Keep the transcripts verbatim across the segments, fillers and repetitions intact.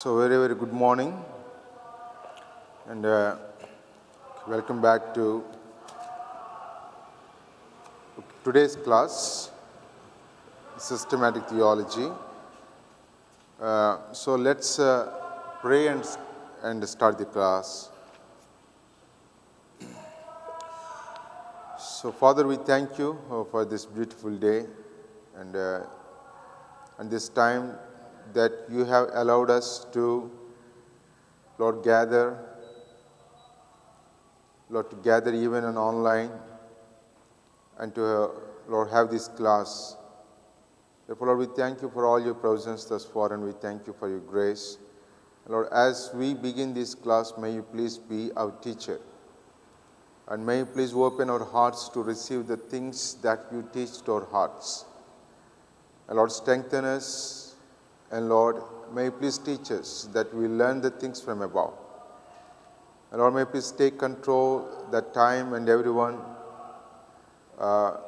So very, very good morning, and uh, welcome back to today's class, Systematic Theology. Uh, so let's uh, pray and, and start the class. So Father, we thank you for this beautiful day and, uh, and this time that you have allowed us to, Lord, gather, Lord, to gather even on online and to, uh, Lord, have this class. Therefore, Lord, we thank you for all your presence thus far, and we thank you for your grace. Lord, as we begin this class, may you please be our teacher, and may you please open our hearts to receive the things that you teach to our hearts. And Lord, strengthen us. And Lord, may you please teach us that we learn the things from above. And Lord, may you please take control that time and everyone uh,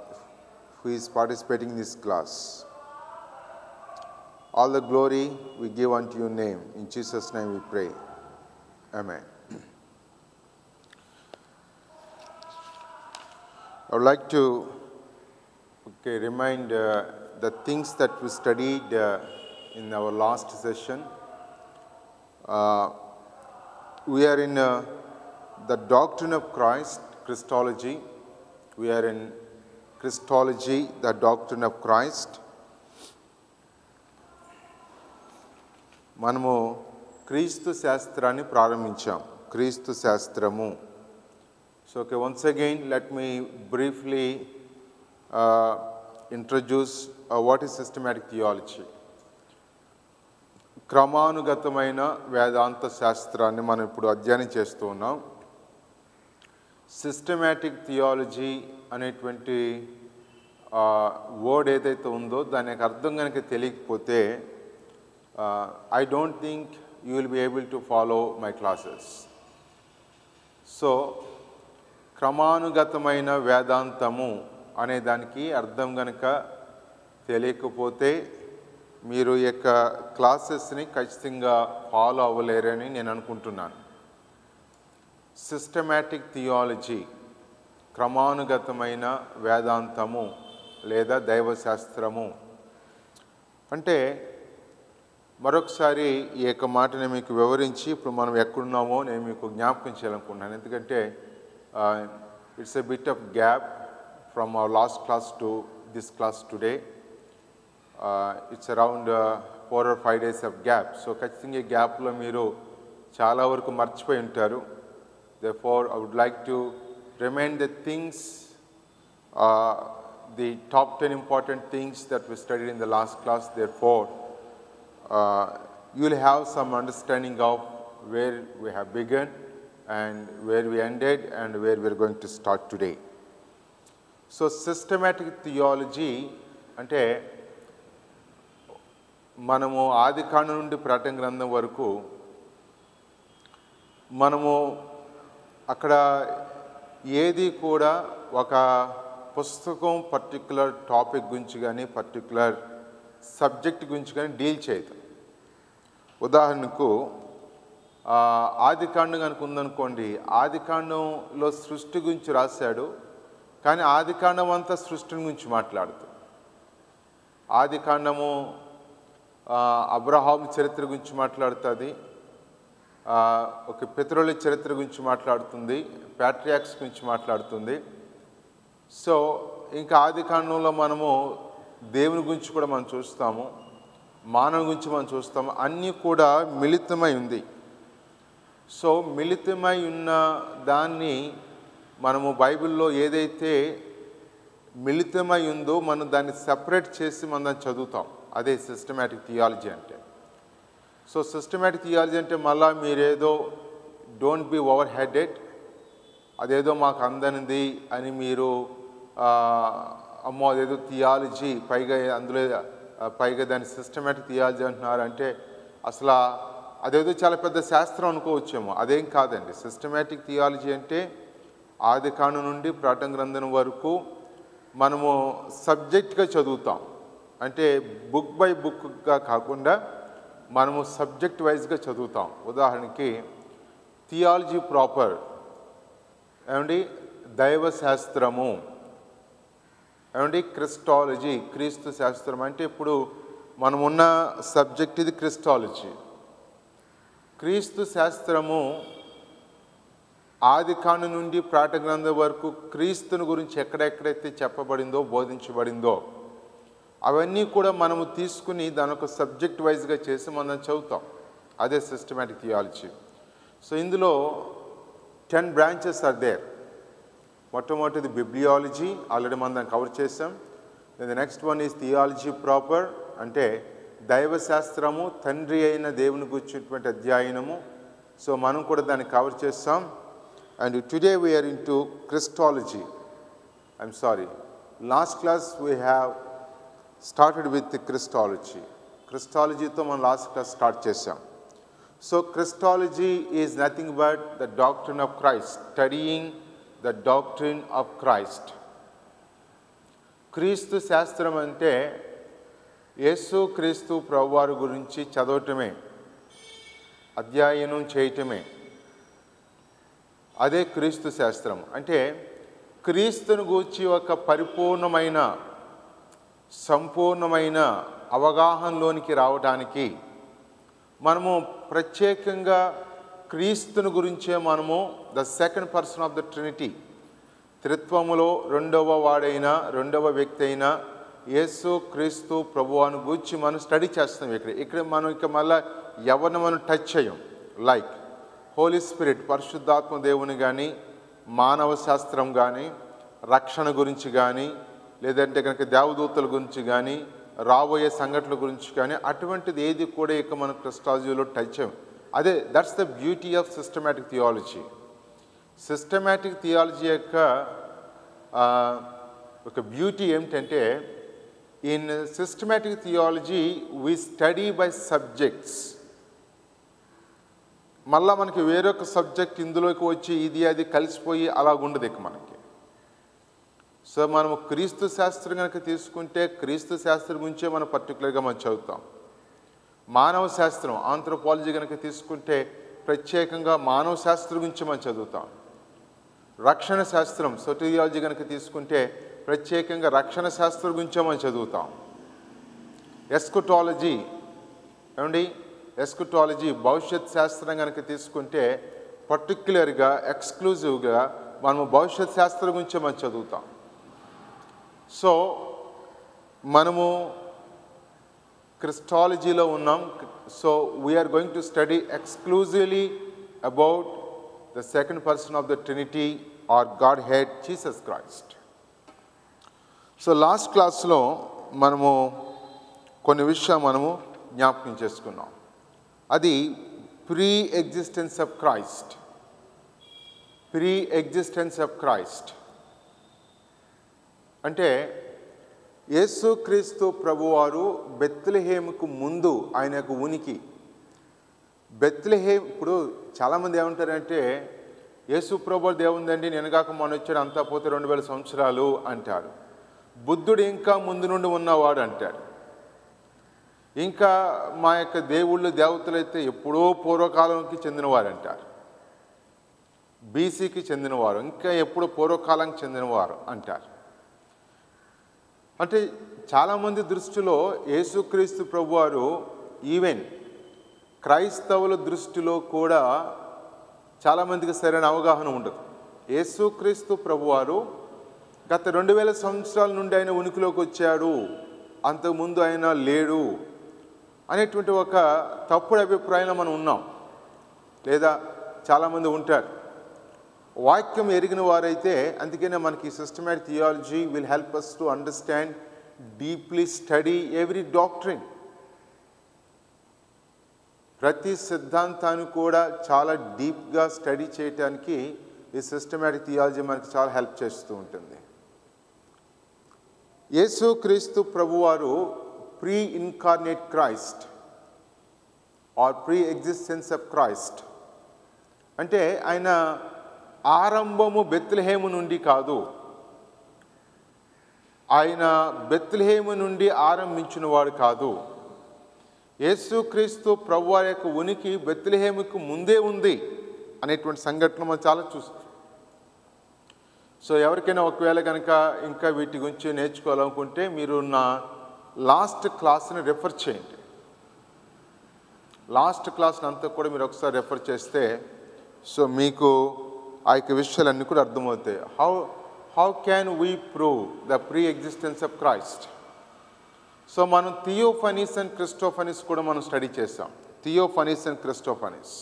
who is participating in this class. All the glory we give unto your name. In Jesus' name we pray. Amen. I would like to okay, remind uh, the things that we studied uh, in our last session. Uh, we are in uh, the doctrine of Christ, Christology. We are in Christology, the doctrine of Christ. మనము క్రీస్తు శాస్త్రాన్ని ప్రారంభించాం, క్రీస్తు శాస్త్రము. So okay, once again, let me briefly uh, introduce uh, what is systematic theology. క్రమానుగతమైన వేదాంత శాస్త్రాన్ని మనం ఇప్పుడు అధ్యయనం చేస్తూ ఉన్నాం. సిస్టమాటిక్ థియాలజీ అనేటువంటి వర్డ్ ఏదైతే ఉందో దాని యొక్క అర్థం కనుక తెలియకపోతే I don't think you will be able to follow my classes. So క్రమానుగతమైన వేదాంతము అనే దానికి అర్థం కనుక తెలియకపోతే మీరు ఈ యొక్క క్లాసెస్ని ఖచ్చితంగా ఫాలో అవ్వలేరని నేను అనుకుంటున్నాను. సిస్టమాటిక్ థియాలజీ, క్రమానుగతమైన వేదాంతము లేదా దైవశాస్త్రము అంటే, మరొకసారి ఈ యొక్క మాటని మీకు వివరించి ఇప్పుడు మనం ఎక్కడున్నామో నేను మీకు జ్ఞాపకం చేయాలనుకుంటున్నాను. ఎందుకంటే it's a bit of gap from our last class to this class today. Uh, it's around uh, four or five days of gap. So, kachinge gap lo meeru chala varaku marchipoyi untaru. Therefore, I would like to remind the things, uh, the top ten important things that we studied in the last class. Therefore, uh, you will have some understanding of where we have begun and where we ended and where we are going to start today. So, systematic theology ante మనము ఆది కాండం నుండి ప్రకటన గ్రంథం వరకు మనము అక్కడ ఏది కూడా ఒక పుస్తకం పర్టిక్యులర్ టాపిక్ గురించి కానీ పర్టిక్యులర్ సబ్జెక్ట్ గురించి కానీ డీల్ చేయదు. ఉదాహరణకు ఆది కాండం కనుక ఉందనుకోండి, ఆది కాండంలో సృష్టి గురించి రాశాడు, కానీ ఆది కాండం అంతా సృష్టిని గురించి మాట్లాడుతూ ఆది కాండము అబ్రహాం చరిత్ర గురించి మాట్లాడుతుంది, ఒక పితరుల చరిత్ర గురించి మాట్లాడుతుంది, ప్యాట్రియాక్స్ గురించి మాట్లాడుతుంది. సో ఇంకా ఆది కాండంలో మనము దేవుని గురించి కూడా మనం చూస్తాము, మానవ గురించి మనం చూస్తాము, అన్నీ కూడా మిళితమై ఉంది. సో మిళితమై ఉన్న దాన్ని మనము బైబిల్లో ఏదైతే మిళితమై ఉందో మనం దాన్ని సపరేట్ చేసి మనం దాన్ని చదువుతాం, అదే సిస్టమాటిక్ థియాలజీ అంటే. సో సిస్టమాటిక్ థియాలజీ అంటే మళ్ళీ మీరేదో డోంట్ బి ఓవర్ హెడెడ్, అదేదో మాకు అందనిది అని మీరు అమ్మో అదేదో థియాలజీ, పైగా అందులో పైగా దాన్ని సిస్టమాటిక్ థియాలజీ అంటున్నారు అంటే అసలు అదేదో చాలా పెద్ద శాస్త్రం అనుకోవచ్చేమో. అదేం కాదండి. సిస్టమాటిక్ థియాలజీ అంటే ఆది కాండం నుండి ప్రకటన గ్రంథం వరకు మనము సబ్జెక్ట్గా చదువుతాం, అంటే బుక్ బై బుక్గా కాకుండా మనము సబ్జెక్ట్ వైజ్గా చదువుతాం. ఉదాహరణకి థియాలజీ ప్రాపర్ ఏమండి దైవశాస్త్రము, ఏమండి క్రిస్టాలజీ క్రీస్తు శాస్త్రం. అంటే ఇప్పుడు మనమున్న సబ్జెక్ట్ ఇది క్రిస్టాలజీ. క్రీస్తు శాస్త్రము ఆది కాను నుండి ప్రాటగ్రంథం వరకు క్రీస్తుని గురించి ఎక్కడెక్కడైతే చెప్పబడిందో బోధించబడిందో అవన్నీ కూడా మనము తీసుకుని దాని ఒక సబ్జెక్ట్ వైజ్గా చేసి మనం చదువుతాం. అదే సిస్టమాటిక్ థియాలజీ. సో ఇందులో టెన్ బ్రాంచెస్ ఆర్ దేర్. మొట్టమొదటిది బిబ్లియాలజీ, ఆల్రెడీ మనం దాన్ని కవర్ చేసాం. The next one is theology proper, అంటే దైవశాస్త్రము, తండ్రి అయిన దేవుని గురించినటువంటి అధ్యయనము. సో మనం కూడా దాన్ని కవర్ చేస్తాం. And today we are into Christology. I'm sorry. Last class we have started with the Christology. Christology tho man last class start chesam. So Christology is nothing but the doctrine of Christ, studying the doctrine of Christ. Christu shastram ante Yesu Christu pravaru gurinchi chadavutame, adhyayanam cheyatame. అదే క్రీస్తు శాస్త్రం. అంటే క్రీస్తుని గూర్చి ఒక పరిపూర్ణమైన సంపూర్ణమైన అవగాహనలోనికి రావడానికి మనము ప్రత్యేకంగా క్రీస్తుని గురించే మనము the second person of the trinity, త్రిత్వములో రెండవ వాడైన రెండవ వ్యక్తి అయిన యేసు క్రీస్తు ప్రభువాను గూర్చి మనం స్టడీ చేస్తాం. ఇక్కడ ఇక్కడ మనం ఇక మళ్ళీ ఎవరిని మనం టచ్ చేయం. లైక్ హోలీ స్పిరిట్, పరిశుద్ధాత్మ దేవుని కానీ, మానవ శాస్త్రం కానీ, రక్షణ గురించి కానీ, లేదంటే కనుక దేవదూతల గురించి కానీ, రాబోయే సంఘటనల గురించి కానీ అటువంటిది ఏది కూడా ఇక మనం క్రిస్టాలజీలో టచ్ చేయం. అదే that's the beauty of systematic theology. Systematic theology యొక్క ఒక బ్యూటీ ఏమిటంటే, in systematic theology we study by subjects. మళ్ళీ మనకి వేరొక సబ్జెక్ట్ ఇందులోకి వచ్చి ఇది అది కలిసిపోయి అలాగుండదు ఇక మనకి. సో మనము క్రీస్తు శాస్త్రం కనుక తీసుకుంటే క్రీస్తు శాస్త్రం గురించే మనం పర్టికులర్గా మనం చదువుతాం. మానవ శాస్త్రం ఆంథ్రోపాలజీ కనుక తీసుకుంటే ప్రత్యేకంగా మానవ శాస్త్రం గురించి మనం చదువుతాం. రక్షణ శాస్త్రం సోటియాలజీ కనుక తీసుకుంటే ప్రత్యేకంగా రక్షణ శాస్త్రం గురించే మనం చదువుతాం. ఎస్కటాలజీ ఏమండి ఎస్కటాలజీ భవిష్యత్ శాస్త్రం కనుక తీసుకుంటే పర్టిక్యులర్గా ఎక్స్క్లూజివ్గా మనము భవిష్యత్ శాస్త్రం గురించి మనం చదువుతాం. సో మనము క్రిస్టాలజీలో ఉన్నాం. So we are going to study exclusively about the second person of the trinity or godhead Jesus Christ. So last క్లాస్లో మనము కొన్ని విషయాలు మనము జ్ఞాపకం చేసుకున్నాం. అది pre existence of Christ. Pre existence of Christ అంటే యేసుక్రీస్తు ప్రభువారు బెత్లెహేముకు ముందు ఆయన యొక్క ఉనికి. బెత్లెహేమ్ ఇప్పుడు చాలామంది ఏమంటారంటే యేసు ప్రభువారు దేవుందండి నినగాక మొన్న వచ్చాడు, అంతా పోతే రెండు వేల సంవత్సరాలు అంటారు. బుద్ధుడు ఇంకా ముందు నుండి ఉన్నవాడు అంటారు. ఇంకా మా యొక్క దేవుళ్ళు దేవతలైతే ఎప్పుడో పూర్వకాలంకి చెందినవారు అంటారు, బీసీకి చెందినవారు, ఇంకా ఎప్పుడో పూర్వకాలానికి చెందినవారు అంటారు. అంటే చాలామంది దృష్టిలో యేసుక్రీస్తు ప్రభువారు, ఈవెన్ క్రైస్తవుల దృష్టిలో కూడా చాలామందికి సరైన అవగాహన ఉండదు. యేసుక్రీస్తు ప్రభువారు గత రెండు వేల సంవత్సరాల నుండి ఆయన ఉనికిలోకి వచ్చాడు, అంతకుముందు ఆయన లేడు అనేటువంటి ఒక తప్పుడు అభిప్రాయంలో మనం ఉన్నాం. లేదా చాలామంది ఉంటారు వాక్యం ఎరిగిన వారైతే. అందుకనే మనకి systematic theology will help us to understand deeply study every doctrine. ప్రతి సిద్ధాంతాన్ని కూడా చాలా డీప్గా స్టడీ చేయడానికి ఈ సిస్టమాటిక్ థియాలజీ మనకి చాలా హెల్ప్ చేస్తూ ఉంటుంది. యేసు క్రీస్తు ప్రభువారు pre incarnate Christ or pre existence of Christ అంటే ఆయన ఆరంభము బెత్లెహేము నుండి కాదు, ఆయన బెత్లెహేము నుండి ఆరంభించిన వాడు కాదు. యేసు క్రీస్తు ప్రభువారి యొక్క ఉనికి బెత్లెహేముకు ముందే ఉంది అనేటువంటి సంఘటన మనం చాలా చూస్తాం. సో ఎవరికైనా ఒకవేళ కనుక ఇంకా వీటి గురించి నేర్చుకోవాలనుకుంటే మీరు నా లాస్ట్ క్లాస్ని రెఫర్ చేయండి. లాస్ట్ క్లాస్ని అంతా కూడా మీరు ఒకసారి రెఫర్ చేస్తే సో మీకు ఆ యొక్క విషయాలన్నీ కూడా అర్థమవుతాయి. How how can we prove the pre existence of Christ. So మనం థియోఫనీస్ అండ్ క్రిస్టోఫనీస్ కూడా మనం స్టడీ చేసాం. Theophanies and christophanies,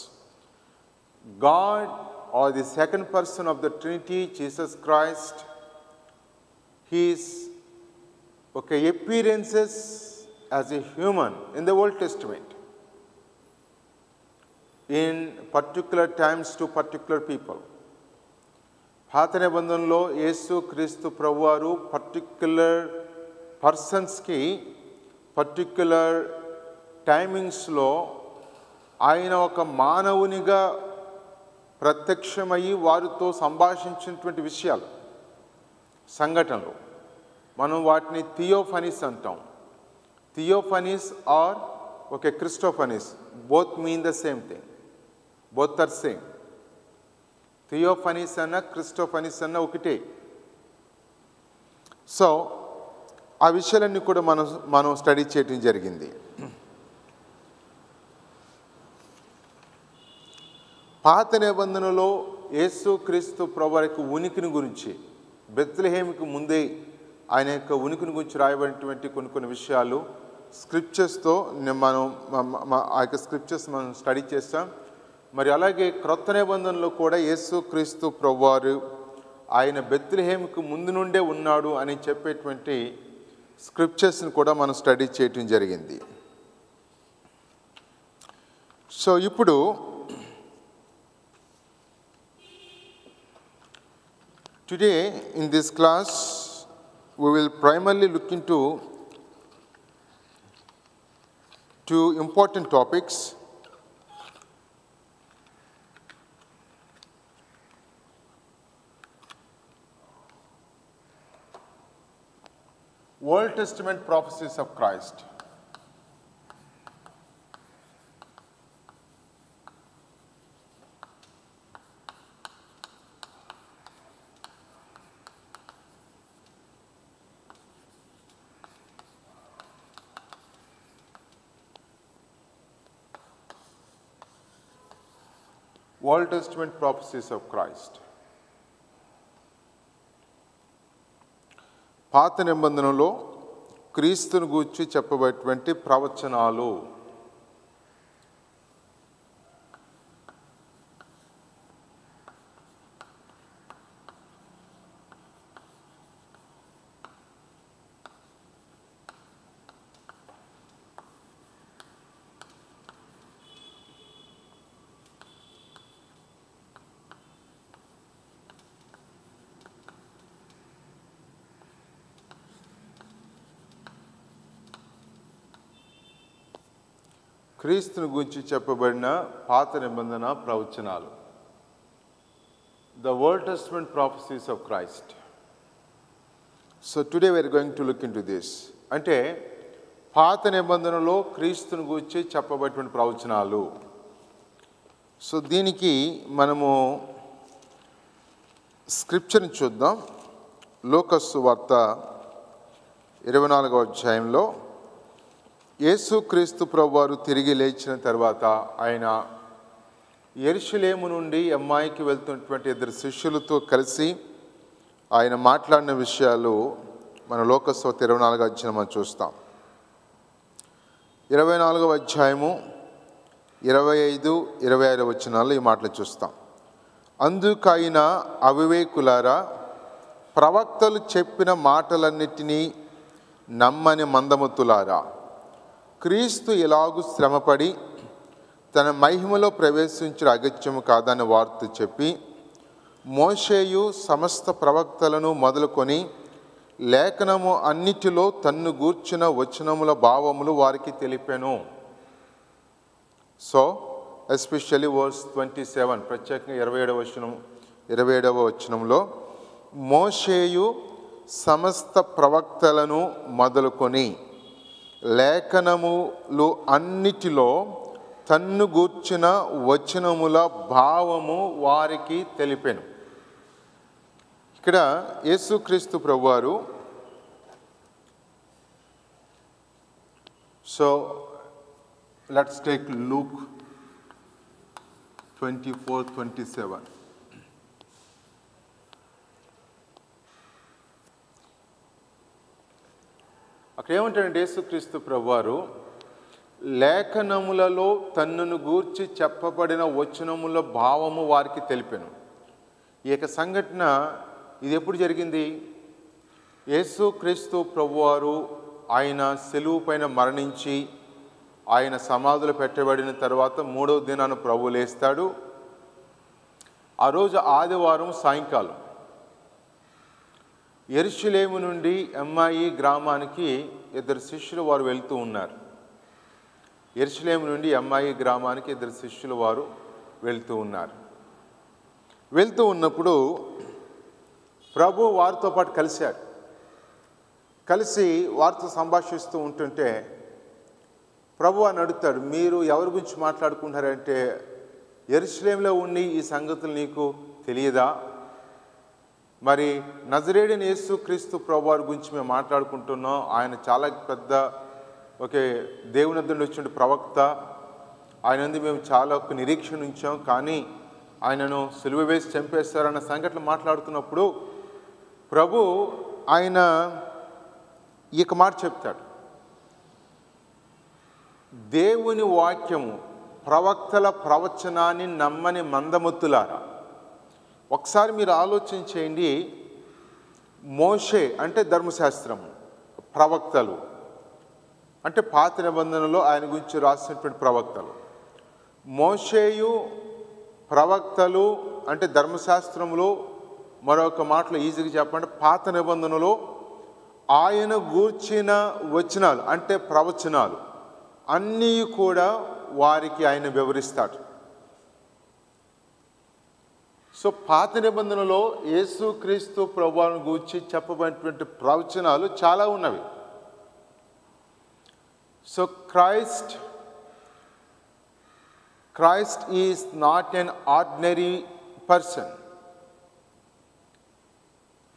God or the second person of the Trinity, Jesus Christ, his okay appearances as a human in the Old Testament, in particular times to particular people. పాత నిబంధనలో యేసు క్రీస్తు ప్రభువారు particular పర్సన్స్కి particular టైమింగ్స్లో ఆయన ఒక మానవునిగా ప్రత్యక్షమయ్యి వారితో సంభాషించినటువంటి విషయాలు సంఘటనలు మనం వాటిని థియోఫనీస్ అంటాం. Theophanies are okay christophanies, both mean the same thing, both are same. Theophanies అన్న క్రిస్టోఫనీస్ అన్న ఒకటే. సో ఆ విషయాలన్నీ కూడా మనం మనం స్టడీ చేయడం జరిగింది. పాత నిబంధనలో యేసు క్రీస్తు ప్రభువారి యొక్క ఉనికిని గురించి, బెత్లెహేముకు ముందే ఆయన యొక్క ఉనికిని గురించి రాయబడినటువంటి కొన్ని కొన్ని విషయాలు స్క్రిప్చర్స్తో మనం ఆ యొక్క స్క్రిప్చర్స్ మనం స్టడీ చేస్తాం. మరి అలాగే క్రొత్త నిబంధనలో కూడా యేసు క్రీస్తు ప్రభువారు ఆయన బెత్లెహేముకు ముందు నుండే ఉన్నాడు అని చెప్పేటువంటి స్క్రిప్చర్స్ని కూడా మనం స్టడీ చేయటం జరిగింది. సో ఇప్పుడు today in this class we will primarily look into two important topics. Old Testament prophecies of Christ. Old Testament prophecies of Christ. పాత నిబంధనలో క్రీస్తును గూర్చి చెప్పబడేటువంటి ప్రవచనాలు. క్రీస్తుని గురించి చెప్పబడిన పాత నిబంధన ప్రవచనాలు, the old testament prophecies of Christ. So today we are going to look in to this. అంటే పాత నిబంధనలో క్రీస్తుని గురించి చెప్పబడిన ప్రవచనాలు. సో దీనికి మనము స్క్రిప్చర్ని చూద్దాం. లూకాసు వార్త ఇరవై నాలుగవ అధ్యాయంలో యేసు క్రీస్తు ప్రభువారు తిరిగి లేచిన తర్వాత ఆయన యెరూషలేము నుండి యెమ్మాయికి వెళ్తున్నటువంటి ఇద్దరు శిష్యులతో కలిసి ఆయన మాట్లాడిన విషయాలు మన లోకస్వత ఇరవై నాలుగో అధ్యాయం మనం చూస్తాం. ఇరవై నాలుగవ అధ్యాయము ఇరవై ఐదు ఇరవై ఆరు వచనాల్లో ఈ మాటలు చూస్తాం. అందుకైన అవివేకులారా, ప్రవక్తలు చెప్పిన మాటలన్నిటినీ నమ్మని మందమతులారా, క్రీస్తు ఎలాగూ శ్రమపడి తన మహిమలో ప్రవేశించిన అగత్యము కాదని వార్త చెప్పి, మోషేయు సమస్త ప్రవక్తలను మొదలుకొని లేఖనము అన్నిటిలో తన్ను గూర్చిన వచనముల భావములు వారికి తెలిపాను. So especially verse twenty seven, ప్రత్యేకంగా ఇరవై ఏడవ వచనం ఇరవై ఏడవ వచనంలో మోషేయు సమస్త ప్రవక్తలను మొదలుకొని లేఖనములు అన్నిటిలో తన్ను గూర్చిన వచనముల భావము వారికి తెలిపెను. ఇక్కడ యేసుక్రీస్తు ప్రభువారు, so let's take Luke twenty four twenty seven. అక్కడ ఏమంటారంటే యేసుక్రీస్తు ప్రభువారు లేఖనములలో తన్నును గూర్చి చెప్పబడిన వచనముల భావము వారికి తెలిపెను. ఈ యొక్క సంఘటన ఇది ఎప్పుడు జరిగింది? యేసుక్రీస్తు ప్రభువారు ఆయన సెలువు పైన మరణించి ఆయన సమాధులు పెట్టబడిన తర్వాత మూడవ దినాన ప్రభు లేస్తాడు. ఆ రోజు ఆదివారం సాయంకాలం యెరూషలేము నుండి ఎమ్మాయి గ్రామానికి ఇద్దరు శిష్యులు వారు వెళ్తూ ఉన్నారు. యెరూషలేము నుండి ఎమ్మాయి గ్రామానికి ఇద్దరు శిష్యులు వారు వెళ్తూ ఉన్నారు. వెళ్తూ ఉన్నప్పుడు ప్రభు వారితో పాటు కలిశాడు. కలిసి వారితో సంభాషిస్తూ ఉంటుంటే ప్రభు అని అడుగుతాడు, మీరు ఎవరి గురించి మాట్లాడుకుంటారంటే యెరూషలేములో ఉండి ఈ సంగతులు నీకు తెలియదా? మరి నజరేయుడైన యేసు క్రీస్తు ప్రభువారి గురించి మేము మాట్లాడుకుంటున్నాం. ఆయన చాలా పెద్ద ఓకే దేవుని వద్ద నుండి వచ్చిన ప్రవక్త. ఆయన నుండి మేము చాలా ఒక నిరీక్షణ ఉంచాం, కానీ ఆయనను సిలువ వేసి చంపేస్తారన్న సంఘటన మాట్లాడుతున్నప్పుడు ప్రభు ఆయన ఈ యొక్క మాట చెప్తాడు, దేవుని వాక్యము ప్రవక్తల ప్రవచనాన్ని నమ్మని మందమత్తులారా. ఒకసారి మీరు ఆలోచన చేయండి, మోషే అంటే ధర్మశాస్త్రము, ప్రవక్తలు అంటే పాత నిబంధనలో ఆయన గురించి రాసినటువంటి ప్రవక్తలు. మోషేయు ప్రవక్తలు అంటే ధర్మశాస్త్రంలో, మరొక మాటలో ఈజీగా చెప్పండి పాత నిబంధనలో ఆయన గూర్చిన వచనాలు అంటే ప్రవచనాలు అన్నీ కూడా వారికి ఆయన వివరిస్తాడు. సో పాత నిబంధనలో యేసుక్రీస్తు ప్రభువును గూర్చి చెప్పబడినటువంటి ప్రవచనాలు చాలా ఉన్నవి. So Christ Christ is not an ordinary person.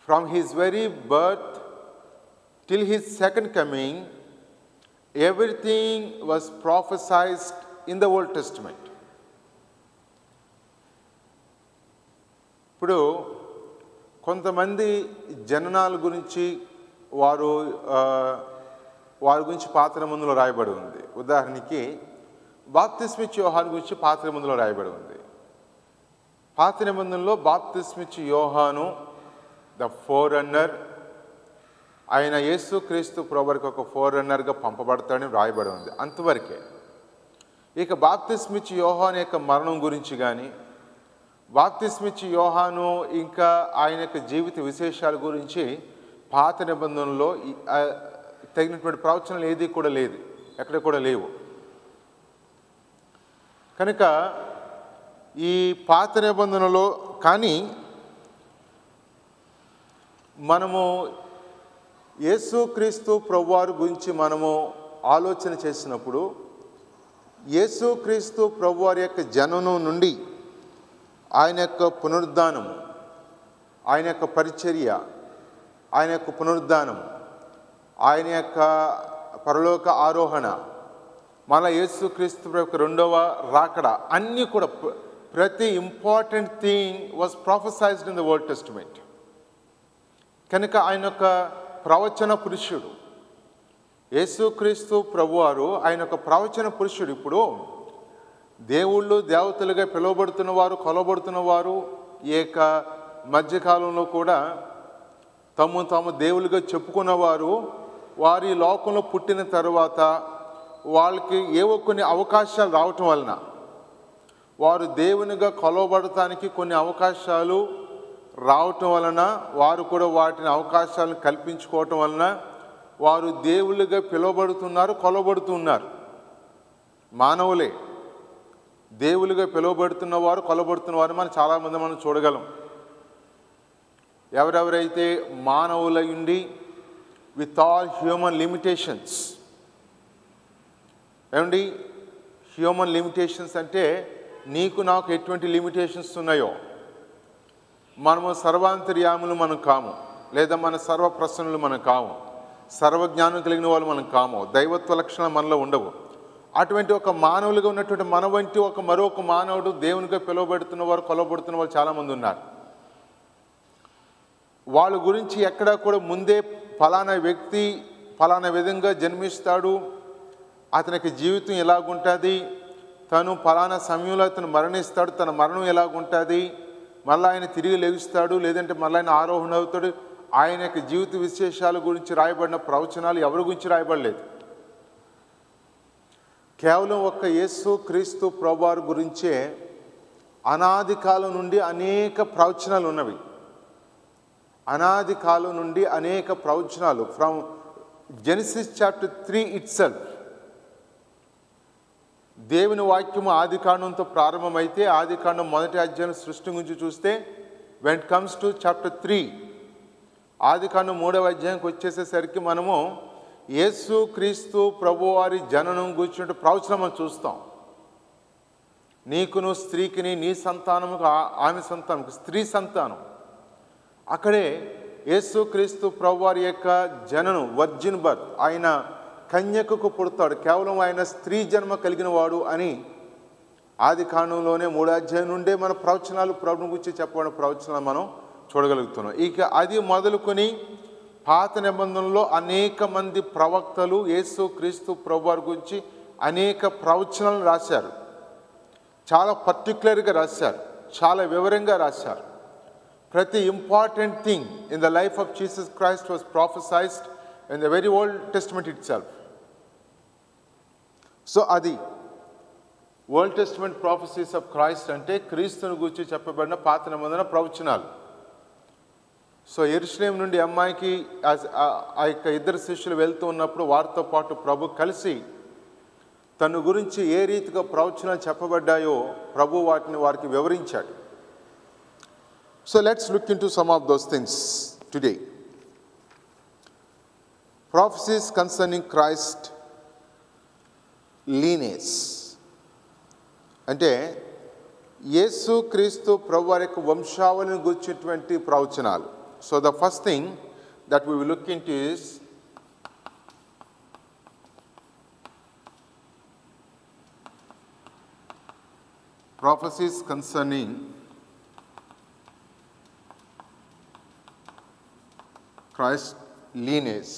From his very birth till his second coming, everything was prophesied in the Old Testament. ఇప్పుడు కొంతమంది జననాల గురించి వారు వారి గురించి పాత నిబంధనలో రాయబడి ఉంది. ఉదాహరణకి బాప్తిస్మిచ్చి యోహాను గురించి పాత నిబంధనలో రాయబడి ఉంది. పాత నిబంధనలో బాప్తిస్మిచ్చి యోహాను ద ఫోర్ రన్నర్, ఆయన యేసుక్రీస్తు ప్రభువుకి ఒక ఫోర్ రన్నర్గా పంపబడతాడని రాయబడి ఉంది, అంతవరకే. ఇక బాప్తిస్మిచ్చి యోహాను యొక్క మరణం గురించి కానీ, బాప్తిస్మిచ్చి యోహాను ఇంకా ఆయన యొక్క జీవిత విశేషాల గురించి పాత నిబంధనలో తగినటువంటి ప్రవచనాలు ఏది కూడా లేదు, ఎక్కడ కూడా లేవు. కనుక ఈ పాత నిబంధనలో కానీ మనము యేసుక్రీస్తు ప్రభువారి గురించి మనము ఆలోచన చేసినప్పుడు యేసుక్రీస్తు ప్రభువారి యొక్క జననం నుండి ఆయన యొక్క పునరుద్ధానము, ఆయన యొక్క పరిచర్య, ఆయన యొక్క పునరుద్ధానము, ఆయన యొక్క పరలోక ఆరోహణ, మళ్ళా యేసుక్రీస్తు ప్రభు యొక్క రెండవ రాకడ, అన్నీ కూడా ప్రతి important thing was prophesied in the old testament. కనుక ఆయన యొక్క ప్రవచన పురుషుడు యేసుక్రీస్తు ప్రభువారు ఆయన ఒక ప్రవచన పురుషుడు. ఇప్పుడు దేవుళ్ళు దేవతలుగా పిలువబడుతున్న వారు, కొలబడుతున్న వారు ఏక మధ్యకాలంలో కూడా తమను తాము దేవులుగా చెప్పుకున్నవారు వారి లోకంలో పుట్టిన తర్వాత వాళ్ళకి ఏవో కొన్ని అవకాశాలు రావటం వలన వారు దేవునిగా కొలవబడటానికి కొన్ని అవకాశాలు రావటం వలన వారు కూడా వాటిని అవకాశాలను కల్పించుకోవటం వలన వారు దేవుళ్ళుగా పిలువబడుతున్నారు, కొలబడుతున్నారు. మానవులే దేవులుగా పిలువబడుతున్న వారు, కొలబడుతున్న వారు మనం చాలామంది మనం చూడగలం. ఎవరెవరైతే మానవులయుండి విత్ ఆల్ హ్యూమన్ లిమిటేషన్స్ ఏమండి హ్యూమన్ లిమిటేషన్స్ అంటే నీకు నాకు ఎటువంటి లిమిటేషన్స్ ఉన్నాయో, మనము సర్వాంతర్యాములు మనం కాము, లేదా మన సర్వ ప్రసన్నులు మనం కాము, సర్వజ్ఞానం కలిగిన వాళ్ళు మనం కాము, దైవత్వ లక్షణాలు మనలో ఉండవు. అటువంటి ఒక మానవులుగా ఉన్నటువంటి మన వంటి ఒక మరొక మానవుడు దేవునిగా పిలువబడుతున్న వారు, కొలబడుతున్న వాళ్ళు చాలామంది ఉన్నారు. వాళ్ళ గురించి ఎక్కడా కూడా ముందే ఫలానా వ్యక్తి ఫలానా విధంగా జన్మిస్తాడు, అతనికి జీవితం ఎలాగుంటుంది, తను ఫలానా సమయంలో అతను మరణిస్తాడు, తన మరణం ఎలాగుంటుంది, మళ్ళీ ఆయన తిరిగి లెగుస్తాడు, లేదంటే మళ్ళీ ఆయన ఆరోహణ అవుతాడు, ఆయన యొక్క జీవిత విశేషాల గురించి రాయబడిన ప్రవచనాలు ఎవరి గురించి రాయబడలేదు. కేవలం ఒక్క యేసు క్రీస్తు ప్రభువారి గురించే అనాది కాలం నుండి అనేక ప్రవచనాలు ఉన్నవి. అనాది కాలం నుండి అనేక ప్రవచనాలు from Genesis chapter three itself. దేవుని వాక్యము ఆది కాండంతో ప్రారంభమైతే, ఆది కాండం మొదటి అధ్యాయం సృష్టి గురించి చూస్తే, when it comes to chapter three ఆది కాండం మూడవ అధ్యాయంకి వచ్చేసేసరికి మనము యేసు క్రీస్తు ప్రభువారి జననం గురించిన ప్రవచనం మనం చూస్తాం. నీకును స్త్రీకిని, నీ సంతానముకు ఆమె సంతానముకు, స్త్రీ సంతానం. అక్కడే యేసు క్రీస్తు ప్రభువారి యొక్క జననం, వర్జిన్ బర్త్, ఆయన కన్యకకు పుడతాడు, కేవలం ఆయన స్త్రీ జన్మ కలిగిన వాడు అని ఆది కాండంలోనే మూడో అధ్యాయం నుండే మన ప్రవచనాలు, ప్రభుని గురించి చెప్పబడిన ప్రవచనాలు మనం చూడగలుగుతున్నాం. ఇక అది మొదలుకొని పాత నిబంధనలో అనేక మంది ప్రవక్తలు యేసు క్రీస్తు ప్రభువారి గురించి అనేక ప్రవచనాలను రాశారు. చాలా పర్టిక్యులర్గా రాశారు, చాలా వివరంగా రాశారు. ప్రతి important thing in the life of Jesus Christ was prophesied in the very Old Testament itself. So adi Old Testament prophecies of Christ ante Kristunu gurinchi cheppabadina paata nabandana pravachanalu. So Jerusalem nundi ammayiki as ayika iddaru shishulu velthu unnappudu vaartho paatu Prabhu kalisi tanu gurinchi ee reethiga pravachanalu cheppabaddayo Prabhu vaatini vaariki vivarinchadu. So let's look into some of those things today. Prophecies concerning Christ lineage అంటే యేసు క్రీస్తు ప్రభువారి యొక్క వంశావళిని గురించినటువంటి ప్రవచనాలు. So the first thing that we will look into is prophecies concerning Christ lineage.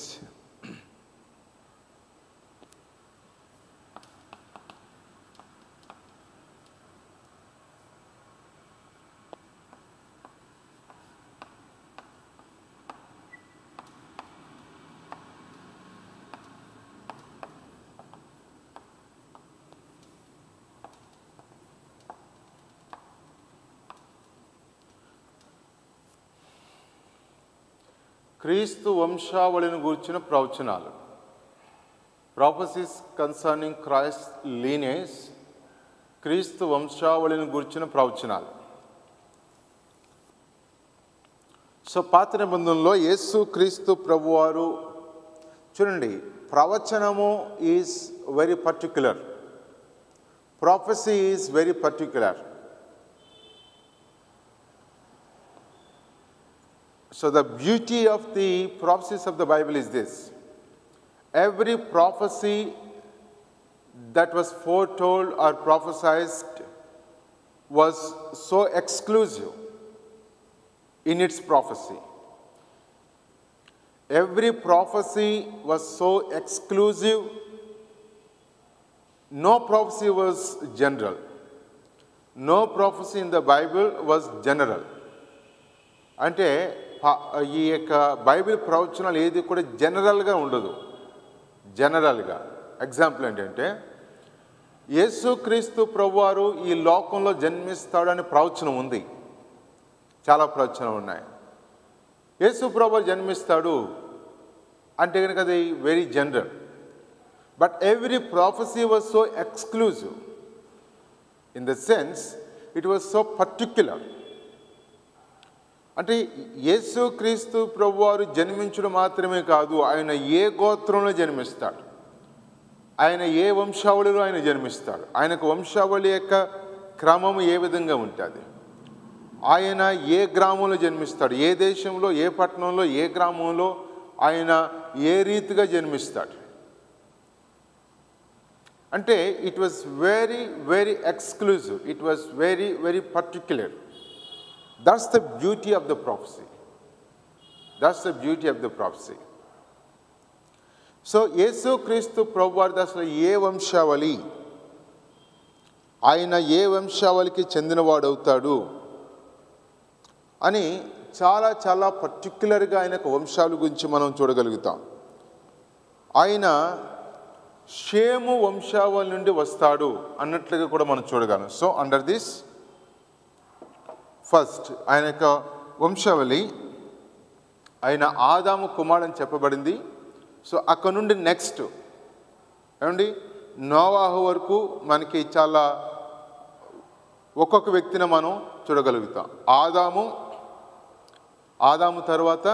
క్రీస్తు వంశావళిని గూర్చిన ప్రవచనాలు, ప్రాఫెసీస్ కన్సర్నింగ్ క్రైస్ట్ లీనేజ్, క్రీస్తు వంశావళిని గూర్చిన ప్రవచనాలు. సో పాత నిబంధనలో యేసు క్రీస్తు ప్రభువారు చూడండి, ప్రవచనము is very particular, prophecy is very particular. So the beauty of the prophecies of the Bible is this: every prophecy that was foretold or prophesied was so exclusive in its prophecy. Every prophecy was so exclusive, no prophecy was general, no prophecy in the Bible was general. అంటే ఈ యొక్క Bible ప్రవచనాలు ఏది కూడా జనరల్గా ఉండదు. జనరల్గా example ఏంటంటే యేసు క్రీస్తు ప్రభువారు ఈ లోకంలో జన్మిస్తాడు అనే ప్రవచనం ఉంది, చాలా ప్రవచనాలు ఉన్నాయి. యేసు ప్రభువారు జన్మిస్తాడు అంటే కనుక అది very general. But every prophecy was so exclusive in the sense it was so particular. అంటే యేసు క్రీస్తు ప్రభువారు జన్మించడం మాత్రమే కాదు, ఆయన ఏ గోత్రంలో జన్మిస్తాడు, ఆయన ఏ వంశావళిలో ఆయన జన్మిస్తాడు, ఆయనకు వంశావళి యొక్క క్రమము ఏ విధంగా ఉంటుంది, ఆయన ఏ గ్రామంలో జన్మిస్తాడు, ఏ దేశంలో, ఏ పట్టణంలో, ఏ గ్రామంలో ఆయన ఏ రీతిగా జన్మిస్తాడు అంటే it was very very exclusive, it was very very particular. That's the beauty of the prophecy, that's the beauty of the prophecy. So యేసు క్రీస్తు ప్రభువారిది అసలు ఏ వంశావళి, ఆయన ఏ వంశావళికి చెందినవాడు అవుతాడు అని చాలా చాలా పర్టిక్యులర్గా ఆయన వంశాల గురించి మనం చూడగలుగుతాం. ఆయన షేము వంశావళి నుండి వస్తాడు అన్నట్లుగా కూడా మనం చూడగలం. సో అండర్ దిస్ ఫస్ట్ ఆయన యొక్క వంశావళి, ఆయన ఆదాము కుమారుడని చెప్పబడింది. సో అక్కడ నుండి నెక్స్ట్ ఏమండి నోవాహు వరకు మనకి చాలా ఒక్కొక్క వ్యక్తిని మనం చూడగలుగుతాం. ఆదాము, ఆదాము తర్వాత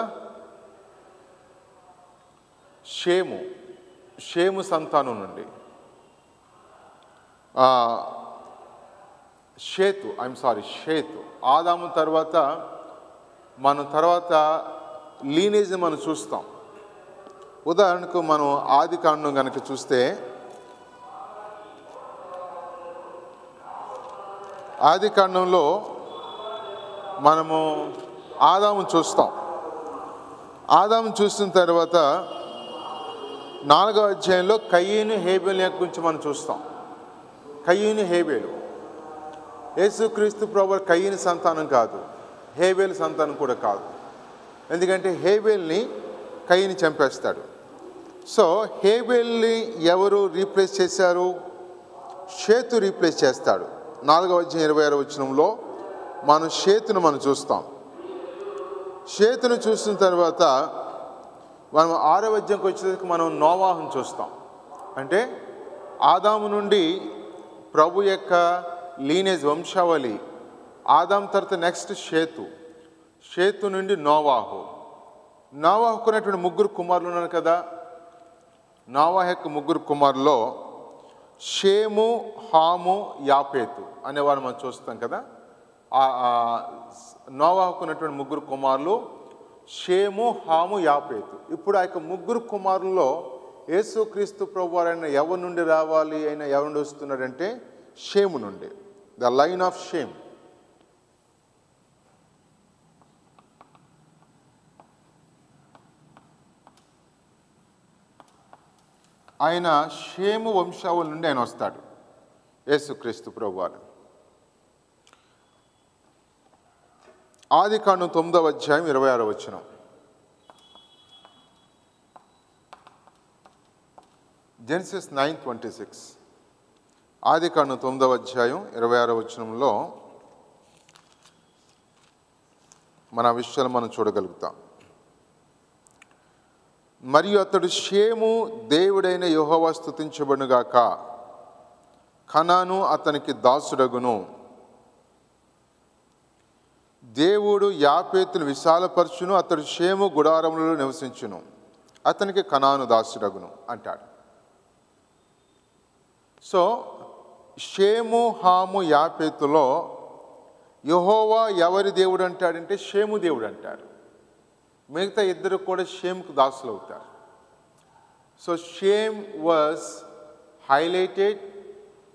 షేము, షేము సంతానం నుండి షేతు, ఐఎమ్ సారీ షేతు. ఆదాము తర్వాత మనం తర్వాత లీనేజ్ని మనం చూస్తాం. ఉదాహరణకు మనం ఆది కాండం కనుక చూస్తే, ఆది కాండంలో మనము ఆదాము చూస్తాం. ఆదాము చూసిన తర్వాత నాలుగవ అధ్యాయంలో కయ్యను హేబేలు యొక్క గురించి మనం చూస్తాం. కయ్యను హేబేలు, యేసుక్రీస్తు ప్రభువు కయ్యని సంతానం కాదు, హేబేలు సంతానం కూడా కాదు. ఎందుకంటే హేబేల్ని కయ్యని చంపేస్తాడు. సో హేబేల్ని ఎవరు రీప్లేస్ చేశారు? షేతు రీప్లేస్ చేస్తాడు. నాలుగవ అధ్యాయం ఇరవై ఆరో వచనంలో మనం షేతును మనం చూస్తాం. షేతును చూసిన తర్వాత మనం ఆరవ అధ్యాయంకి వచ్చేసరికి మనం నోవాహును చూస్తాం. అంటే ఆదాము నుండి ప్రభు యొక్క లీనేజ్ వంశావళి, ఆదాం తర్వాత నెక్స్ట్ షేతు, షేతు నుండి నోవాహు. నోవాహుకున్నటువంటి ముగ్గురు కుమారులు ఉన్నారు కదా. నోవాహ యొక్క ముగ్గురు కుమారులో షేము, హాము, యాపేతు అనేవారు మనం చూస్తాం కదా. నోవాహుకున్నటువంటి ముగ్గురు కుమారులు షేము, హాము, యాపేతు. ఇప్పుడు ఆ యొక్క ముగ్గురు కుమారుల్లో యేసుక్రీస్తు ప్రభువారైన ఎవరి నుండి రావాలి అయినా ఎవరి నుండి వస్తున్నాడంటే షేము నుండి, ద లైన్ ఆఫ్ షేమ్. ఆయన షేము వంశావళి నుండి ఆయన వస్తాడు యేసుక్రీస్తు ప్రభువారు. ఆది కాండం తొమ్మిదవ అధ్యాయం ఇరవై ఆరో వచనం, జెనసిస్ నైన్ ట్వంటీ సిక్స్ ఆది కాండం తొమ్మిదవ అధ్యాయం ఇరవై ఆరో వచనంలో మన విషయాలు మనం చూడగలుగుతాం. మరియు అతడు షేము దేవుడైన యెహోవా స్తుతించబడుగాక, కనాను అతనికి దాసుడగును. దేవుడు యాపేతును విశాలపరచును, అతడు షేము గుడారములలో నివసించును, అతనికి కనాను దాసుడగును అంటాడు. సో షేము, హాము, యాపేతులో యెహోవా ఎవరి దేవుడు అంటాడంటే షేము దేవుడు అంటాడు. మిగతా ఇద్దరు కూడా షేమ్కు దాసులు అవుతారు. So Shem was highlighted,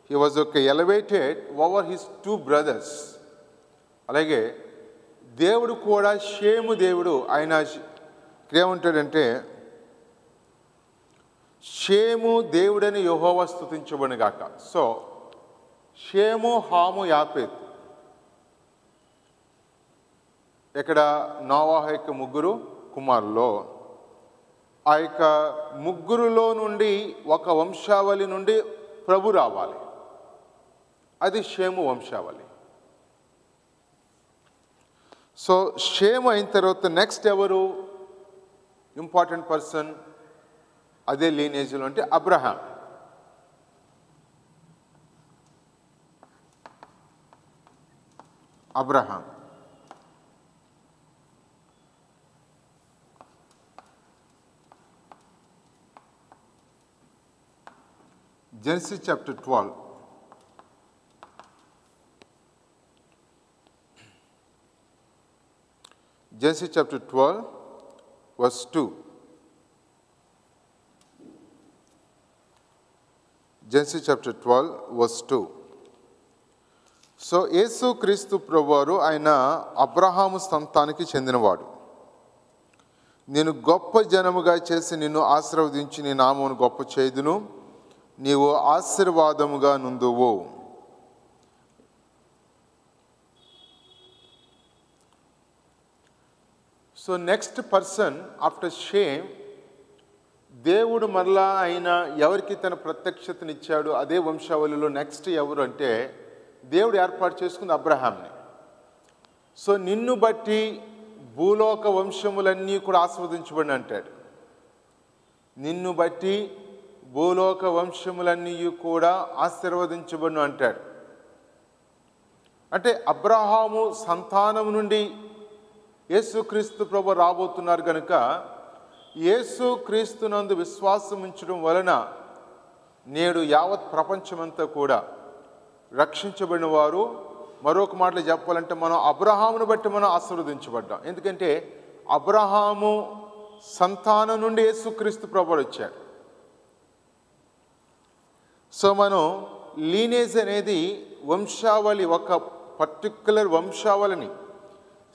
he was ఒక elevated over his two brothers. అలాగే దేవుడు కూడా షేము దేవుడు ఆయన ఏమంటాడంటే షేము దేవుడని యెహోవా స్తుతించబడుగాక. సో షేము, హాము, యాపెత్ ఇక్కడ నోవాహ యొక్క ముగ్గురు కుమారుల్లో ఆ యొక్క ముగ్గురులో నుండి ఒక వంశావళి నుండి ప్రభు రావాలి, అది షేము వంశావళి. సో షేము అయిన తర్వాత నెక్స్ట్ ఎవరు ఇంపార్టెంట్ పర్సన్ అదే లీనేజ్లో అంటే Abraham. Abraham Genesis chapter twelve. Genesis chapter twelve, verse two. Genesis chapter twelve, verse two. So యేసు క్రీస్తు ప్రభువారు ఆయన అబ్రహాము సంతానానికి చెందినవాడు. నేను గొప్ప జనముగా చేసి నిన్ను ఆశీర్వదించి నీ నామమును గొప్ప చేయుదును, నీవు ఆశీర్వాదముగా నుందువు. So next person after Shem, దేవుడు మరలా ఆయన ఎవరికి తన ప్రత్యక్షతనిచ్చాడు అదే వంశావళిలో నెక్స్ట్ ఎవరు అంటే దేవుడు ఏర్పాటు చేసుకుంది అబ్రహాంని. సో నిన్ను బట్టి భూలోక వంశములన్నీ కూడా ఆస్వాదించబడి అంటాడు. నిన్ను బట్టి భూలోక వంశములన్నీ కూడా ఆశీర్వదించబడిను అంటాడు. అంటే అబ్రహాము సంతానం నుండి యేసుక్రీస్తు ప్రభు రాబోతున్నారు కనుక యేసుక్రీస్తునందు విశ్వాసం ఉంచడం వలన నేడు యావత్ ప్రపంచమంతా కూడా రక్షించబడిన వారు. మరొక మాటలు చెప్పాలంటే మనం అబ్రహామును బట్టి మనం ఆశీర్వదించబడ్డాం. ఎందుకంటే అబ్రహాము సంతానం నుండి యేసుక్రీస్తు ప్రభువు వచ్చాడు. సో మనం లీనేజ్ అనేది వంశావళి, ఒక పర్టిక్యులర్ వంశావళిని,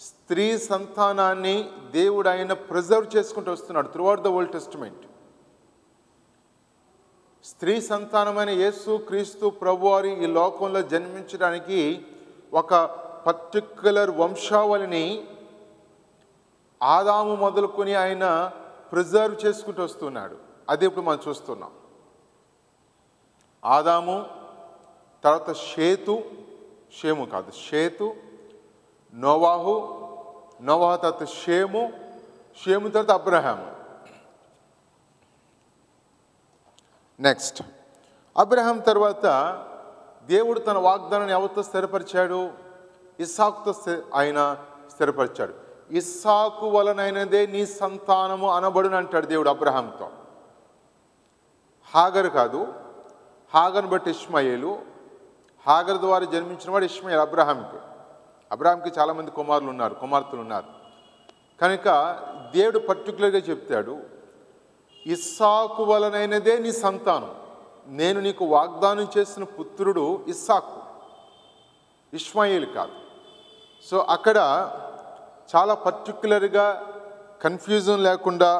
స్త్రీ సంతానాన్ని దేవుడు ఆయన ప్రిజర్వ్ చేసుకుంటూ వస్తున్నాడు throughout the old testament. స్త్రీ సంతానమైన యేసు క్రీస్తు ప్రభువారి ఈ లోకంలో జన్మించడానికి ఒక పర్టిక్యులర్ వంశావళిని ఆదాము మొదలుకొని ఆయన ప్రిజర్వ్ చేసుకుంటూ వస్తున్నాడు. అది ఇప్పుడు మనం చూస్తున్నాం. ఆదాము, తర్వాత షేతు, షేము కాదు షేతు, నోవాహు, నోవాహు తర్వాత షేము, షేము తర్వాత అబ్రహాము. నెక్స్ట్ అబ్రహాం తర్వాత దేవుడు తన వాగ్దానాన్ని ఎవరితో స్థిరపరిచాడు? ఇస్సాకుతో ఆయన స్థిరపరిచాడు. ఇస్సాకు వలనైనదే నీ సంతానము అనబడును అంటాడు దేవుడు అబ్రహాంతో. హాగర్ కాదు, హాగర్ను బట్టి ఇష్మాయేలు, హాగర్ ద్వారా జన్మించిన వాడు ఇష్మాయేలు అబ్రహాంకి. అబ్రహాంకి చాలామంది కుమారులు ఉన్నారు, కుమార్తెలు ఉన్నారు. కనుక దేవుడు పర్టికులర్గా చెప్తాడు, ఇస్సాకు వలనైనదే నీ సంతానం, నేను నీకు వాగ్దానం చేసిన పుత్రుడు ఇస్సాకు, ఇష్మాయేలు కాదు. సో అక్కడ చాలా పర్టిక్యులర్గా కన్ఫ్యూజన్ లేకుండా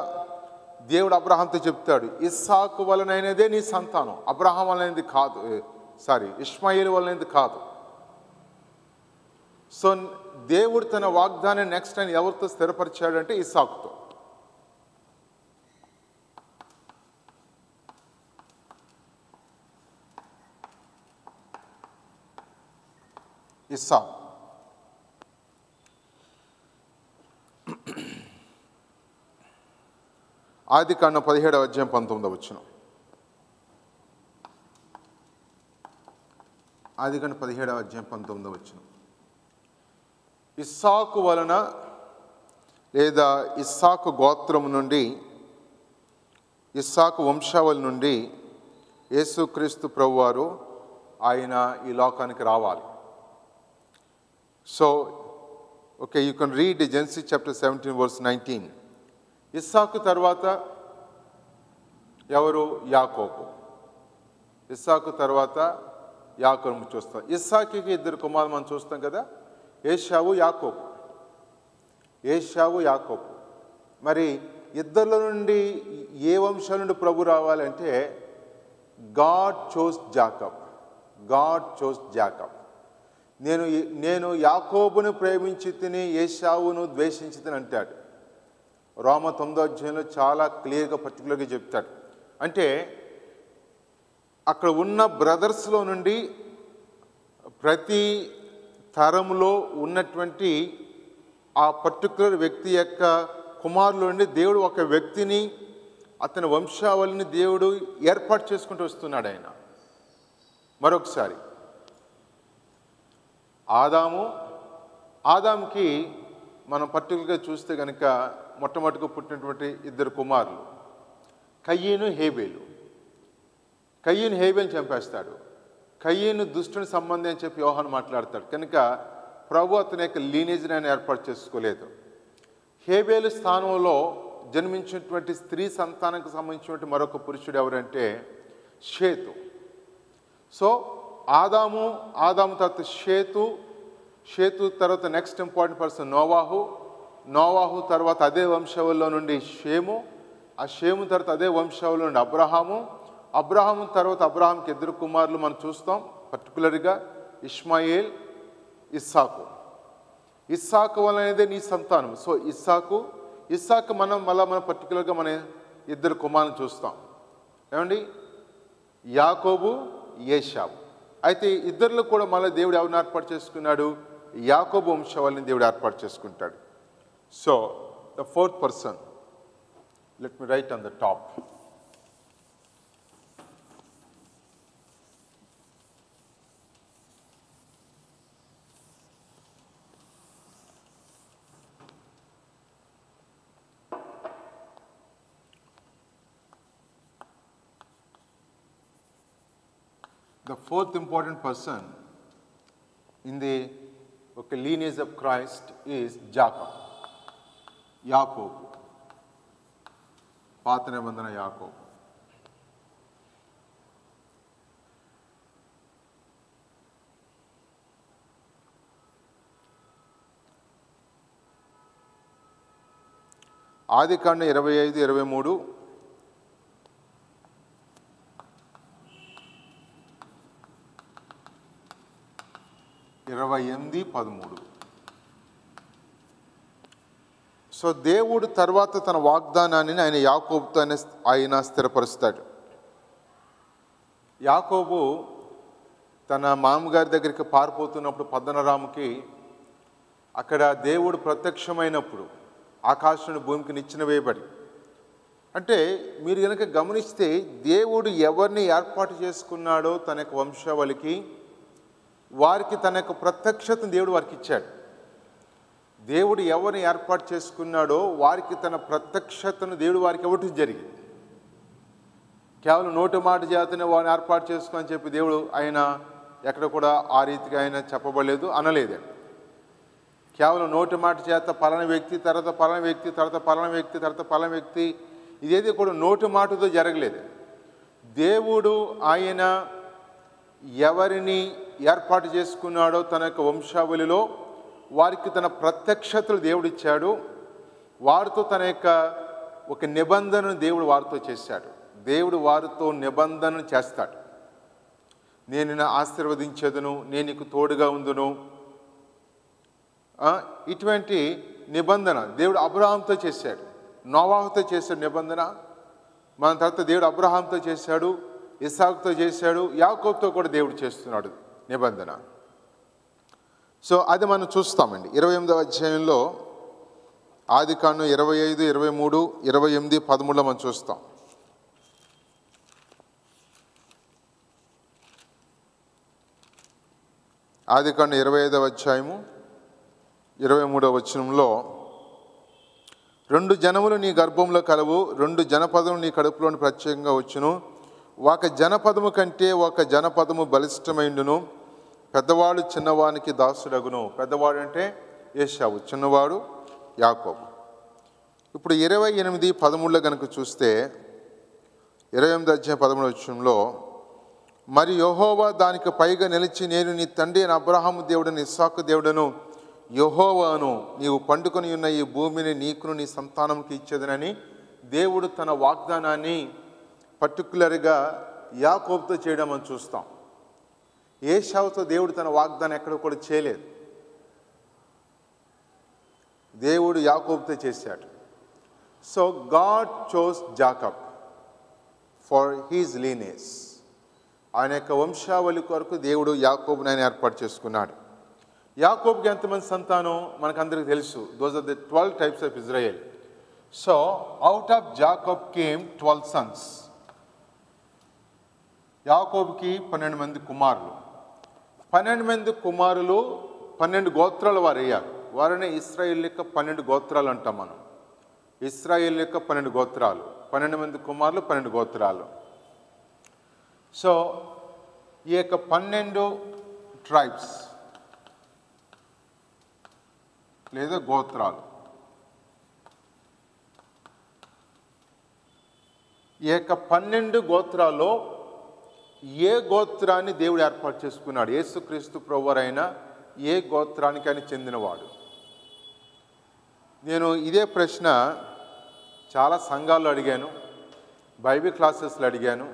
దేవుడు అబ్రహాంతో చెప్తాడు, ఇస్సాకు వలనైనదే నీ సంతానం, అబ్రహాం వలనైనది కాదు, సారీ ఇష్మాయేలు వలనైనది కాదు. సో దేవుడు తన వాగ్దానం నెక్స్ట్ ఆయన ఎవరితో స్థిరపరిచాడు అంటే ఇస్సాకుతో. ఇస్సాకు ఆదికాండం పదిహేడవ అధ్యాయం పంతొమ్మిదవ వచనం. ఆదికాండం పదిహేడవ అధ్యాయం పంతొమ్మిదవ వచనం. ఇస్సాకు వలన లేదా ఇస్సాకు గోత్రం నుండి, ఇస్సాకు వంశావళి నుండి యేసుక్రీస్తు ప్రభువారు ఆయన ఈ లోకానికి రావాలి. So, okay, you can read Genesis chapter seventeen, verse nineteen. ఇస్సాకు తర్వాత ఎవరు? యాకోబు. ఇస్సాకు తర్వాత యాకోబును చూస్తాం. ఇస్సాకుకి ఇద్దరు కుమారులు మనం చూస్తాం కదా, ఏశావు, యాకోబు. ఏశావు, యాకోబు. మరి ఇద్దర్ల నుండి ఏ వంశాల నుండి ప్రభు రావాలంటే God chose Jacob. God chose Jacob. నేను నేను యాకోబును ప్రేమించి తిని ఏశావును ద్వేషించి తిని అంటాడు. రోమ తొమ్మిదో అధ్యాయంలో చాలా క్లియర్గా పర్టికులర్గా చెప్తాడు. అంటే అక్కడ ఉన్న బ్రదర్స్లో నుండి ప్రతి తరంలో ఉన్నటువంటి ఆ పర్టికులర్ వ్యక్తి యొక్క కుమారుల నుండి దేవుడు ఒక వ్యక్తిని, అతని వంశావళిని దేవుడు ఏర్పాటు చేసుకుంటూ వస్తున్నాడు ఆయన. మరొకసారి ఆదాము, ఆదాంకి మనం పర్టికులర్గా చూస్తే కనుక మొట్టమొదటిగా పుట్టినటువంటి ఇద్దరు కుమారులు కయ్యను, హేబేలు. కయ్యను హేబెల్ని చంపేస్తాడు, కయ్యను దుష్టుని సంబంధం అని చెప్పి యోహాను మాట్లాడతాడు. కనుక ప్రభు అతని యొక్క లీనేజ్ని ఆయన ఏర్పాటు చేసుకోలేదు. హేబేలు స్థానంలో జన్మించినటువంటి స్త్రీ సంతానానికి సంబంధించినటువంటి మరొక పురుషుడు ఎవరంటే షేతు. సో ఆదాము, ఆదాము తర్వాత షేతు, షేతు తర్వాత నెక్స్ట్ ఇంపార్టెంట్ పర్సన్ నోవాహు, నోవాహు తర్వాత అదే వంశంలో నుండి షేము, ఆ షేము తర్వాత అదే వంశంలో నుండి అబ్రహాము, అబ్రహాము తర్వాత అబ్రహాంకి ఇద్దరు కుమారులు మనం చూస్తాం, పర్టికులర్గా ఇష్మాయేల్, ఇస్సాకు. ఇస్సాకు అనేది నీ సంతానం. సో ఇస్సాకు, ఇస్సాకు మనం మళ్ళీ మనం పర్టికులర్గా మన ఇద్దరు కుమారులను చూస్తాం. ఏమండి, యాకోబు, యేషావు. అయితే ఇద్దరిలో కూడా మళ్ళీ దేవుడు ఎవరిని ఏర్పాటు చేసుకున్నాడు? యాకోబు వంశవాళ్ళని దేవుడు ఏర్పాటు చేసుకుంటాడు. So the fourth person, let me write on the top. The fourth important person in the okay, lineage of Christ is Jacob, Jacob, Pata Nabandana Jacob. Adikanda ఇరవై ఐదు ఇరవై మూడు. ఇరవై ఎనిమిది పదమూడు. సో దేవుడు తర్వాత తన వాగ్దానాన్ని ఆయన యాకోబుతో ఆయన స్థిరపరుస్తాడు. యాకోబు తన మామగారి దగ్గరికి పారిపోతున్నప్పుడు పద్దనరాముకి అక్కడ దేవుడు ప్రత్యక్షమైనప్పుడు ఆకాశం భూమికి నిచ్చెన వేయబడి, అంటే మీరు కనుక గమనిస్తే దేవుడు ఎవరిని ఏర్పాటు చేసుకున్నాడో తన యొక్క వంశావళికి, వారికి తన యొక్క ప్రత్యక్షతను దేవుడు వారికి ఇచ్చాడు. దేవుడు ఎవరిని ఏర్పాటు చేసుకున్నాడో వారికి తన ప్రత్యక్షతను దేవుడు వారికి ఇవ్వటం జరిగింది. కేవలం నోటి మాట చేతనే వారిని ఏర్పాటు చేసుకుని చెప్పి దేవుడు ఆయన ఎక్కడ కూడా ఆ రీతిగా ఆయన చెప్పబడలేదు, అనలేదండి. కేవలం నోటి మాట చేత పలానా వ్యక్తి తర్వాత పలానా వ్యక్తి తర్వాత పలానా వ్యక్తి తర్వాత పలానా వ్యక్తి, ఇదేది కూడా నోటి మాటతో జరగలేదు. దేవుడు ఆయన ఎవరిని ఏర్పాటు చేసుకున్నాడో తన యొక్క వంశావళిలో వారికి తన ప్రత్యక్షతలు దేవుడిచ్చాడు. వారితో తన యొక్క ఒక నిబంధనను దేవుడు వారితో చేశాడు. దేవుడు వారితో నిబంధనను చేస్తాడు. నేను నా ఆశీర్వదించేదను, నేను నీకు తోడుగా ఉందును, ఇటువంటి నిబంధన దేవుడు అబ్రహాంతో చేశాడు, నోవాహుతో చేశాడు నిబంధన. మన తర్వాత దేవుడు అబ్రహాంతో చేశాడు, ఇస్సాకుతో చేశాడు, యాకోబుతో కూడా దేవుడు చేస్తున్నాడు నిబంధన. సో అది మనం చూస్తామండి. ఇరవై ఎనిమిదవ అధ్యాయంలో ఆది కాండం ఇరవై ఐదు ఇరవై మూడు ఇరవై ఎనిమిది పదమూడులో మనం చూస్తాం. ఆది కాండం ఇరవై ఐదవ అధ్యాయము ఇరవై మూడవ వచనంలో, రెండు జనములు నీ గర్భంలో కలవు, రెండు జనపదములు నీ కడుపులోని ప్రత్యేకంగా వచ్చును, ఒక జనపదము కంటే ఒక జనపదము బలిష్టమైండును, పెద్దవాడు చిన్నవానికి దాసుడగును. పెద్దవాడు అంటే యేషావు, చిన్నవాడు యాకోబు. ఇప్పుడు ఇరవై ఎనిమిది పదమూడులో కనుక చూస్తే, ఇరవై ఎనిమిది అధ్యాయం పదమూడు విషయంలో, మరి యెహోవా దానికి పైగా నిలిచి, నేను నీ తండ్రి అయిన అబ్రహాము దేవుడను, ఇస్సాకు దేవుడను, యెహోవాను, నీవు పండుకొని ఉన్న ఈ భూమిని నీకును నీ సంతానంకి ఇచ్చేదనని దేవుడు తన వాగ్దానాన్ని పర్టికులర్గా యాకోబుతో చేయడం మనం చూస్తాం. యేషావుతో దేవుడు తన వాగ్దానం ఎక్కడ కూడా చేయలేదు, దేవుడు యాకోబుతో చేశాడు. So God chose Jacob for his lineage. ఆయన యొక్క వంశావళి కొరకు దేవుడు యాకోబుని ఆయన ఏర్పాటు చేసుకున్నాడు. యాకోబుకి ఎంతమంది సంతానం మనకందరికీ తెలుసు. Those are the twelve types of Israel. So out of Jacob came twelve sons. యాకోబుకి పన్నెండు మంది కుమారులు, పన్నెండు మంది కుమారులు పన్నెండు గోత్రాల వారు అయ్యారు. వారిని ఇస్రాయేల్ యొక్క పన్నెండు గోత్రాలు అంటాం మనం. ఇస్రాయేల్ యొక్క పన్నెండు గోత్రాలు, పన్నెండు మంది కుమారులు, పన్నెండు గోత్రాలు. సో ఈ యొక్క పన్నెండు ట్రైబ్స్ లేదా గోత్రాలు, ఈ యొక్క పన్నెండు గోత్రాల్లో ఏ గోత్రాన్ని దేవుడు ఏర్పాటు చేసుకున్నాడు? యేసుక్రీస్తు ప్రభువైన ఏ గోత్రానికి ఆయన చెందినవాడు? నేను ఇదే ప్రశ్న చాలా సంఘాల్లో అడిగాను, బైబిల్ క్లాసెస్లో అడిగాను,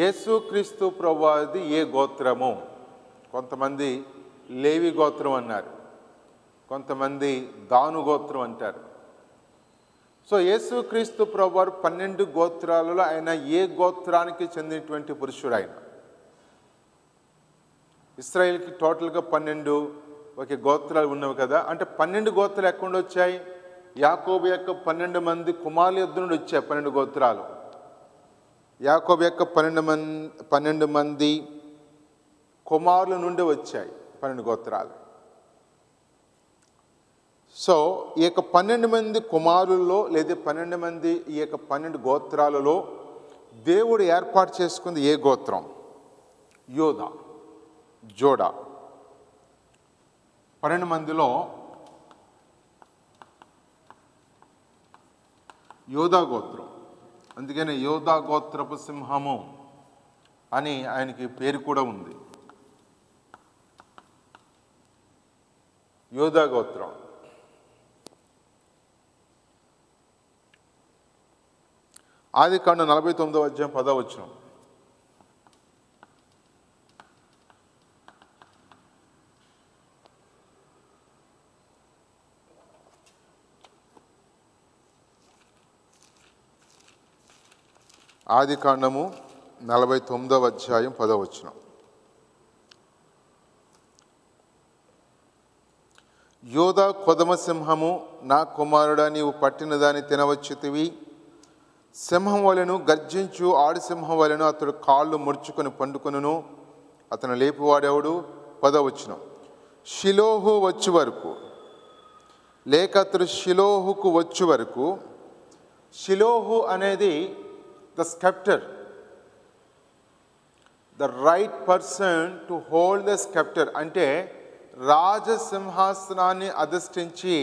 యేసుక్రీస్తు ప్రభువాది ఏ గోత్రము? కొంతమంది లేవి గోత్రం అన్నారు, కొంతమంది దాను గోత్రం అంటారు. సో యేసుక్రీస్తు ప్రభువారు పన్నెండు గోత్రాలలో ఆయన ఏ గోత్రానికి చెందినటువంటి పురుషుడు? ఆయన ఇస్రాయేల్కి టోటల్గా పన్నెండు ఒక గోత్రాలు ఉన్నవి కదా, అంటే పన్నెండు గోత్రాలు ఎక్కడ నుండి వచ్చాయి? యాకోబు యొక్క పన్నెండు మంది కుమారుల యొద్ద నుండి వచ్చాయి పన్నెండు గోత్రాలు. యాకోబు యొక్క పన్నెండు మంది పన్నెండు మంది కుమారుల నుండి వచ్చాయి పన్నెండు గోత్రాలు. సో ఈ యొక్క పన్నెండు మంది కుమారుల్లో లేదా పన్నెండు మంది ఈ యొక్క పన్నెండు గోత్రాలలో దేవుడు ఏర్పాటు చేసుకుంది ఏ గోత్రం? యోధా, జోడా. పన్నెండు మందిలో యోధా గోత్రం, అందుకనే యోధా గోత్రపు సింహము అని ఆయనకి పేరు కూడా ఉంది. యోధా గోత్రం ఆది కాండ నలభై తొమ్మిదవ అధ్యాయం పదవ వచనం, ఆది కాండము నలభై తొమ్మిదవ అధ్యాయం పదవ వచనం, యోధా కొదమసింహము నా కుమారుడా నీవు పట్టిన దాన్ని తినవచ్చుతివి, సింహం వలెను గర్జించు ఆడిసింహం వలెను అతడు కాళ్ళు ముడుచుకొని పండుకొనును, అతను లేపివాడేవాడు. పదవచనం, షిలోహు వచ్చే వరకు లేక అతడు షిలోహుకు వచ్చే వరకు, షిలోహు అనేది the sceptre, the right person to hold the sceptre, అంటే రాజసింహాసనాన్ని అధిష్ఠించి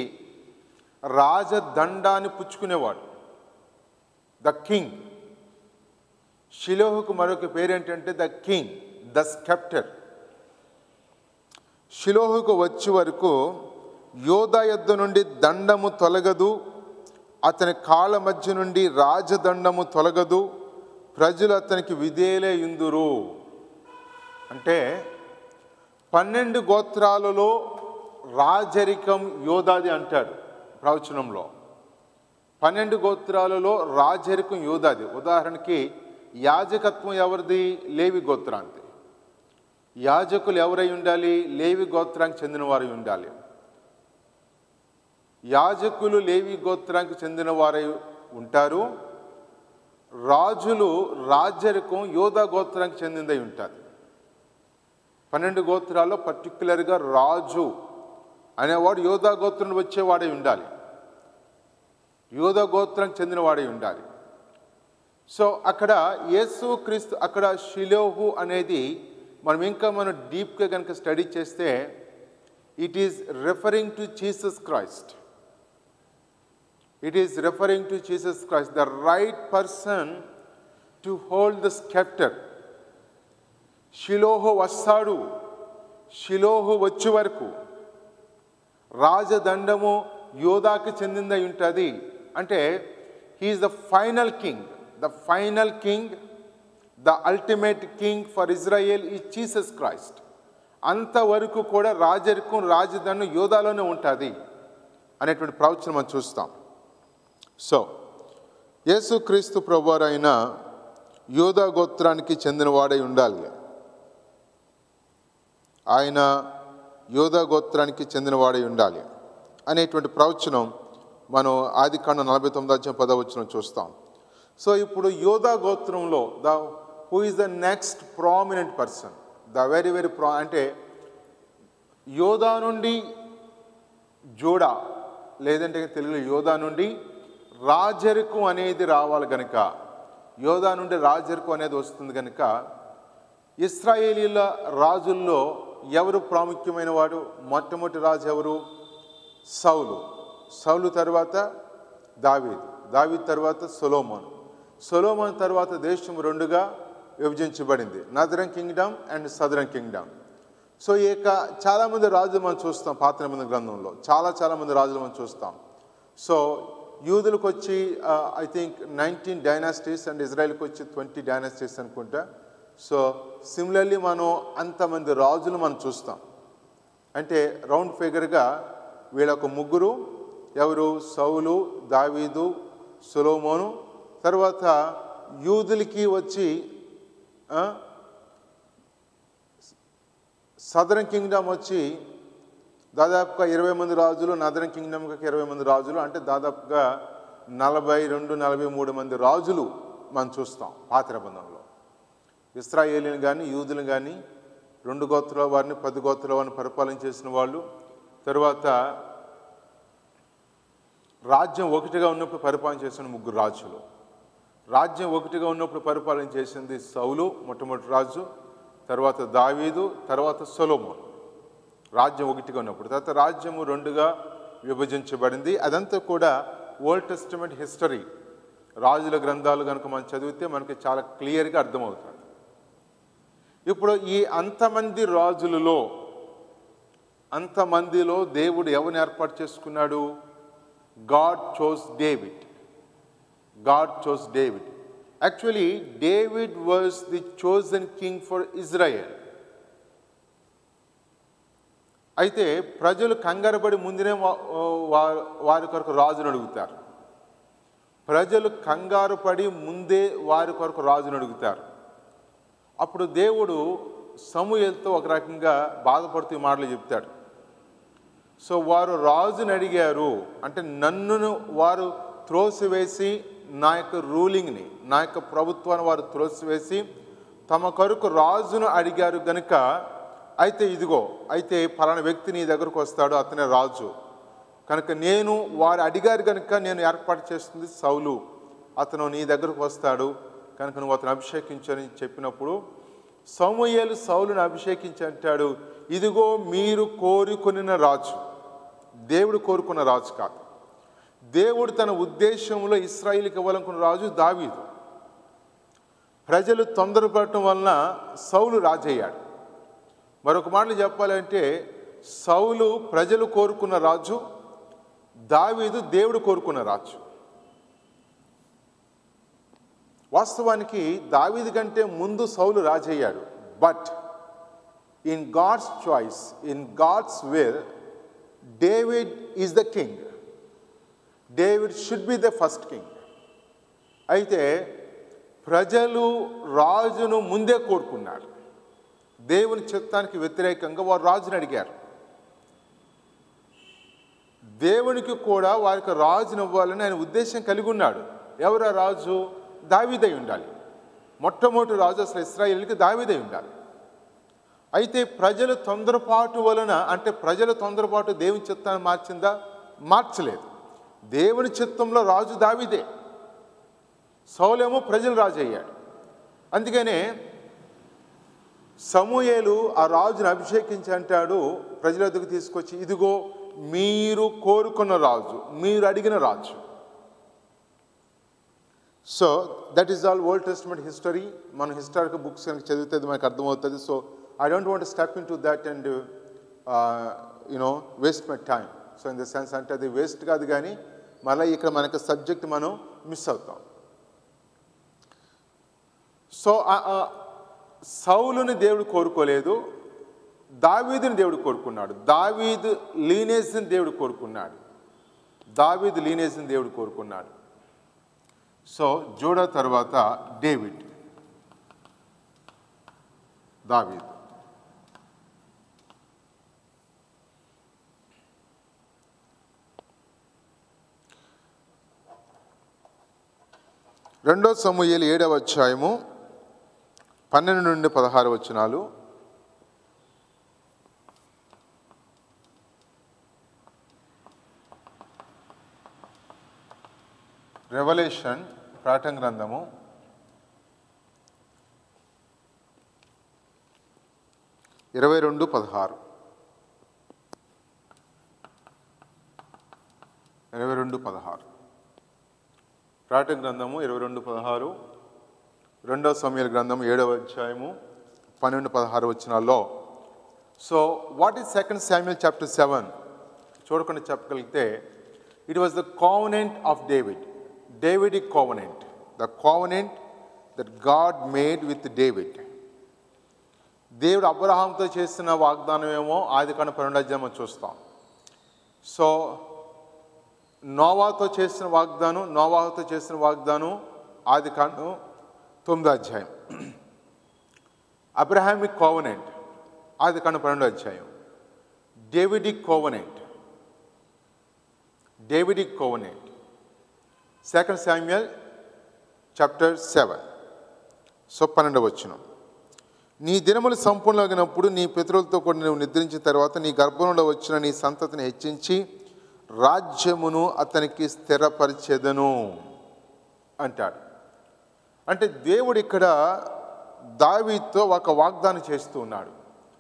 రాజదండాన్ని పుచ్చుకునేవాడు, ద కింగ్. షిలోహుకు మరొక పేరేంటంటే ద కింగ్, ద స్కెప్టర్. షిలోహుకు వచ్చే వరకు యోధా యొద్ద నుండి దండము తొలగదు, అతని కాళ్ళ మధ్య నుండి రాజదండము తొలగదు, ప్రజలు అతనికి విధేయులై యుందురు. అంటే పన్నెండు గోత్రాలలో రాజరికం యోధాది అంటాడు ప్రవచనంలో. పన్నెండు గోత్రాలలో రాజరికం యోధాది. ఉదాహరణకి యాజకత్వం ఎవరిది? లేవి గోత్రానికి. యాజకులు ఎవరై ఉండాలి? లేవి గోత్రానికి చెందినవారై ఉండాలి. యాజకులు లేవి గోత్రానికి చెందినవారై ఉంటారు. రాజులు, రాజరికం యోధా గోత్రానికి చెందినదై ఉంటారు. పన్నెండు గోత్రాల్లో పర్టిక్యులర్గా రాజు అనేవాడు యోధా గోత్రం వచ్చేవాడై ఉండాలి, యోధా గోత్రానికి చెందినవాడై ఉండాలి. సో అక్కడ యేసు క్రీస్తు అక్కడ షిలోహు అనేది మనం ఇంకా మనం డీప్గా కనుక స్టడీ చేస్తే it is referring to Jesus Christ. It is referring to Jesus Christ, the right person to hold the sceptre. షిలోహు వస్తాడు, షిలోహు వచ్చే వరకు రాజదండము యోధాకి చెందిందై ఉంటుంది. అంటే he is the final king, the final king, the ultimate king for Israel is Jesus Christ. అంతవరకు కూడా రాజరికం రాజధాని యోధాలోనే ఉంటుంది అనేటువంటి ప్రవచనం మనం చూస్తాం. సో యేసుక్రీస్తు ప్రభువారు అయిన యోధా గోత్రానికి చెందినవాడై ఉండాలి. ఆయన యోధా గోత్రానికి చెందినవాడై ఉండాలి అనేటువంటి ప్రవచనం మనం ఆది కాండ నలభై తొమ్మిది అధ్యాయం పదవచనం చూస్తాం. సో ఇప్పుడు యోధా గోత్రంలో the who is the next prominent person, the very very ప్రా అంటే యోధా నుండి జోడా, లేదంటే తెలుగులో యోధా నుండి రాజరికం అనేది రావాలి కనుక యోదా నుండి రాజరికం అనేది వస్తుంది కనుక ఇశ్రాయేలీల రాజుల్లో ఎవరు ప్రాముఖ్యమైన వాడు? మొట్టమొదటి రాజు ఎవరు? సౌలు. సౌలు తర్వాత దావీదు, దావీదు తర్వాత సొలొమోను, సొలొమోను తర్వాత దేశం రెండుగా విభజించబడింది, northern kingdom and southern kingdom. So ఈ యొక్క చాలామంది రాజులు మనం చూస్తాం పాత నిబంధన గ్రంథంలో, చాలా చాలామంది రాజులు మనం చూస్తాం. సో యూదులకు వచ్చి I think nineteen dynasties and ఇజ్రాయెల్కి వచ్చి ట్వంటీ డైనాసిటీస్ అనుకుంటా. సో సిమిలర్లీ మనం అంతమంది రాజులు మనం చూస్తాం. అంటే రౌండ్ ఫిగర్గా వీళ్ళొక ముగ్గురు, ఎవరు? సౌలు, దావీదు, సొలొమోను. తర్వాత యూదులకి వచ్చి సదరన్ కింగ్డమ్ వచ్చి దాదాపుగా ఇరవై మంది రాజులు, నదరన్ కింగ్డమ్కి ఇరవై మంది రాజులు, అంటే దాదాపుగా నలభై రెండు నలభై మూడు మంది రాజులు మనం చూస్తాం పాత నిబంధనలో. ఇశ్రాయేలీని కానీ యూదులు కానీ రెండు గోత్రాల వారిని, పది గోత్రాల వారిని పరిపాలన చేసిన వాళ్ళు. తర్వాత రాజ్యం ఒకటిగా ఉన్నప్పుడు పరిపాలన చేసిన ముగ్గురు రాజులు. రాజ్యం ఒకటిగా ఉన్నప్పుడు పరిపాలన చేసింది సౌలు మొట్టమొదటి రాజు, తర్వాత దావీదు, తర్వాత సొలొమోను. రాజ్యం ఒకటిగా ఉన్నప్పుడు. తర్వాత రాజ్యము రెండుగా విభజించబడింది. అదంతా కూడా ఓల్డ్ టెస్టమెంట్ హిస్టరీ, రాజుల గ్రంథాలు కనుక మనం చదివితే మనకి చాలా క్లియర్గా అర్థమవుతుంది. ఇప్పుడు ఈ అంతమంది రాజులలో అంతమందిలో దేవుడు ఎవరిని ఏర్పాటు చేసుకున్నాడు? God chose David. God chose David. Actually David was the chosen king for Israel. అయితే ప్రజలు కంగారుపడి ముందునే వారి కొరకు రాజును అడుగుతారు. ప్రజలు కంగారు పడి ముందే వారి కొరకు రాజును అడుగుతారు. అప్పుడు దేవుడు సమూయేలుతో ఒక రకంగా బాధపడుతూ మాటలు చెప్తాడు. సో వారు రాజుని అడిగారు అంటే నన్నును వారు త్రోసివేసి, నా యొక్క రూలింగ్ని, నా యొక్క ప్రభుత్వాన్ని వారు త్రోసివేసి తమ కొరకు రాజును అడిగారు గనుక, అయితే ఇదిగో అయితే ఫలానా వ్యక్తి నీ దగ్గరకు వస్తాడు, అతనే రాజు కనుక నేను వారు అడిగారు కనుక నేను ఏర్పాటు చేస్తుంది సౌలు, అతను నీ దగ్గరకు వస్తాడు కనుక నువ్వు అతను అభిషేకించని చెప్పినప్పుడు సమూయేలు సౌలును అభిషేకించి అంటాడు, ఇదిగో మీరు కోరుకున్న రాజు. దేవుడు కోరుకున్న రాజు కాదు. దేవుడు తన ఉద్దేశంలో ఇశ్రాయేలుకి ఇవ్వాలనుకున్న రాజు దావీదు. ప్రజలు తొందరపడటం వలన సౌలు రాజయ్యాడు. మరొక మాటలు చెప్పాలంటే సౌలు ప్రజలు కోరుకున్న రాజు, దావీదు దేవుడు కోరుకున్న రాజు. వాస్తవానికి దావీదు కంటే ముందు సౌలు రాజయ్యాడు. But in God's choice, in God's will, David is the king. David should be the first king. అయితే ప్రజలు రాజును ముందే కోరుకున్నారు. దేవుని చిత్తానికి వ్యతిరేకంగా వారు రాజుని అడిగారు. దేవునికి కూడా వారికి రాజును ఇవ్వాలని ఆయన ఉద్దేశం కలిగి ఉన్నాడు. ఎవరా రాజు? దావీదై ఉండాలి. మొట్టమొదటి రాజు అసలు ఇశ్రాయేలుకి దావీదై ఉండాలి. అయితే ప్రజల తొందరపాటు వలన, అంటే ప్రజల తొందరపాటు దేవుని చిత్తాన్ని మార్చిందా? మార్చలేదు. దేవుని చిత్తంలో రాజు దావీదే. సౌలేమో ప్రజలు రాజు అయ్యాడు. అందుకనే సమూయేలు ఆ రాజును అభిషేకించి అంటాడు, ప్రజల దగ్గర తీసుకొచ్చి, ఇదిగో మీరు కోరుకున్న రాజు, మీరు అడిగిన రాజు. So that is all Old Testament history. మనం హిస్టారికల్ బుక్స్ కనుక చదివితే మనకు అర్థమవుతుంది. So I don't want step in to that and you know waste my time. So in the sense అంటే అది వేస్ట్ కాదు, కానీ మళ్ళీ ఇక్కడ మనకి సబ్జెక్ట్ మనం మిస్ అవుతాం. సో సౌలుని దేవుడు కోరుకోలేదు, దావీదుని దేవుడు కోరుకున్నాడు. దావీదు లీనేజ్ని దేవుడు కోరుకున్నాడు. దావీదు లీనేజ్ని దేవుడు కోరుకున్నాడు. సో జూడా తర్వాత డేవిడ్, దావీదు. రెండో సమూయేలు ఏడవ అధ్యాయము పన్నెండు నుండి పదహారు వచనాలు. రెవల్యూషన్, ప్రాటం గ్రంథము ఇరవై రెండు పదహారు ఇరవై రెండు పదహారు ప్రకటన గ్రంథము ఇరవై రెండు పదహారు రెండవ సమూయేలు గ్రంథము ఏడవ అధ్యాయము పన్నెండు పదహారు వచనాల్లో. So what is second Samuel chapter seven చూడకుండా చెప్పగలిగితే, it was the covenant of David, Davidic covenant, the covenant that God made with David. దేవుడు అబ్రహాంతో చేసిన వాగ్దానం ఏమో ఆదికాండం పన్నెండవ అధ్యాయము చూస్తాం. సో నోవాతో చేసిన వాగ్దానం నోవాతో చేసిన వాగ్దానం ఆదికాండం తొమ్మిదో అధ్యాయం. అబ్రహామిక్ కోవెనెంట్ ఆదికాండం పన్నెండో అధ్యాయం. Davidic covenant Davidic covenant second Samuel chapter seven. So పన్నెండవ వచనం, నీ దినములు సంపూర్ణమైనప్పుడు నీ పితరులతో కూడా నువ్వు నిద్రించిన తర్వాత నీ గర్భంలో వచ్చిన నీ సంతతిని హెచ్చించి రాజ్యమును అతనికి స్థిరపరిచెదను అంటాడు. అంటే దేవుడు ఇక్కడ దావీదుతో ఒక వాగ్దానం చేస్తూ ఉన్నాడు.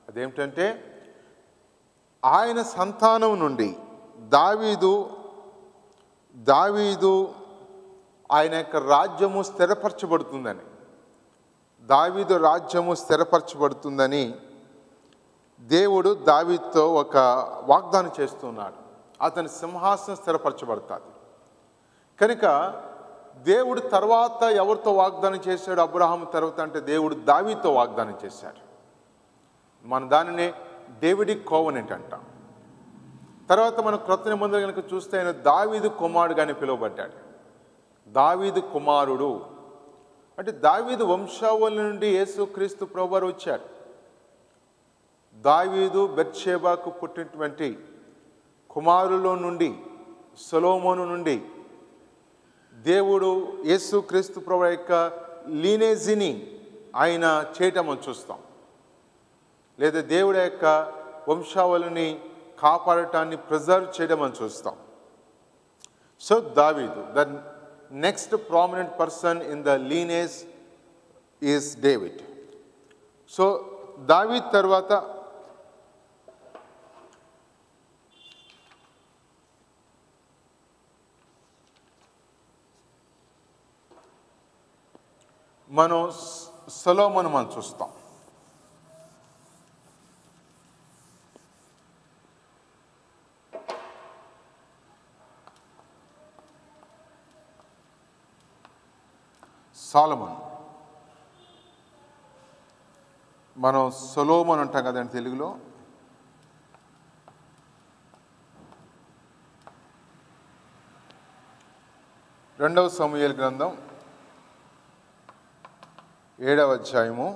అదేమిటంటే, ఆయన సంతానం నుండి దావీదు దావీదు ఆయన యొక్క రాజ్యము స్థిరపరచబడుతుందని, దావీదు రాజ్యము స్థిరపరచబడుతుందని దేవుడు దావీదుతో ఒక వాగ్దానం చేస్తున్నాడు. అతని సింహాసనం స్థిరపరచబడుతుంది. కనుక దేవుడు తర్వాత ఎవరితో వాగ్దానం చేశాడు అబ్రహాము తర్వాత అంటే దేవుడు దావీదుతో వాగ్దానం చేశాడు. మన దానినే డేవిడిక్ కోవెనెంట్ అంటాం. తర్వాత మనం క్రొత్త నిబంధన కనుక చూస్తే ఆయన దావీదు కుమారుడుగానే పిలువబడ్డాడు. దావీదు కుమారుడు అంటే దావీదు వంశావళి నుండి యేసుక్రీస్తు ప్రభువారు వచ్చాడు. దావీదు బెత్షేబాకు పుట్టినటువంటి కుమారులో నుండి, సొలొమోను నుండి దేవుడు యేసుక్రీస్తు ప్రభువు యొక్క లీనేజీని ఆయన చేయటం మనం చూస్తాం. లేదా దేవుడి యొక్క వంశావళిని కాపాడటాన్ని ప్రిజర్వ్ చేయడం మనం చూస్తాం. సో దావీదు, the next prominent person in the lineage is David. So దావీదు తర్వాత మనం సొలొమోను మనం చూస్తాం. సాలమన్ మనం సొలొమోను అంటాం కదండి తెలుగులో. రెండవ సమూయేలు గ్రంథం ఏడవ అధ్యాయము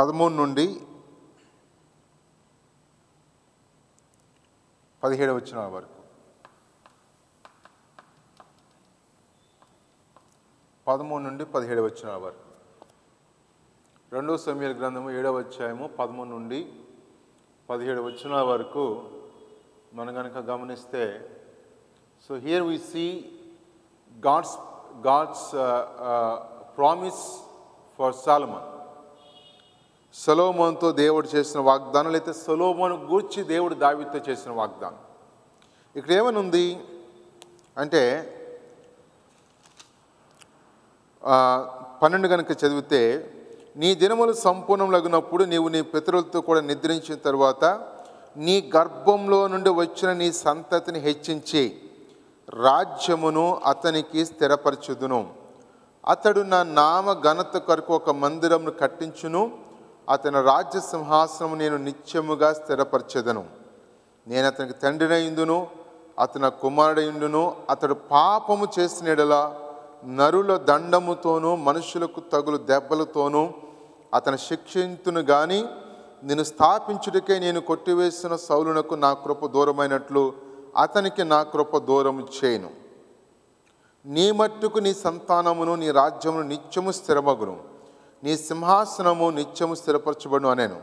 పదమూడు నుండి పదిహేడు వచనాల వరకు, పదమూడు నుండి పదిహేడు వచనాల వరకు రెండవ సమూయేలు గ్రంథము ఏడవ అధ్యాయము పదమూడు నుండి పదిహేడు వచనాల వరకు మనం కనుక గమనిస్తే, so here we see God's God's promise for Solomon. సొలొమోనుతో దేవుడు చేసిన వాగ్దానం, లేకపోతే సొలొమోను గూర్చి దేవుడు దావీదుతో చేసిన వాగ్దానం. ఇక్కడ ఏమని ఉంది అంటే పన్నెండు కనుక చదివితే, నీ దినములు సంపూర్ణంలగినప్పుడు నీవు నీ పితరులతో కూడా నిద్రించిన తర్వాత నీ గర్భంలో నుండి వచ్చిన నీ సంతతిని హెచ్చించి రాజ్యమును అతనికి స్థిరపరచుదును. అతడు నా నామ ఘనత కొరకు ఒక మందిరమును కట్టించును. అతని రాజ్య సింహాసనము నేను నిత్యముగా స్థిరపరచెదను. నేను అతనికి తండ్రినయుండును, అతని కుమారుడయుండును. అతడు పాపము చేసిన యెడల నరుల దండముతోనూ మనుషులకు తగులు దెబ్బలతోనూ అతను శిక్షింతును గాని నేను స్థాపించుటకే నేను కొట్టివేసిన సౌలునకు నా కృప దూరమైనట్లు అతనికి నా కృప దూరము చేయను. నీ మట్టుకు నీ సంతానమును నీ రాజ్యమును నిత్యము స్థిరమగును, నీ సింహాసనము నిత్యము స్థిరపరచబడును అనేను.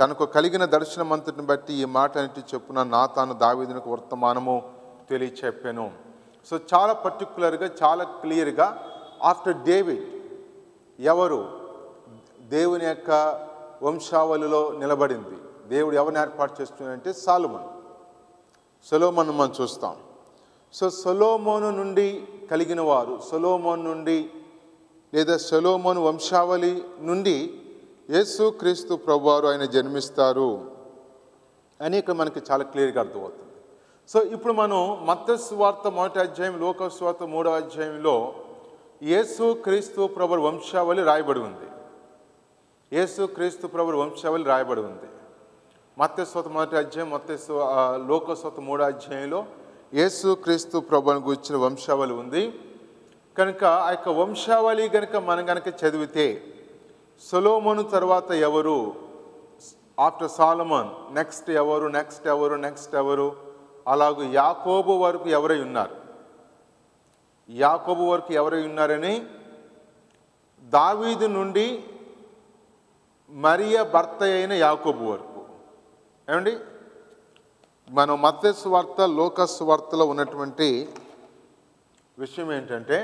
తనకు కలిగిన దర్శనమంతటిని బట్టి ఈ మాట అన్నిటి చెప్పున నా తాను దావీదునకు వర్తమానము తెలియచెప్పెను. సో చాలా పర్టికులర్గా చాలా క్లియర్గా ఆఫ్టర్ డేవిడ్ ఎవరు దేవుని యొక్క వంశావళిలో నిలబడింది, దేవుడు ఎవరిని ఏర్పాటు చేస్తున్నాడంటే సాలొమోను. సొలొమోను మనం చూస్తాం. సో సొలొమోను నుండి కలిగిన వారు, సొలొమోను నుండి లేదా సొలొమోను వంశావళి నుండి యేసు క్రీస్తు ప్రభువారు ఆయన జన్మిస్తారు అని ఇక్కడ మనకి చాలా క్లియర్గా అర్థమవుతుంది. సో ఇప్పుడు మనం మత్తయి సువార్త మొదటి అధ్యాయం, లోకా సువార్త మూడవ అధ్యాయంలో యేసు క్రీస్తు ప్రభువు వంశావళి రాయబడి ఉంది. యేసు క్రీస్తు ప్రభువు వంశావళి రాయబడి ఉంది. మత్తయి సువార్త మొదటి అధ్యాయం, మత్తయి లోకా సువార్త మూడవ అధ్యాయంలో యేసు క్రీస్తు ప్రభువును గురించిన వంశావళి ఉంది. కనుక ఆ యొక్క వంశావళి కనుక మనం కనుక చదివితే సొలొమోను తర్వాత ఎవరు, ఆఫ్టర్ సాలొమోన్ నెక్స్ట్ ఎవరు, నెక్స్ట్ ఎవరు, నెక్స్ట్ ఎవరు, అలాగే యాకోబు వరకు ఎవరై ఉన్నారు, యాకోబు వరకు ఎవరై ఉన్నారని దావీదు నుండి మరియ భర్త అయిన యాకోబు వరకు ఏమండి మనం మత్తయి సువార్త లోకా సువార్తలో ఉన్నటువంటి విషయం ఏంటంటే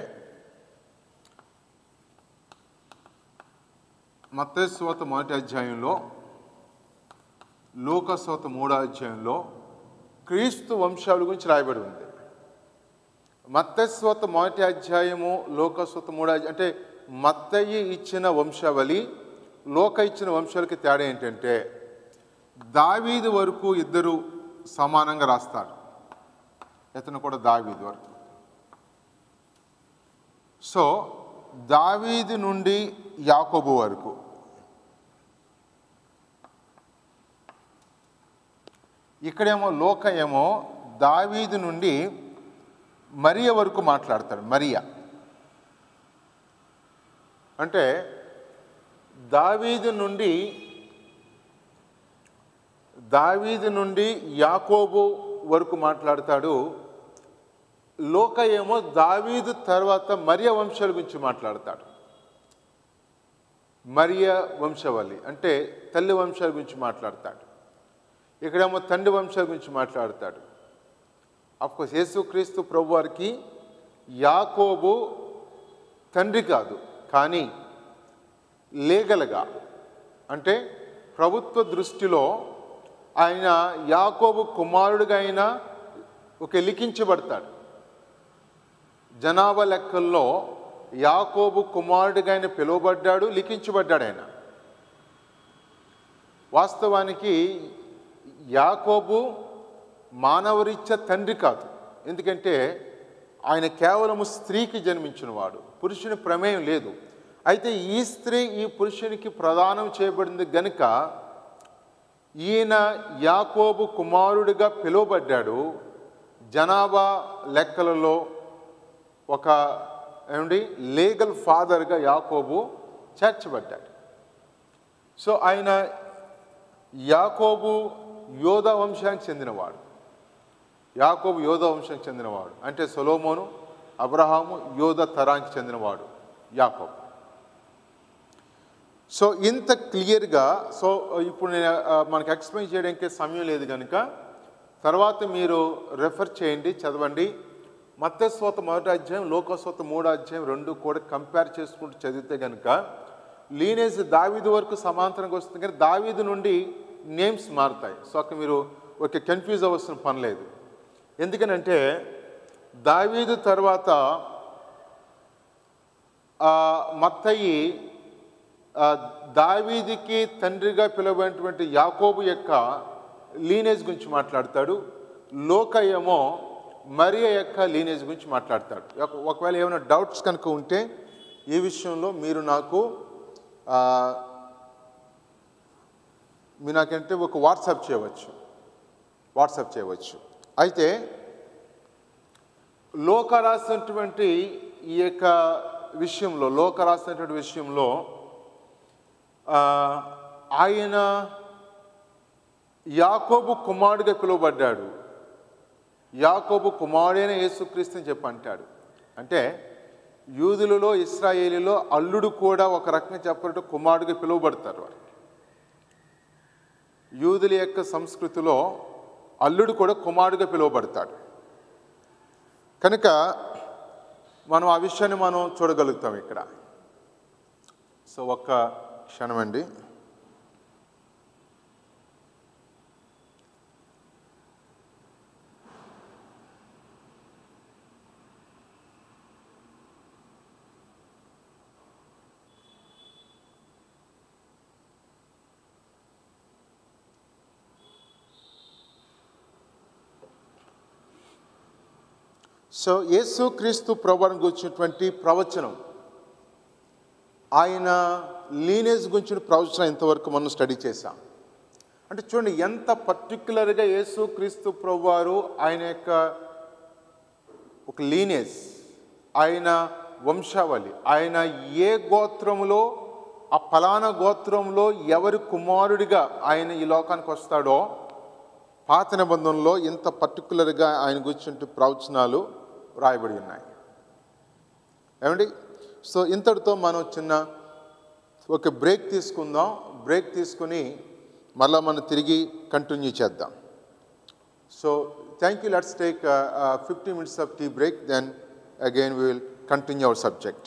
మత్తయి సువార్త మొదటి అధ్యాయంలో లోకా సువార్త మూడో అధ్యాయంలో క్రీస్తు వంశావళి గురించి రాయబడి ఉంది. మత్తయి సువార్త మొదటి అధ్యాయము, లోకా సువార్త మూడో అధ్యాయం అంటే మత్తయి ఇచ్చిన వంశావళి, లోక ఇచ్చిన వంశావళికి తేడా ఏంటంటే దావీదు వరకు ఇద్దరు సమానంగా రాస్తారు, ఇతను కూడా దావీదు వరకు. సో దావీదు నుండి యాకోబు వరకు, ఇక్కడేమో లోక ఏమో దావీదు నుండి మరియ వరకు మాట్లాడతాడు. మరియ అంటే దావీదు నుండి దావీదు నుండి యాకోబు వరకు మాట్లాడతాడు. లోక ఏమో దావీదు తర్వాత మరియ వంశాల గురించి మాట్లాడతాడు, మరియ వంశవళి అంటే తల్లి వంశాల గురించి మాట్లాడతాడు. ఇక్కడేమో తండ్రి వంశాల గురించి మాట్లాడతాడు. అఫ్కోర్స్ యేసుక్రీస్తు ప్రభువారికి యాకోబు తండ్రి కాదు, కానీ లీగల్గా అంటే ప్రభుత్వ దృష్టిలో ఆయన యాకోబు కుమారుడిగా ఆయన ఒక లిఖించబడతాడు. జనాభా లెక్కల్లో యాకోబు కుమారుడిగా ఆయన పిలువబడ్డాడు, లిఖించబడ్డాడు ఆయన. వాస్తవానికి యాకోబు మానవరీత్యా తండ్రి కాదు, ఎందుకంటే ఆయన కేవలం స్త్రీకి జన్మించినవాడు, పురుషుని ప్రమేయం లేదు. అయితే ఈ స్త్రీ ఈ పురుషునికి ప్రదానం చేయబడింది గనుక ఈయన యాకోబు కుమారుడిగా పిలువబడ్డాడు. జనాభా లెక్కలలో ఒక ఏమండి లీగల్ ఫాదర్గా యాకోబు చేర్చబడ్డాడు. సో ఆయన యాకోబు యోధా వంశానికి చెందినవాడు, యాకోబు యోధా వంశానికి చెందినవాడు అంటే సొలొమోను, అబ్రహాము యోధా తరానికి చెందినవాడు యాకోబు. సో ఇంత క్లియర్గా, సో ఇప్పుడు నేను మనకు ఎక్స్ప్లెయిన్ చేయడానికి సమయం లేదు కనుక తర్వాత మీరు రెఫర్ చేయండి, చదవండి. మత్తయి సువార్త మొదటి అధ్యాయం, లోకా సువార్త మూడో అధ్యాయం రెండు కూడా కంపేర్ చేసుకుంటూ చదివితే కనుక లీనేజ్ దావీదు వరకు సమాంతరంగా వస్తుంది, కానీ దావీదు నుండి నేమ్స్ మారుతాయి. సో అక్కడ మీరు ఓకే కన్ఫ్యూజ్ అవ్వాల్సిన పని లేదు, ఎందుకనంటే దావీదు తర్వాత మత్తయి దావీదికి తండ్రిగా పిలువబడినటువంటి యాకోబు యొక్క లీనేజ్ గురించి మాట్లాడతాడు. లోక ఏమో మరియ యొక్క లీనేజ్ గురించి మాట్లాడతాడు. ఒకవేళ ఏమైనా డౌట్స్ కనుక ఉంటే ఈ విషయంలో మీరు నాకు మీ నాకంటే ఒక వాట్సాప్ చేయవచ్చు, వాట్సాప్ చేయవచ్చు. అయితే లోక రాసినటువంటి ఈ యొక్క విషయంలో, లోక రాసినటువంటి విషయంలో ఆయన యాకోబు కుమారుడిగా పిలువబడ్డాడు, యాకోబు కుమారుడైన యేసుక్రీస్తు అని చెప్పంటాడు. అంటే యూదులలో ఇశ్రాయేలీలో అల్లుడు కూడా ఒక రకంగా చెప్పాలంటే కుమారుడిగా పిలువబడతారు వారు. యూదుల యొక్క సంస్కృతిలో అల్లుడు కూడా కుమారుడిగా పిలువబడతాడు. కనుక మనం ఆ విషయాన్ని మనం చూడగలుగుతాం ఇక్కడ. సో ఒక్క క్షణం అండి. సో యేసు క్రీస్తు ప్రభువుని గురించినటువంటి ప్రవచనం, ఆయన లీనేజ్ గురించిన ప్రవచనం ఇంతవరకు మనం స్టడీ చేశాం. అంటే చూడండి ఎంత పర్టిక్యులర్గా యేసు క్రీస్తు ప్రభువారు ఆయన యొక్క ఒక లీనేజ్, ఆయన వంశావళి, ఆయన ఏ గోత్రంలో ఆ ఫలానా గోత్రంలో ఎవరి కుమారుడిగా ఆయన ఈ లోకానికి వస్తాడో పాత నిబంధనలో ఇంత పర్టికులర్గా ఆయన గురించిన ప్రవచనాలు రాయబడి ఉన్నాయి ఏమండి. సో ఇంతటితో మనం చిన్న ఒక బ్రేక్ తీసుకుందాం. బ్రేక్ తీసుకుని మళ్ళీ మనం తిరిగి కంటిన్యూ చేద్దాం. So thank you. Let's take fifty minutes of tea break, then again we will continue our subject.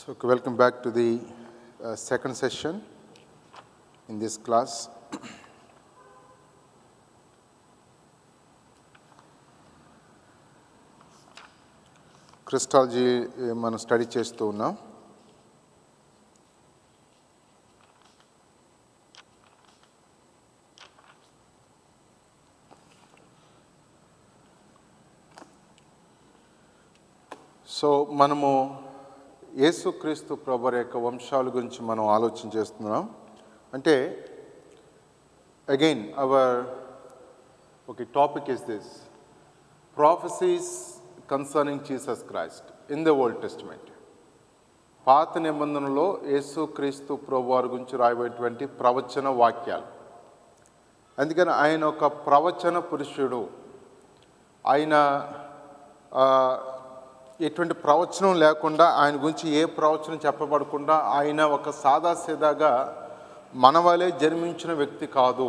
So, welcome back to the uh, second session in this class. Christology, we study this now. So, Manamo. యేసు క్రీస్తు ప్రభువు యొక్క వంశాల గురించి మనం ఆలోచన చేస్తున్నాం అంటే again our okay topic is this prophecies concerning Jesus Christ in the old testament పాత నిబంధనలో యేసు క్రీస్తు ప్రభువు గురించి రాయబడినటువంటి ప్రవచన వాక్యాలు అందుకని ఆయన ఒక ప్రవచన పురుషుడు ఆయన ఎటువంటి ప్రవచనం లేకుండా ఆయన గురించి ఏ ప్రవచనం చెప్పబడకుండా ఆయన ఒక సాదాసీదాగా మనవలే జన్మించిన వ్యక్తి కాదు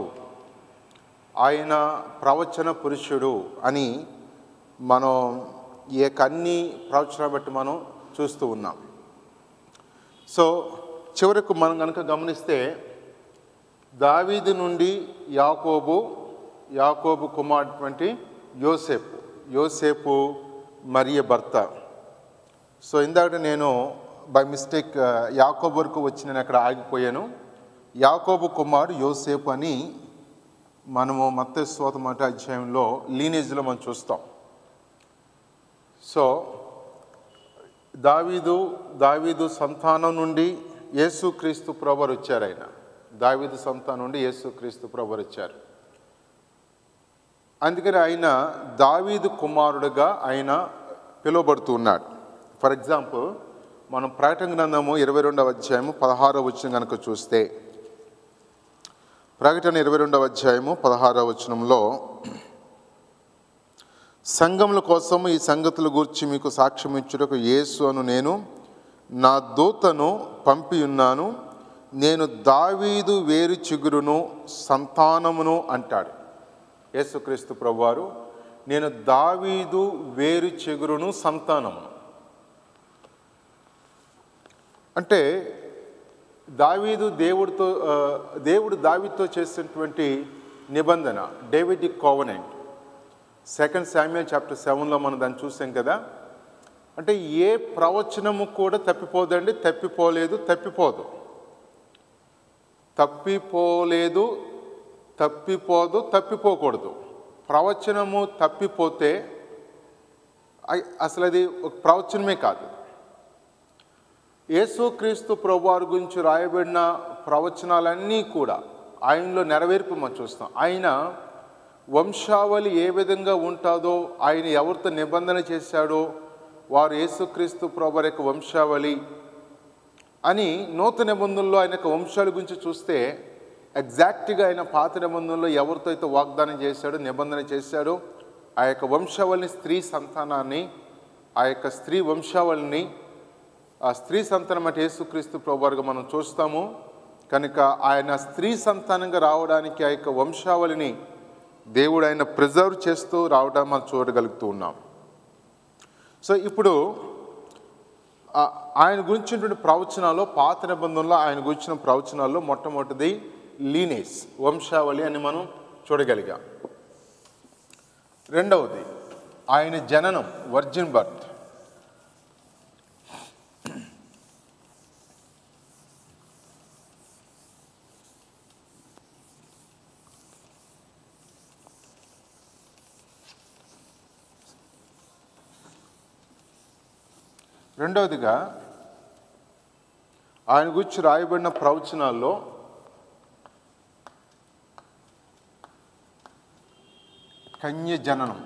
ఆయన ప్రవచన పురుషుడు అని మనం ఏ కన్ని ప్రవచన బట్టి మనం చూస్తూ ఉన్నాం. సో చివరకు మనం కనుక గమనిస్తే దావీదు నుండి యాకోబు యాకోబు కుమారుడు యోసేపు యోసేపు మరియ భర్త. సో ఇందాక నేను బై మిస్టేక్ యాకోబు వరకు వచ్చి నేను అక్కడ ఆగిపోయాను. యాకోబు కుమారుడు యోసేపు అని మనము మత్తయి సువార్త మొదటి అధ్యాయంలో లీనేజ్లో మనం చూస్తాం. సో దావీదు దావీదు సంతానం నుండి యేసుక్రీస్తు ప్రభువు వచ్చారు. ఆయన దావీదు సంతానం నుండి యేసుక్రీస్తు ప్రభువు వచ్చారు. అందుకని ఆయన దావీదు కుమారుడుగా ఆయన పిలువబడుతున్నాడు. ఫర్ ఎగ్జాంపుల్ మనం ప్రకటన గ్రంథము ఇరవై రెండవ అధ్యాయము పదహారవ వచనం కనుక చూస్తే ప్రకటన ఇరవై రెండవ అధ్యాయము పదహారవ వచనంలో సంఘముల కోసం ఈ సంగతుల గురించి మీకు సాక్ష్యం ఇచ్చుటకు యేసు అను నేను నా దూతను పంపి ఉన్నాను, నేను దావీదు వేరు చిగురును సంతానమును అంటాడు యేసుక్రీస్తు ప్రభువారు. నేను దావీదు వేరు చిగురును సంతానము అంటే దావీదు దేవుడితో దేవుడు దావీదుతో చేసినటువంటి నిబంధన Davidic covenant second Samuel chapter సెవెన్లో మనం దాన్ని చూసాం కదా. అంటే ఏ ప్రవచనము కూడా తప్పిపోదండి, తప్పిపోలేదు, తప్పిపోదు, తప్పిపోలేదు, తప్పిపోదు, తప్పిపోకూడదు. ప్రవచనము తప్పిపోతే అసలు అది ఒక ప్రవచనమే కాదు. యేసుక్రీస్తు ప్రభువారి గురించి రాయబడిన ప్రవచనాలన్నీ కూడా ఆయనలో నెరవేర్పు మనం చూస్తాం. ఆయన వంశావళి ఏ విధంగా ఉంటుందో, ఆయన ఎవరితో నిబంధన చేశాడో వారు యేసుక్రీస్తు ప్రభువారి యొక్క వంశావళి అని నూతన నిబంధనలో ఆయన యొక్క వంశాల గురించి చూస్తే ఎగ్జాక్ట్గా ఆయన పాత నిబంధనలో ఎవరితో అయితే వాగ్దానం చేశాడో నిబంధన చేశాడో ఆ యొక్క వంశావళిని, స్త్రీ సంతానాన్ని, ఆ యొక్క స్త్రీ వంశావళిని, ఆ స్త్రీ సంతానం అంటే యేసుక్రీస్తు ప్రభువారుగా మనం చూస్తాము. కనుక ఆయన స్త్రీ సంతానంగా రావడానికి ఆ యొక్క వంశావళిని దేవుడు ఆయన ప్రిజర్వ్ చేస్తూ రావడం మనం చూడగలుగుతూ ఉన్నాం. సో ఇప్పుడు ఆయన గురించినటువంటి ప్రవచనాల్లో పాత నిబంధనలో ఆయన గురించిన ప్రవచనాల్లో మొట్టమొదటిది లీనేజ్ వంశావళి అని మనం చూడగలిగాం. రెండవది ఆయన జననం వర్జిన్ బర్త్. రెండవదిగా ఆయన గురించి రాయబడిన ప్రవచనాల్లో కన్య జననం.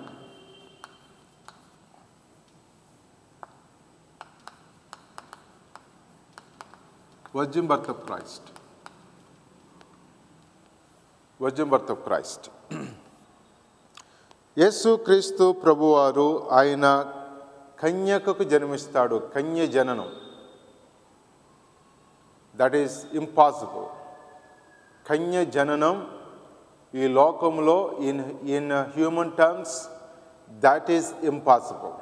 Virgin birth of Christ virgin birth of Christ యేసు క్రీస్తు ప్రభువారు ఆయన కన్యకకు జన్మిస్తాడు. కన్య జననం దట్ ఈస్ ఇంపాసిబుల్. కన్య జననం ఈ లోకంలో in in human terms that is impossible.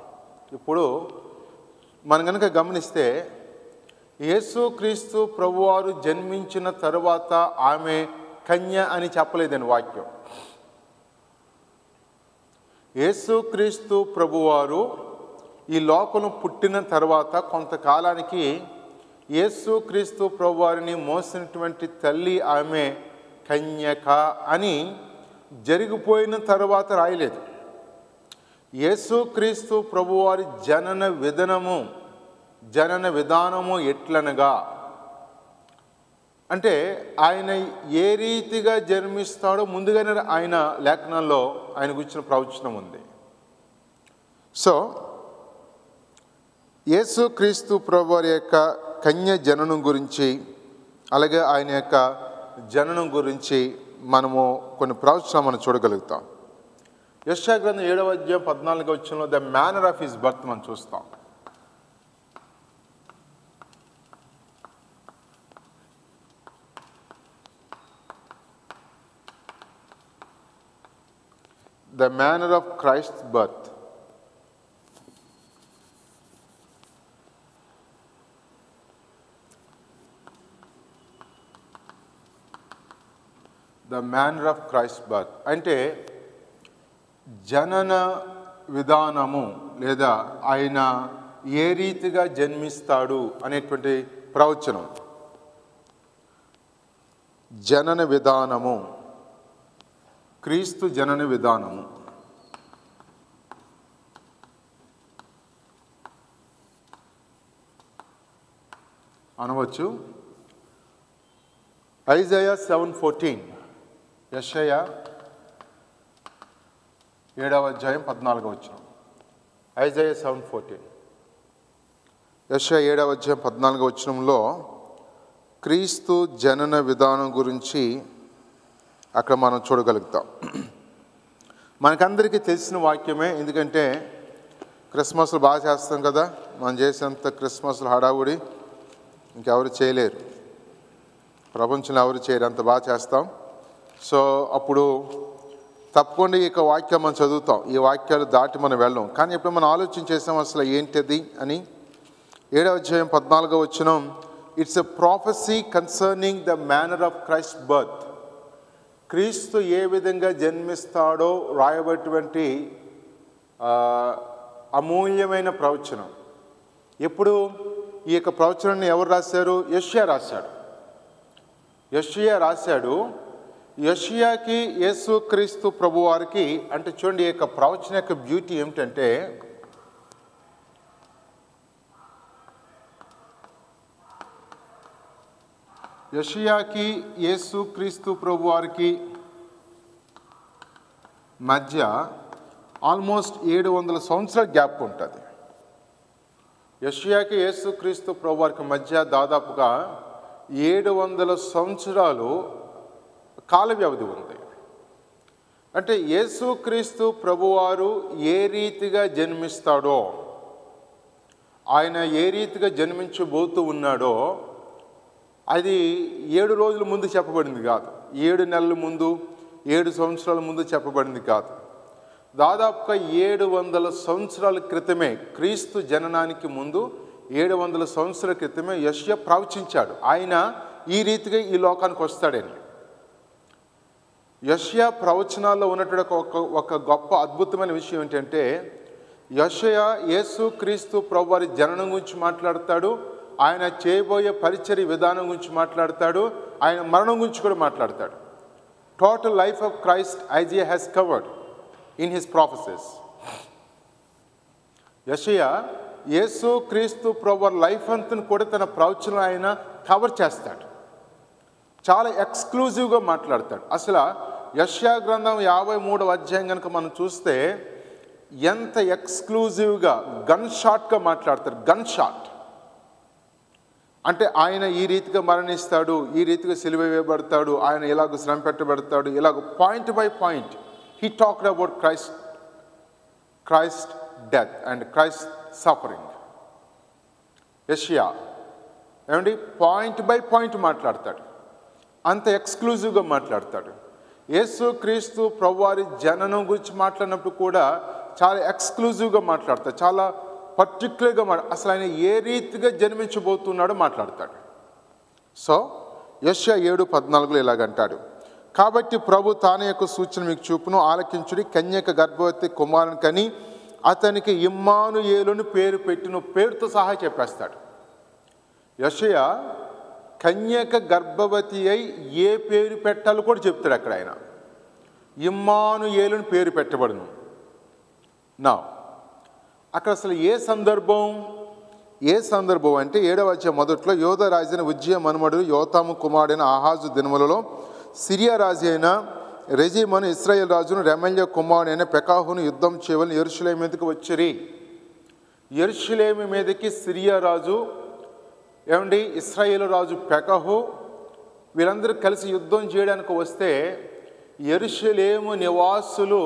ఇప్పుడు మనం కనుక గమనిస్తే యేసు క్రీస్తు ప్రభువారు జన్మించిన తర్వాత ఆమె కన్య అని చెప్పలేదని వాక్యం. యేసు క్రీస్తు ప్రభువారు ఈ లోకం పుట్టిన తర్వాత కొంతకాలానికి యేసు క్రీస్తు ప్రభువారిని మోసినటువంటి తల్లి ఆమె కన్యక అని జరిగిపోయిన తర్వాత రాయలేదు. యేసు క్రీస్తు ప్రభువారి జనన విధానము జనన విధానము ఎట్లనగా అంటే ఆయన ఏ రీతిగా జన్మిస్తాడో ముందుగానే ఆయన లేఖనంలో ఆయన గురించిన ప్రవచనం ఉంది. సో యేసు క్రీస్తు ప్రభువారి యొక్క కన్య జననం గురించి అలాగే ఆయన యొక్క జననం గురించి మనము కొన్ని ప్రవచనాలు మనం చూడగలుగుతాం. యెషయా గ్రంథం ఏడవ అధ్యాయం పద్నాలుగవ వచనంలో the manner of his birth మనం చూస్తాం. The manner of Christ's birth. The manner of Christ's birth. అంటే జనన విధానము లేదా ఆయన ఏ రీతిగా జన్మిస్తాడు అనేటువంటి ప్రవచనం. జనన విధానము క్రీస్తు జనన విధానము. అనవచ్చు ఐజయా సెవెన్ ఫోర్టీన్ యెషయా ఏడవ అధ్యాయం పద్నాలుగవ వచనం. ఐజయా సెవెన్ ఫోర్టీన్ యెషయా ఏడవ అధ్యాయం పద్నాలుగవ వచనంలో క్రీస్తు జనన విధానం గురించి అక్కడ మనం చూడగలుగుతాం. మనకందరికీ తెలిసిన వాక్యమే, ఎందుకంటే క్రిస్మస్లు బాగా చేస్తాం కదా. మనం చేసేంత క్రిస్మస్లు హడావుడి ఇంకెవరు చేయలేరు, ప్రపంచంలో ఎవరు చేయరు, అంత బాగా చేస్తాం. సో అప్పుడు తప్పకుండా ఈ యొక్క వాక్యం మనం చదువుతాం, ఈ వాక్యాలు దాటి మనం వెళ్ళాం. కానీ ఇప్పుడు మనం ఆలోచన చేసాం అసలు ఏంటిది అని. ఏడవ అధ్యాయం పద్నాలుగో వచనం it's a prophecy concerning the manner of Christ birth. క్రీస్తు ఏ విధంగా జన్మిస్తాడో రాయబడినటువంటి అమూల్యమైన ప్రవచనం. ఎప్పుడు ఈ యొక్క ప్రవచనాన్ని ఎవరు రాశారు? యెషయా రాశాడు. యెషయా రాశాడు యెషయాకి యేసు క్రీస్తు ప్రభువారికి అంటే చూడండి, ఈ యొక్క ప్రవచన యొక్క బ్యూటీ ఏమిటంటే యెషయాకి యేసు క్రీస్తు ప్రభువారికి మధ్య ఆల్మోస్ట్ ఏడు వందల సంవత్సరాల గ్యాప్ ఉంటుంది. యెషయాకి యేసు క్రీస్తు ప్రభువారికి మధ్య దాదాపుగా ఏడు వందల సంవత్సరాలు కాల వ్యవధి ఉంది. అంటే యేసు క్రీస్తు ప్రభువారు ఏ రీతిగా జన్మిస్తాడో, ఆయన ఏ రీతిగా జన్మించబోతూ ఉన్నాడో అది ఏడు రోజుల ముందు చెప్పబడింది కాదు, ఏడు నెలల ముందు, ఏడు సంవత్సరాల ముందు చెప్పబడింది కాదు. దాదాపుగా ఏడు వందల సంవత్సరాల క్రితమే, క్రీస్తు జననానికి ముందు ఏడు వందల సంవత్సరాల క్రితమే యెషయా ప్రవచించాడు ఆయన ఈ రీతిగా ఈ లోకానికి వస్తాడని. యెషయా ప్రవచనాల్లో ఉన్నటువంటి ఒక ఒక గొప్ప అద్భుతమైన విషయం ఏంటంటే యెషయా యేసు క్రీస్తు ప్రభువారి జననం గురించి మాట్లాడతాడు, ఆయన చేయబోయే పరిచర్య విధానం గురించి మాట్లాడతాడు, ఆయన మరణం గురించి కూడా మాట్లాడతాడు. Total life of Christ Isaiah has covered in his prophecies. యెషయా యేసు క్రీస్తు ప్రభువారి లైఫ్ అంతను కూడా తన ప్రవచనం ఆయన కవర్ చేస్తాడు. చాలా ఎక్స్క్లూజివ్గా మాట్లాడతాడు. అసలు యెషయా గ్రంథం యాభై మూడవ అధ్యాయం కనుక మనం చూస్తే ఎంత ఎక్స్క్లూజివ్గా గన్ షాట్గా మాట్లాడతాడు. గన్ షాట్ అంటే ఆయన ఈ రీతిగా మరణిస్తాడు, ఈ రీతిగా సిలువ వేయబడతాడు, ఆయన ఇలాగ శ్రమ పెట్టబడతాడు, ఇలాగ point by point he talked about Christ Christ death and Christ suffering. యెషయా ఏమండి పాయింట్ బై పాయింట్ మాట్లాడతాడు, అంత ఎక్స్క్లూజివ్గా మాట్లాడతాడు. యేసు క్రీస్తు ప్రభువారి జననం గురించి మాట్లాడినప్పుడు కూడా చాలా ఎక్స్క్లూజివ్గా మాట్లాడతాడు, చాలా పర్టిక్యులర్గా అసలు ఆయన ఏ రీతిగా జన్మించబోతున్నాడో మాట్లాడతాడు. సో యెషయా ఏడు పద్నాలుగులో ఇలాగంటాడు, కాబట్టి ప్రభు తన యొక్క సూచన మీకు చూపును, ఆలకించుడి, కన్యక గర్భవతి కుమారుని కని అతనికి ఇమ్మానుయేలుని పేరు పెట్టిన పేరుతో సహా చెప్పేస్తాడు. యెషయా కన్యక గర్భవతి అయి ఏ పేరు పెట్టాలో కూడా చెప్తాడు. అక్కడ ఆయన ఇమ్మానుయేలుని పేరు పెట్టబడును. నా అక్కడ అసలు ఏ సందర్భం ఏ సందర్భం అంటే ఏడవ అధ్యాయం మొదట్లో యోధా రాజైన ఉజ్జియా మనుమడు యోతాము కుమారుడైన ఆహాజు దినములలో సిరియా రాజు అయిన రెజీమను ఇస్రాయేల్ రాజును రెమల్య కుమారుడైన పెకాహును యుద్ధం చేయవలని యెరూషలేము మీదకి వచ్చిరి. యెరూషలేము మీదకి సిరియా రాజు ఏమండి ఇస్రాయేల్ రాజు పెకాహు వీరందరూ కలిసి యుద్ధం చేయడానికి వస్తే యెరూషలేము నివాసులు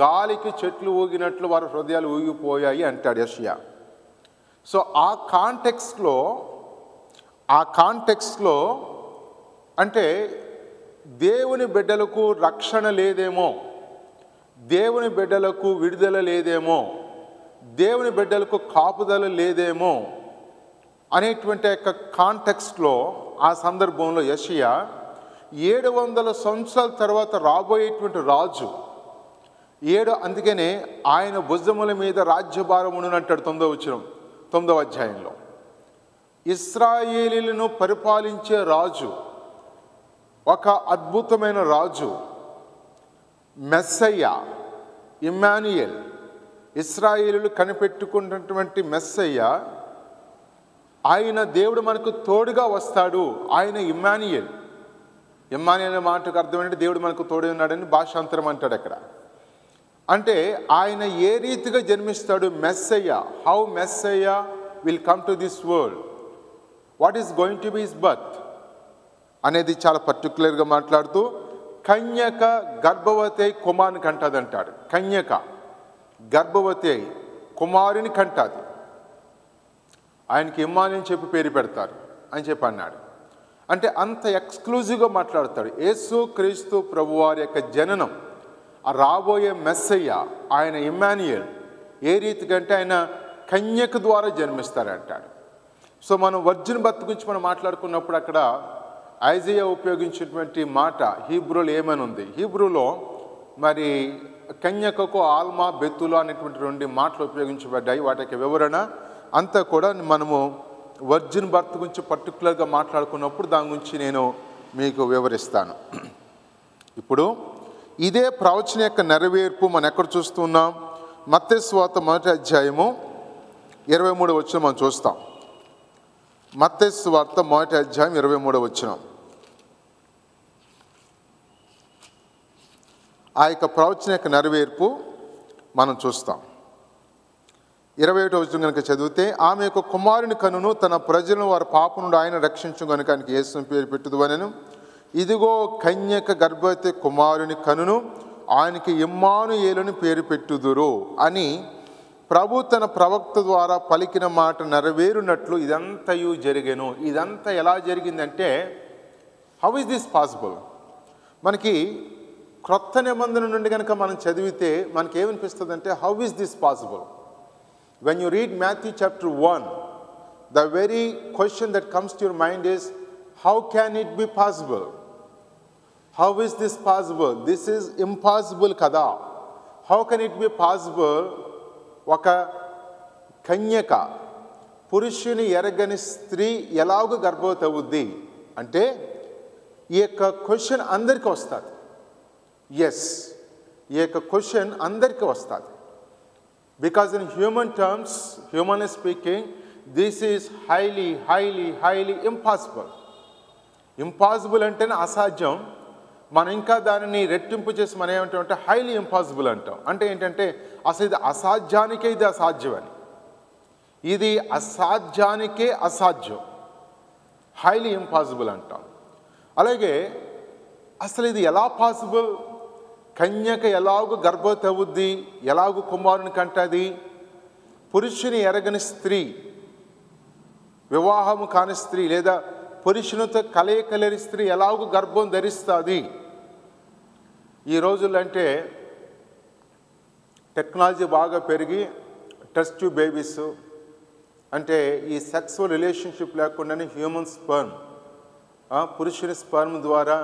గాలికి చెట్లు ఊగినట్లు వారి హృదయాలు ఊగిపోయాయి అంటాడు యెషయా. సో ఆ కాంటెక్స్ట్లో ఆ కాంటెక్స్ట్లో అంటే దేవుని బిడ్డలకు రక్షణ లేదేమో, దేవుని బిడ్డలకు విడుదల లేదేమో, దేవుని బిడ్డలకు కాపుదల లేదేమో అనేటువంటి యొక్క కాంటెక్స్ట్లో ఆ సందర్భంలో యెషయా ఏడు వందల సంవత్సరాల తర్వాత రాబోయేటువంటి రాజు ఏడు అందుకనే ఆయన భుజముల మీద రాజ్యభారం ఉండునంటాడు. తొమ్మిదవ వచనం తొమ్మిదవ అధ్యాయంలో ఇశ్రాయేలీలను పరిపాలించే రాజు, ఒక అద్భుతమైన రాజు, మెస్సయ్య, ఇమ్మానుయేల్, ఇశ్రాయేలీలు కనిపెట్టుకున్నటువంటి మెస్సయ్య, ఆయన దేవుడు మనకు తోడుగా వస్తాడు, ఆయన ఇమ్మానుయేల్. ఇమ్మానుయేల్ అనే మాటకు అర్థం ఏంటంటే దేవుడు మనకు తోడే ఉన్నాడని భాషాంతరం అంటాడు అక్కడ. అంటే ఆయన ఏ రీతిగా జన్మిస్తాడు, Messiah, how Messiah will come to this world, what is going to be his birth అనేది చాలా పర్టికులర్గా మాట్లాడుతూ కన్యక గర్భవతి అయి కుమారుని కంటది అంటాడు. కన్యక గర్భవతి అయి కుమారుని కంటది. ఆయనకి ఇమ్మానుయేల్ అని చెప్పి పేరు పెడతారు అని చెప్పి అన్నాడు. అంటే అంత ఎక్స్క్లూజివ్గా మాట్లాడతాడు. యేసు క్రీస్తు ప్రభువారి యొక్క జననం, ఆ రాబోయే మెస్సయ్య ఆయన ఇమ్మానుయేల్ ఏ రీతిగా అంటే ఆయన కన్యక ద్వారా జన్మిస్తారంటాడు. సో మనం వర్జిన్ బర్త్ గురించి మనం మాట్లాడుకున్నప్పుడు అక్కడ ఐజయా ఉపయోగించినటువంటి మాట హీబ్రూలో ఏమని ఉంది, హీబ్రూలో మరి కన్యకకు ఆల్మా, బెతులు అనేటువంటి రెండు మాటలు ఉపయోగించబడ్డాయి. వాటి యొక్క వివరణ అంతా కూడా మనము వర్జిన్ బర్త్ గురించి పర్టికులర్గా మాట్లాడుకున్నప్పుడు దాని గురించి నేను మీకు వివరిస్తాను. ఇప్పుడు ఇదే ప్రవచన యొక్క నెరవేర్పు మనం ఎక్కడ చూస్తున్నాం, మత్తయి సువార్త మొదటి అధ్యాయము ఇరవై మూడవ వచనం మనం చూస్తాం. మత్తయి సువార్త మొదటి అధ్యాయం ఇరవై మూడవ వచనం ఆ యొక్క ప్రవచన యొక్క నెరవేర్పు మనం చూస్తాం. ఇరవై ఒకటో వచనం కనుక చదివితే, ఆమె యొక్క కుమారుని కనును, తన ప్రజలను వారి పాప నుండి ఆయన రక్షించు కనుక ఆయనకి యేసుని పేరు పెట్టుదువనెను. ఇదిగో కన్యక గర్భవతి కుమారుని కనును, ఆయనకి ఇమ్మానుయేలుని పేరు పెట్టుదురు అని ప్రభు తన ప్రవక్త ద్వారా పలికిన మాట నెరవేరునట్లు ఇదంతయు జరిగెను. ఇదంతా ఎలా జరిగిందంటే, హౌ ఇస్ దిస్ పాసిబుల్? మనకి క్రొత్త నిబంధన నుండి కనుక మనం చదివితే మనకి ఏమనిపిస్తుంది అంటే, how is this possible? When you read Matthew chapter one, the very question that comes to your mind is, how can it be possible? How is this possible? This is impossible kada. How can it be possible? Oka kanyaka purushuni eragani stree elagu garbhavati avuddi ante ee oka question andariki vastadi. Yes, ee oka question andariki vastadi. Because in human terms, humanly speaking, this is highly, highly, highly impossible. Impossible antene asahyam. Mana inka danini rettimpu chesi mana em antam ante highly impossible antam. Ante entante asalu idi asahyyanike idi asahyam ani. Idi asahyyanike asahyam. Highly impossible antam. Alage asalu idi ela possible? కన్యక ఎలాగూ గర్భవతి అవుద్ది, ఎలాగూ కుమారుని కంటది? పురుషుని ఎరగని స్త్రీ, వివాహము కాని స్త్రీ లేదా పురుషునితో కలయికలేని స్త్రీ ఎలాగూ గర్భం ధరిస్తుంది? ఈ రోజులంటే టెక్నాలజీ బాగా పెరిగి టెస్ట్ ట్యూబ్ బేబీస్ అంటే ఈ సెక్సువల్ రిలేషన్షిప్ లేకుండానే హ్యూమన్ స్పర్మ్ పురుషుని స్పర్మ్ ద్వారా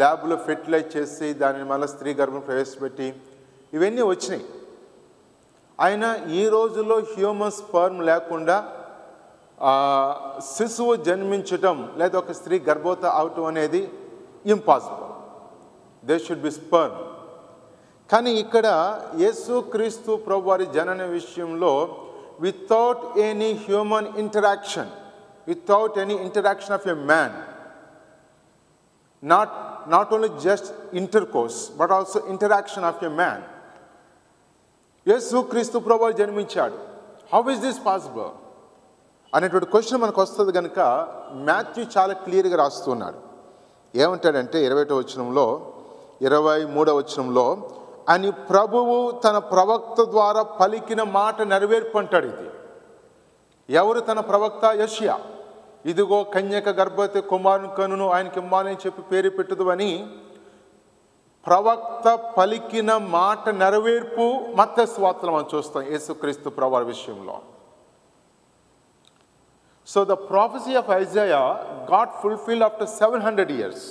ల్యాబ్లో ఫెర్టిలైజ్ చేసి దానిని మళ్ళీ స్త్రీ గర్భం ప్రవేశపెట్టి ఇవన్నీ వచ్చినాయి. అయినా ఈ రోజుల్లో హ్యూమన్ స్పర్మ్ లేకుండా శిశువు జన్మించటం లేదా ఒక స్త్రీ గర్భవతి అవటం అనేది impossible. They should be sperm. కానీ ఇక్కడ యేసు క్రీస్తు ప్రభు వారి జనన విషయంలో without any human interaction, without any interaction of a man, not not only just intercourse but also interaction of a man, యేసు క్రీస్తు ప్రభు వారు జన్మించాడు. హౌ ఈజ్ దిస్ పాసిబుల్ అనేటువంటి క్వశ్చన్ మనకు వస్తుంది. కనుక మాథ్యూ చాలా క్లియర్గా రాస్తున్నాడు. ఏమంటాడంటే ఇరవై ఒకటో వచనంలో, ఇరవై మూడో వచనంలో, అని ప్రభువు తన ప్రవక్త ద్వారా పలికిన మాట నెరవేర్పు అంటాడు. ఇది ఎవరు? తన ప్రవక్త యెషయా. ఇదిగో కన్యక గర్భవతి కుమారుని కనును, ఆయనకి ఇమ్మాలని చెప్పి పేరు పెట్టదు అని ప్రవక్త పలికిన మాట నెరవేర్పు మత్తయి సువార్తలో మనం చూస్తాం యేసుక్రీస్తు ప్రభువు విషయంలో. So the prophecy of Isaiah got fulfil after seven hundred years.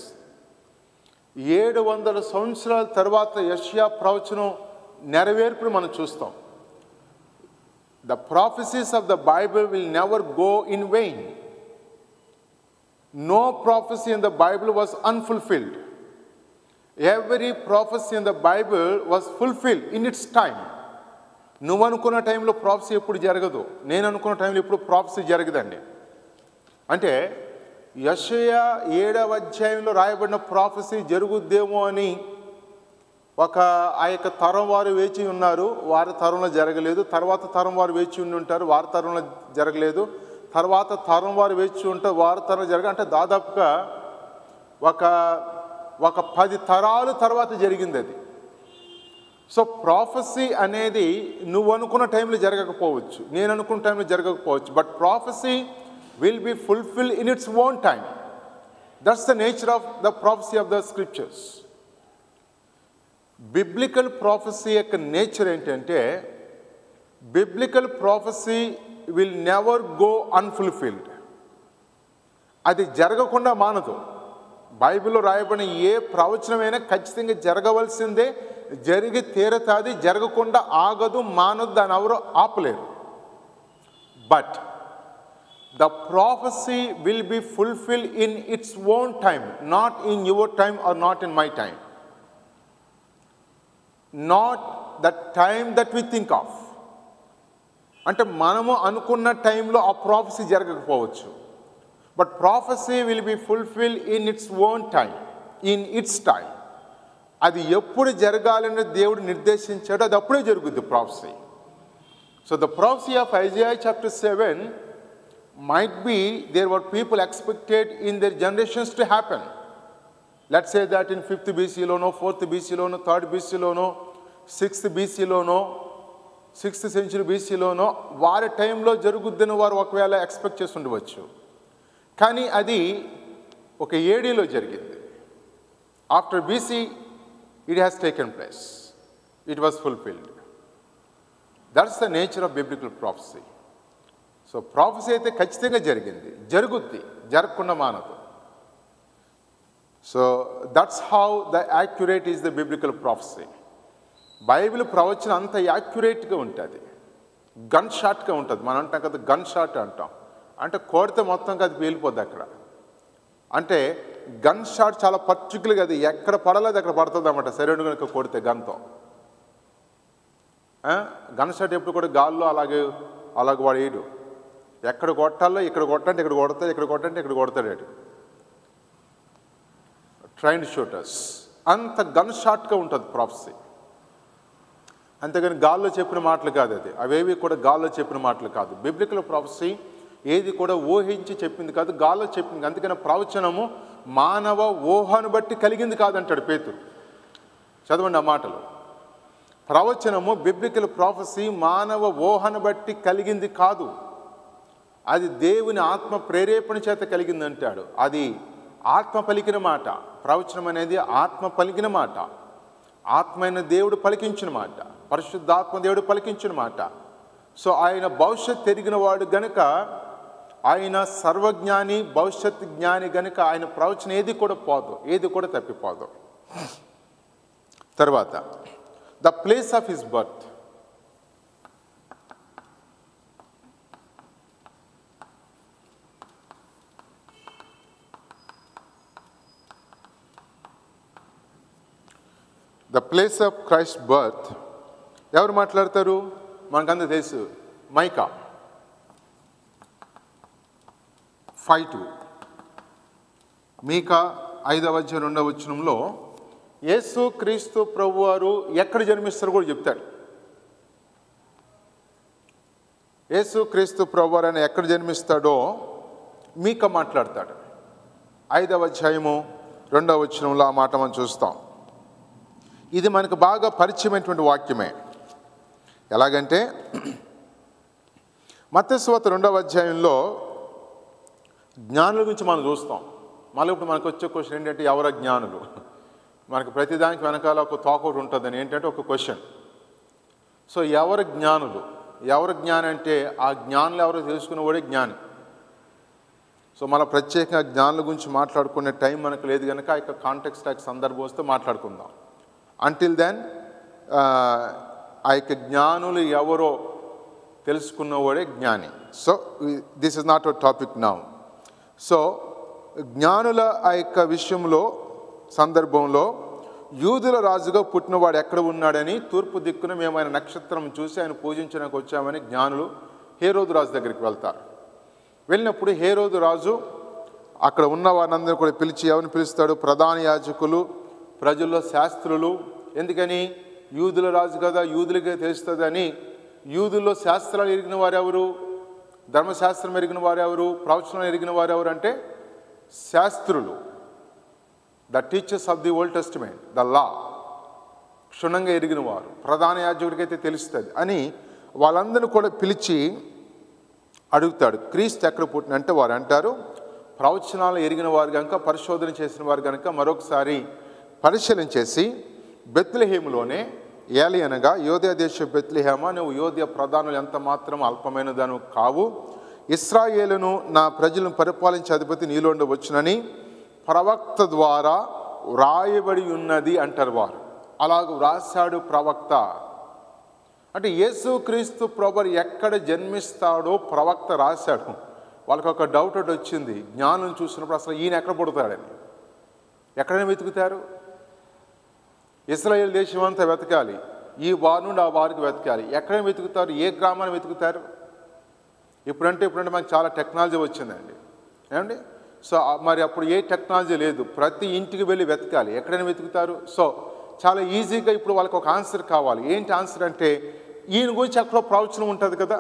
ఏడు వందల సంవత్సరాల తర్వాత యెషయా ప్రవచనం నెరవేర్పును మనం చూస్తాం. The prophecies of the Bible will never go in vain. No prophecy in the Bible was unfulfilled. Every prophecy in the Bible was fulfilled in its time. నువ్వు అనుకున్న టైంలో ప్రాఫెసీ ఎప్పుడు జరగదు, నేను అనుకున్న టైంలో ఎప్పుడు ప్రాఫెసీ జరగదండి. అంటే యెషయా ఏడవ అధ్యాయంలో రాయబడిన ప్రాఫెసీ జరుగుద్దేమో అని ఒక ఆ యొక్క తరం వారు వేచి ఉన్నారు, వారి తరంలో జరగలేదు. తర్వాత తరం వారు వేచి ఉండి ఉంటారు, వారి తరంలో జరగలేదు. తర్వాత తరం వారు వేచి ఉంటే వారి తరం జరగ, అంటే దాదాపుగా ఒక ఒక పది తరాలు తర్వాత జరిగింది అది. సో ప్రాఫెసీ అనేది నువ్వు అనుకున్న టైంలో జరగకపోవచ్చు, నేను అనుకున్న టైంలో జరగకపోవచ్చు, but prophecy will be fulfil in its own time. That's the nature of the prophecy of the scriptures. Biblical prophecy యొక్క నేచర్ ఏంటంటే, biblical prophecy will never go unfulfilled. అది జరగకుండా మానదు. బైబిల్లో రాయబడిన ఏ ప్రవచనమైనా ఖచ్చితంగా జరగవలసిందే, జరిగి తీరతాది, జరగకుండా ఆగదు, మానదు, దాన్ని ఎవరు ఆపలేరు. But the prophecy will be fulfil in its own time, not in your time or not in my time, not the time that we think of. అంటే మనము అనుకున్న టైంలో ఆ ప్రాఫెసీ జరగకపోవచ్చు, but prophecy will be fulfil in its own time, in its time. అది ఎప్పుడు జరగాలని దేవుడు నిర్దేశించాడో అది అప్పుడే జరుగుద్ది prophecy. So the prophecy of Isaiah chapter seven might be there were people expected in their generations to happen. Let's say that in fifth బీసీలోనో, fourth బీసీలోనో, థర్డ్ బీసీలోనో, సిక్స్త్ బీసీలోనో, సిక్స్త్ సెంచురీ బీసీలోనో వారి టైంలో జరుగుద్దని వారు ఒకవేళ ఎక్స్పెక్ట్ చేసి ఉండవచ్చు. కానీ అది ఒక ఏడీలో జరిగింది. After BC it has taken place, it was fulfilled. That's the nature of biblical prophecy. So prophecy అయితే ఖచ్చితంగా జరిగింది, జరుగుద్ది, జరగకుండా మానదు. So that's how the accurate is the biblical prophecy. Bible ప్రవచనం అంత యాక్యురేట్గా ఉంటుంది, గన్ షాట్గా ఉంటుంది. మనం అంటాం కదా గన్ షాట్ అంటాం, అంటే కోడితే మొత్తంగా అది పేలిపోద్ది అక్కడ. అంటే గన్ షాట్ చాలా పర్టికులర్గా, అది ఎక్కడ పడలేదు అక్కడ పడుతుంది అన్నమాట. సరైన కనుక కొడితే గన్తో గన్ షాట్ ఎప్పుడు కూడా గాల్లో అలాగే అలాగే వాడేయడు. ఎక్కడ కొట్టాలో ఇక్కడ కొట్టంటే ఇక్కడ కొడతాడు, ఇక్కడ కొట్టంటే ఇక్కడ కొడతాడు. Trained shooters. అంత గన్ షాట్గా ఉంటుంది ప్రాఫెసీ. అంతేగాని గాల్లో చెప్పిన మాటలు కాదు అది, అవేవి కూడా గాల్లో చెప్పిన మాటలు కాదు. బిబ్లికల్ ప్రాఫెసీ ఏది కూడా ఊహించి చెప్పింది కాదు, గాల్లో చెప్పింది. అందుకని ప్రవచనము మానవ ఊహను బట్టి కలిగింది కాదంటాడు పేతురు. చదవండి ఆ మాటలు, ప్రవచనము బిబ్లికల్ ప్రాఫెసీ మానవ ఊహను బట్టి కలిగింది కాదు, అది దేవుని ఆత్మ ప్రేరేపణ చేత కలిగింది అంటాడు. అది ఆత్మ పలికిన మాట. ప్రవచనం అనేది ఆత్మ పలికిన మాట, ఆత్మైన దేవుడు పలికించిన మాట, పరిశుద్ధాత్మ దేవుడు పలికించిన మాట. సో ఆయన భవిష్యత్ ఎరిగిన వాడు గనుక, ఆయన సర్వజ్ఞాని, భవిష్యత్ జ్ఞాని గనుక ఆయన ప్రవచన ఏది కూడా పోదు, ఏది కూడా తప్పిపోదు. తర్వాత the place of his birth. The place of Christ birth ఎవరు మాట్లాడతారు? మనకందరూ తెలుసు, మైకా ఫైవ్ టూ మీకా ఐదవ అధ్యాయం రెండవ వచనంలో యేసు క్రీస్తు ప్రభు వారు ఎక్కడ జన్మిస్తారు కూడా చెప్తాడు. యేసు క్రీస్తు ప్రభు వారు ఆయన ఎక్కడ జన్మిస్తాడో మీకా మాట్లాడతాడు. ఐదవ అధ్యాయము రెండవ వచనంలో ఆ మాట మనం చూస్తాం. ఇది మనకు బాగా పరిచయమైనటువంటి వాక్యమే. ఎలాగంటే మత్తయి సువార్త రెండవ అధ్యాయంలో జ్ఞానుల గురించి మనం చూస్తాం. మళ్ళీ ఇప్పుడు మనకు వచ్చే క్వశ్చన్ ఏంటంటే ఎవరు జ్ఞానులు? మనకు ప్రతిదానికి వెనకాల ఒక తాకౌట్ ఉంటుందని ఏంటంటే ఒక క్వశ్చన్. సో ఎవరు జ్ఞానులు? ఎవరు జ్ఞాని అంటే ఆ జ్ఞానులు ఎవరో తెలుసుకునేవాడే జ్ఞాని. సో మన ప్రత్యేకంగా జ్ఞానుల గురించి మాట్లాడుకునే టైం మనకు లేదు కనుక ఆ యొక్క కాంటెక్స్ట్ ఆ సందర్భం వస్తే మాట్లాడుకుందాం. అంటిల్ దెన్ ఆ యొక్క జ్ఞానులు ఎవరో తెలుసుకున్నవాడే జ్ఞాని. So this is not our topic now. So జ్ఞానుల ఆ యొక్క విషయంలో సందర్భంలో యూదుల రాజుగా పుట్టినవాడు ఎక్కడ ఉన్నాడని, తూర్పు దిక్కున మేము ఆయన నక్షత్రం చూసి ఆయన పూజించడానికి వచ్చామని జ్ఞానులు హేరోదు రాజు దగ్గరికి వెళ్తారు. వెళ్ళినప్పుడు హేరోదు రాజు అక్కడ ఉన్న వారందరూ కూడా పిలిచి ఎవరిని పిలుస్తాడు? ప్రధాన యాజకులు, ప్రజల్లో శాస్త్రులు. ఎందుకని? యూదుల రాజు కదా, యూదులకే తెలుస్తుంది అని. యూదుల్లో శాస్త్రాలు ఎరిగిన వారెవరు? ధర్మశాస్త్రం ఎరిగిన వారెవరు? ప్రవచనాలు ఎరిగిన వారెవరు అంటే శాస్త్రులు, the teachers of the Old Testament, the law, క్షుణ్ణంగా ఎరిగిన వారు. ప్రధాన యాజకుడికైతే తెలుస్తుంది అని వాళ్ళందరూ కూడా పిలిచి అడుగుతాడు, క్రీస్తు ఎక్కడ పుట్టినంటే వారు అంటారు, ప్రవచనాలు ఎరిగిన వారు కనుక, పరిశోధన చేసిన వారు కనుక మరొకసారి పరిశీలన చేసి బెత్లెహేములోనే ఏలి అనగా యోధ్య దేశ బెత్లెహేమా, నువ్వు యోధ్య ప్రధానులు ఎంత మాత్రం అల్పమైనదాను కావు, ఇస్రాయేలును నా ప్రజలను పరిపాలించే అధిపతి నీలోండి వచ్చునని ప్రవక్త ద్వారా వ్రాయబడి ఉన్నది అంటారు వారు. అలాగ వ్రాసాడు ప్రవక్త అంటే యేసు క్రీస్తు ప్రభు ఎక్కడ జన్మిస్తాడో ప్రవక్త రాశాడు. వాళ్ళకి ఒక డౌట్ ఒకటి వచ్చింది, జ్ఞానం చూసినప్పుడు అసలు ఈయన ఎక్కడ పుడతాడని. ఎక్కడైనా వెతుకుతారు, ఇస్రాయేల్ దేశం అంతా వెతకాలి, ఈ వారి నుండి ఆ వారికి వెతకాలి. ఎక్కడైనా వెతుకుతారు, ఏ గ్రామాన్ని వెతుకుతారు? ఇప్పుడంటే ఇప్పుడంటే మనకు చాలా టెక్నాలజీ వచ్చిందండి, ఏమండి? సో మరి అప్పుడు ఏ టెక్నాలజీ లేదు, ప్రతి ఇంటికి వెళ్ళి వెతకాలి, ఎక్కడైనా వెతుకుతారు. సో చాలా ఈజీగా ఇప్పుడు వాళ్ళకి ఒక ఆన్సర్ కావాలి. ఏంటి ఆన్సర్ అంటే ఈయన గురించి ఎక్కడో ప్రవచనం ఉంటుంది కదా,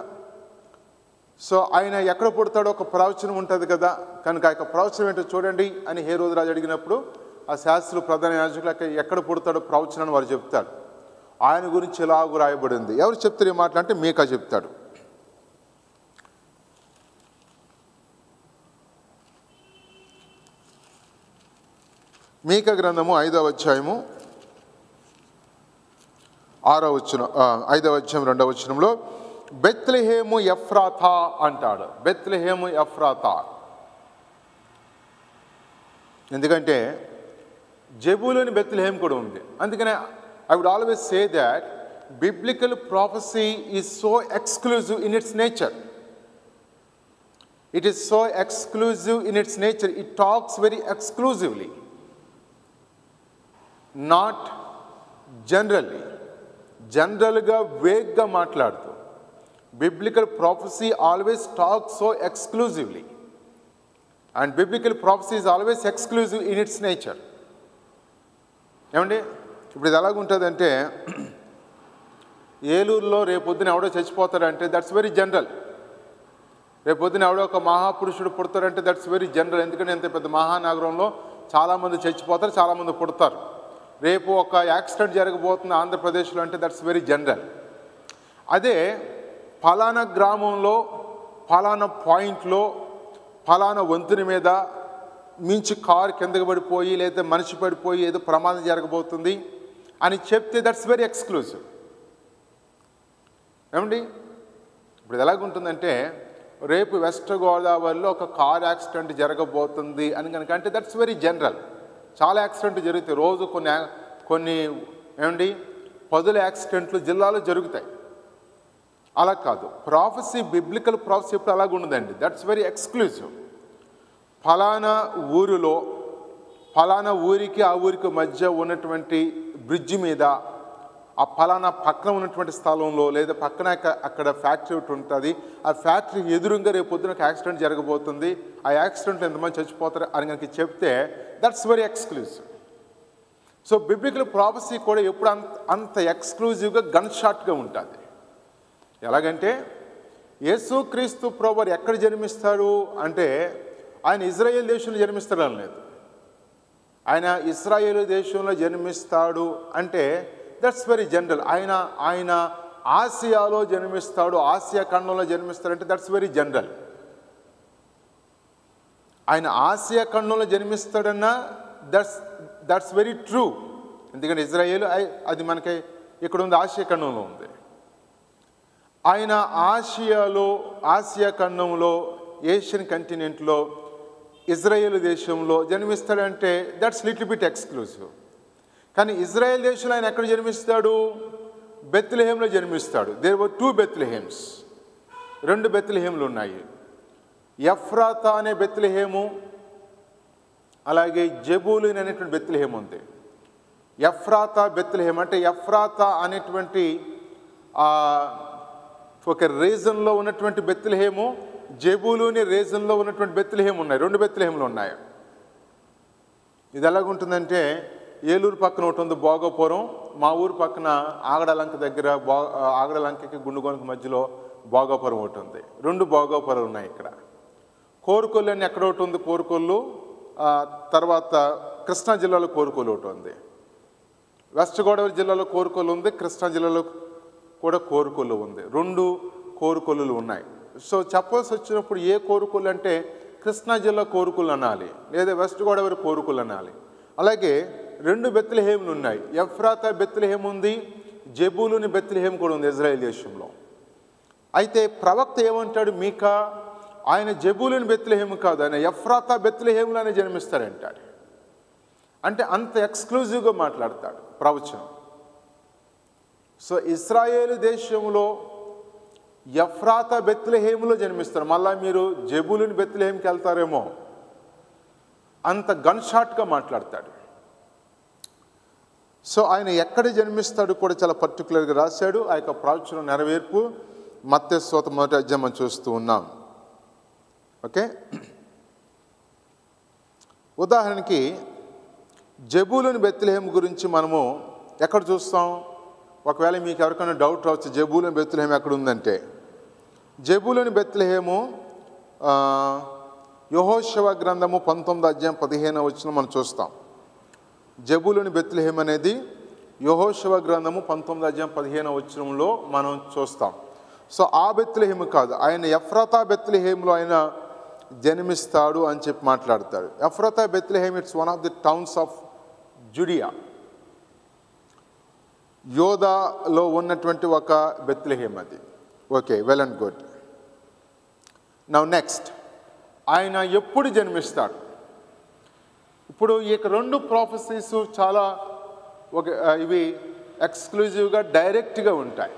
సో ఆయన ఎక్కడ పుడతాడో ఒక ప్రవచనం ఉంటుంది కదా, కనుక ఆ యొక్క ప్రవచనం ఏంటో చూడండి అని హేరోదు రాజు అడిగినప్పుడు ఆ శాస్త్రులు, ప్రధాన యాజకులు ఎక్కడ పుడతాడో ప్రవచనాన్ని వారు చెప్తారు. ఆయన గురించి ఎలాగూ రాయబడింది. ఎవరు చెప్తారు ఈ మాటలు అంటే మీకా చెప్తాడు. మీకా గ్రంథము ఐదవ అధ్యాయము ఆరవ వచనం, ఐదవ అధ్యాయం రెండవ వచనంలో బెత్లెహేము ఎఫ్రాతా అంటాడు. బెత్లెహేము ఎఫ్రాతా ఎందుకంటే జెబూలోని బెత్లెహేమ్ కూడా ఉంది. అందుకనే I would always say that biblical prophecy is so exclusive in its nature. It is so exclusive in its nature. It talks very exclusively, not generally. జనరల్గా వేగ్గా మాట్లాడుతూ biblical prophecy always talks so exclusively, and biblical prophecy is always exclusive in its nature. ఏమండి ఇప్పుడు ఇది ఎలాగుంటుందంటే ఏలూరులో రేపొద్దున ఎవడో చచ్చిపోతాడంటే that's very general. రేపొద్దున ఎవడో ఒక మహాపురుషుడు పుడతాడంటే దట్స్ వెరీ జనరల్. ఎందుకంటే ఇంత పెద్ద మహానగరంలో చాలామంది చచ్చిపోతారు, చాలామంది పుడతారు. రేపు ఒక యాక్సిడెంట్ జరగబోతుంది ఆంధ్రప్రదేశ్లో అంటే దట్స్ వెరీ జనరల్. అదే ఫలానా గ్రామంలో, ఫలానా పాయింట్లో, ఫలానా వంతుని మీద మించి కారు కిందకి పడిపోయి లేదా మనిషి పడిపోయి ఏదో ప్రమాదం జరగబోతుంది అని చెప్తే దట్స్ వెరీ ఎక్స్క్లూజివ్. ఏమండి ఇప్పుడు ఇది ఎలాగుంటుందంటే, రేపు వెస్ట్ గోదావరిలో ఒక కార్ యాక్సిడెంట్ జరగబోతుంది అని కనుక అంటే దట్స్ వెరీ జనరల్. చాలా యాక్సిడెంట్ జరుగుతాయి రోజు, కొన్ని కొన్ని ఏమండి పదుల యాక్సిడెంట్లు జిల్లాలో జరుగుతాయి. అలా కాదు, ప్రాఫెసీ బిబ్లికల్ ప్రాఫెసీ ఇప్పుడు అలాగ ఉండదండి. That's very exclusive. ఫలానా ఊరిలో ఫలానా ఊరికి ఆ ఊరికి మధ్య ఉన్నటువంటి బ్రిడ్జి మీద, ఆ ఫలానా పక్కన ఉన్నటువంటి స్థలంలో, లేదా పక్కన అక్కడ ఫ్యాక్టరీ ఒకటి ఉంటుంది, ఆ ఫ్యాక్టరీ ఎదురుగా రేపు పొద్దున ఒక యాక్సిడెంట్ జరగబోతుంది, ఆ యాక్సిడెంట్లో ఎంతమంది చచ్చిపోతారు అని కనుక చెప్తే that's very exclusive. So biblical prophecy కూడా ఎప్పుడు అంత అంత ఎక్స్క్లూజివ్గా గన్ షాట్గా ఉంటుంది. ఎలాగంటే యేసుక్రీస్తు ప్రభువు ఎక్కడ జన్మిస్తాడు అంటే ఆయన ఇజ్రాయేల్ దేశంలో జన్మిస్తాడు అనలేదు. ఆయన ఇస్రాయేల్ దేశంలో జన్మిస్తాడు అంటే దట్స్ వెరీ జనరల్. ఆయన ఆయన ఆసియాలో జన్మిస్తాడు, ఆసియా ఖండంలో జన్మిస్తాడంటే దట్స్ వెరీ జనరల్. ఆయన ఆసియా ఖండంలో జన్మిస్తాడన్నా దట్స్ దట్స్ వెరీ ట్రూ. ఎందుకంటే ఇజ్రాయేల్ అది మనకి ఇక్కడ ఉంది, ఆసియా ఖండంలో ఉంది. ఆయన ఆసియాలో ఆసియా ఖండంలో ఏషియన్ కంటినెంట్లో ఇజ్రాయేల్ దేశంలో జన్మిస్తాడంటే దట్స్ లిటిల్ బిట్ ఎక్స్క్లూజివ్. కానీ ఇజ్రాయేల్ దేశంలో ఆయన ఎక్కడ జన్మిస్తాడు? బెత్లెహేంలో జన్మిస్తాడు. దేర్ వర్ టూ బెత్లెహేమ్స్, రెండు బెత్లెహేములు ఉన్నాయి. ఎఫ్రాతా అనే బెత్లెహేము, అలాగే జెబూలిన్ అనేటువంటి బెత్లెహేము ఉంది. ఎఫ్రాతా బెత్లెహేమ్ అంటే ఎఫ్రాతా అనేటువంటి ఒక రీజన్లో ఉన్నటువంటి బెత్లెహేము, జెబూలుని రీజన్లో ఉన్నటువంటి బెత్లెహేము ఉన్నాయి. రెండు బెత్లెహేములు ఉన్నాయి. ఇది ఎలాగుంటుందంటే ఏలూరు పక్కన ఒకటి ఉంది భోగపురం, మా ఊరు పక్కన ఆగడలంక దగ్గర బో ఆగడలంకకి గుండుగోనికి మధ్యలో భోగపురం ఒకటి ఉంది. రెండు భోగపురాలు ఉన్నాయి ఇక్కడ. కోరుకొల్లు అని ఎక్కడ ఒకటి ఉంది, కోరుకొల్లు. తర్వాత కృష్ణా జిల్లాలో కోరుకొల్లు ఒకటి ఉంది. వెస్ట్ గోదావరి జిల్లాలో కోరుకొల్లు ఉంది, కృష్ణా జిల్లాలో కూడా కోరుకొల్లు ఉంది. రెండు కోరుకొల్లులు ఉన్నాయి. సో చెప్పాల్సి వచ్చినప్పుడు ఏ కోరుకొల్లు అంటే కృష్ణా జిల్లా కోరుకొల్లు అనాలి, లేదా వెస్ట్ గోదావరి కోరుకొల్లు అనాలి. అలాగే రెండు బెత్లెహేములు ఉన్నాయి. ఎఫ్రాతా బెత్లెహేము ఉంది, జెబూలుని బెత్లెహేము కూడా ఉంది ఇజ్రాయేల్ దేశంలో. అయితే ప్రవక్త ఏమంటాడు మీకా, ఆయన జెబూలుని బెత్లెహేము కాదు, ఆయన ఎఫ్రాతా బెత్లెహేములు అనే జన్మిస్తాడంటాడు. అంటే అంత ఎక్స్క్లూజివ్గా మాట్లాడతాడు ప్రవచనం. సో ఇజ్రాయేల్ దేశంలో ఎఫ్రాతా బెత్లెహేములో జన్మిస్తారు. మళ్ళీ మీరు జెబూలుని బెత్లెహేముకి వెళ్తారేమో, అంత గన్ షాట్గా మాట్లాడతాడు. సో ఆయన ఎక్కడ జన్మిస్తాడు కూడా చాలా పర్టికులర్గా రాశాడు. ఆ యొక్క ప్రాచుర్యం నెరవేర్పు మత్తయి సువార్త మొదటి అధ్యాయం మనం చూస్తూ ఉన్నాం. ఓకే, ఉదాహరణకి జెబూలుని బెత్లెహేము గురించి మనము ఎక్కడ చూస్తాం? ఒకవేళ మీకు ఎవరికైనా డౌట్ రావచ్చు జెబూలుని బెత్లెహేము ఎక్కడ ఉందంటే, జెబూలుని బెత్లెహేము యెహోషువ గ్రంథము పంతొమ్మిది అధ్యాయం పదిహేనవ వచనం మనం చూస్తాం. జెబూలుని బెత్లెహేము అనేది యెహోషువ గ్రంథము పంతొమ్మిది అధ్యాయం పదిహేనవ వచనంలో మనం చూస్తాం. సో ఆ బెత్లెహేము కాదు, ఆయన ఎఫ్రాతా బెత్లెహేములో ఆయన జన్మిస్తాడు అని చెప్పి మాట్లాడతాడు. Ephrathah Bethlehem it's one of the towns of Judea, యోధాలో ఉన్నటువంటి ఒక బెత్లెహేమ్ అది. Okay, well and good. Now next, ఆయన ఎప్పుడు జన్మిస్తాడు? ఇప్పుడు ఈ రెండు ప్రాఫెసీస్ చాలా ఒక ఇవి ఎక్స్క్లూజివ్గా డైరెక్ట్గా ఉంటాయి.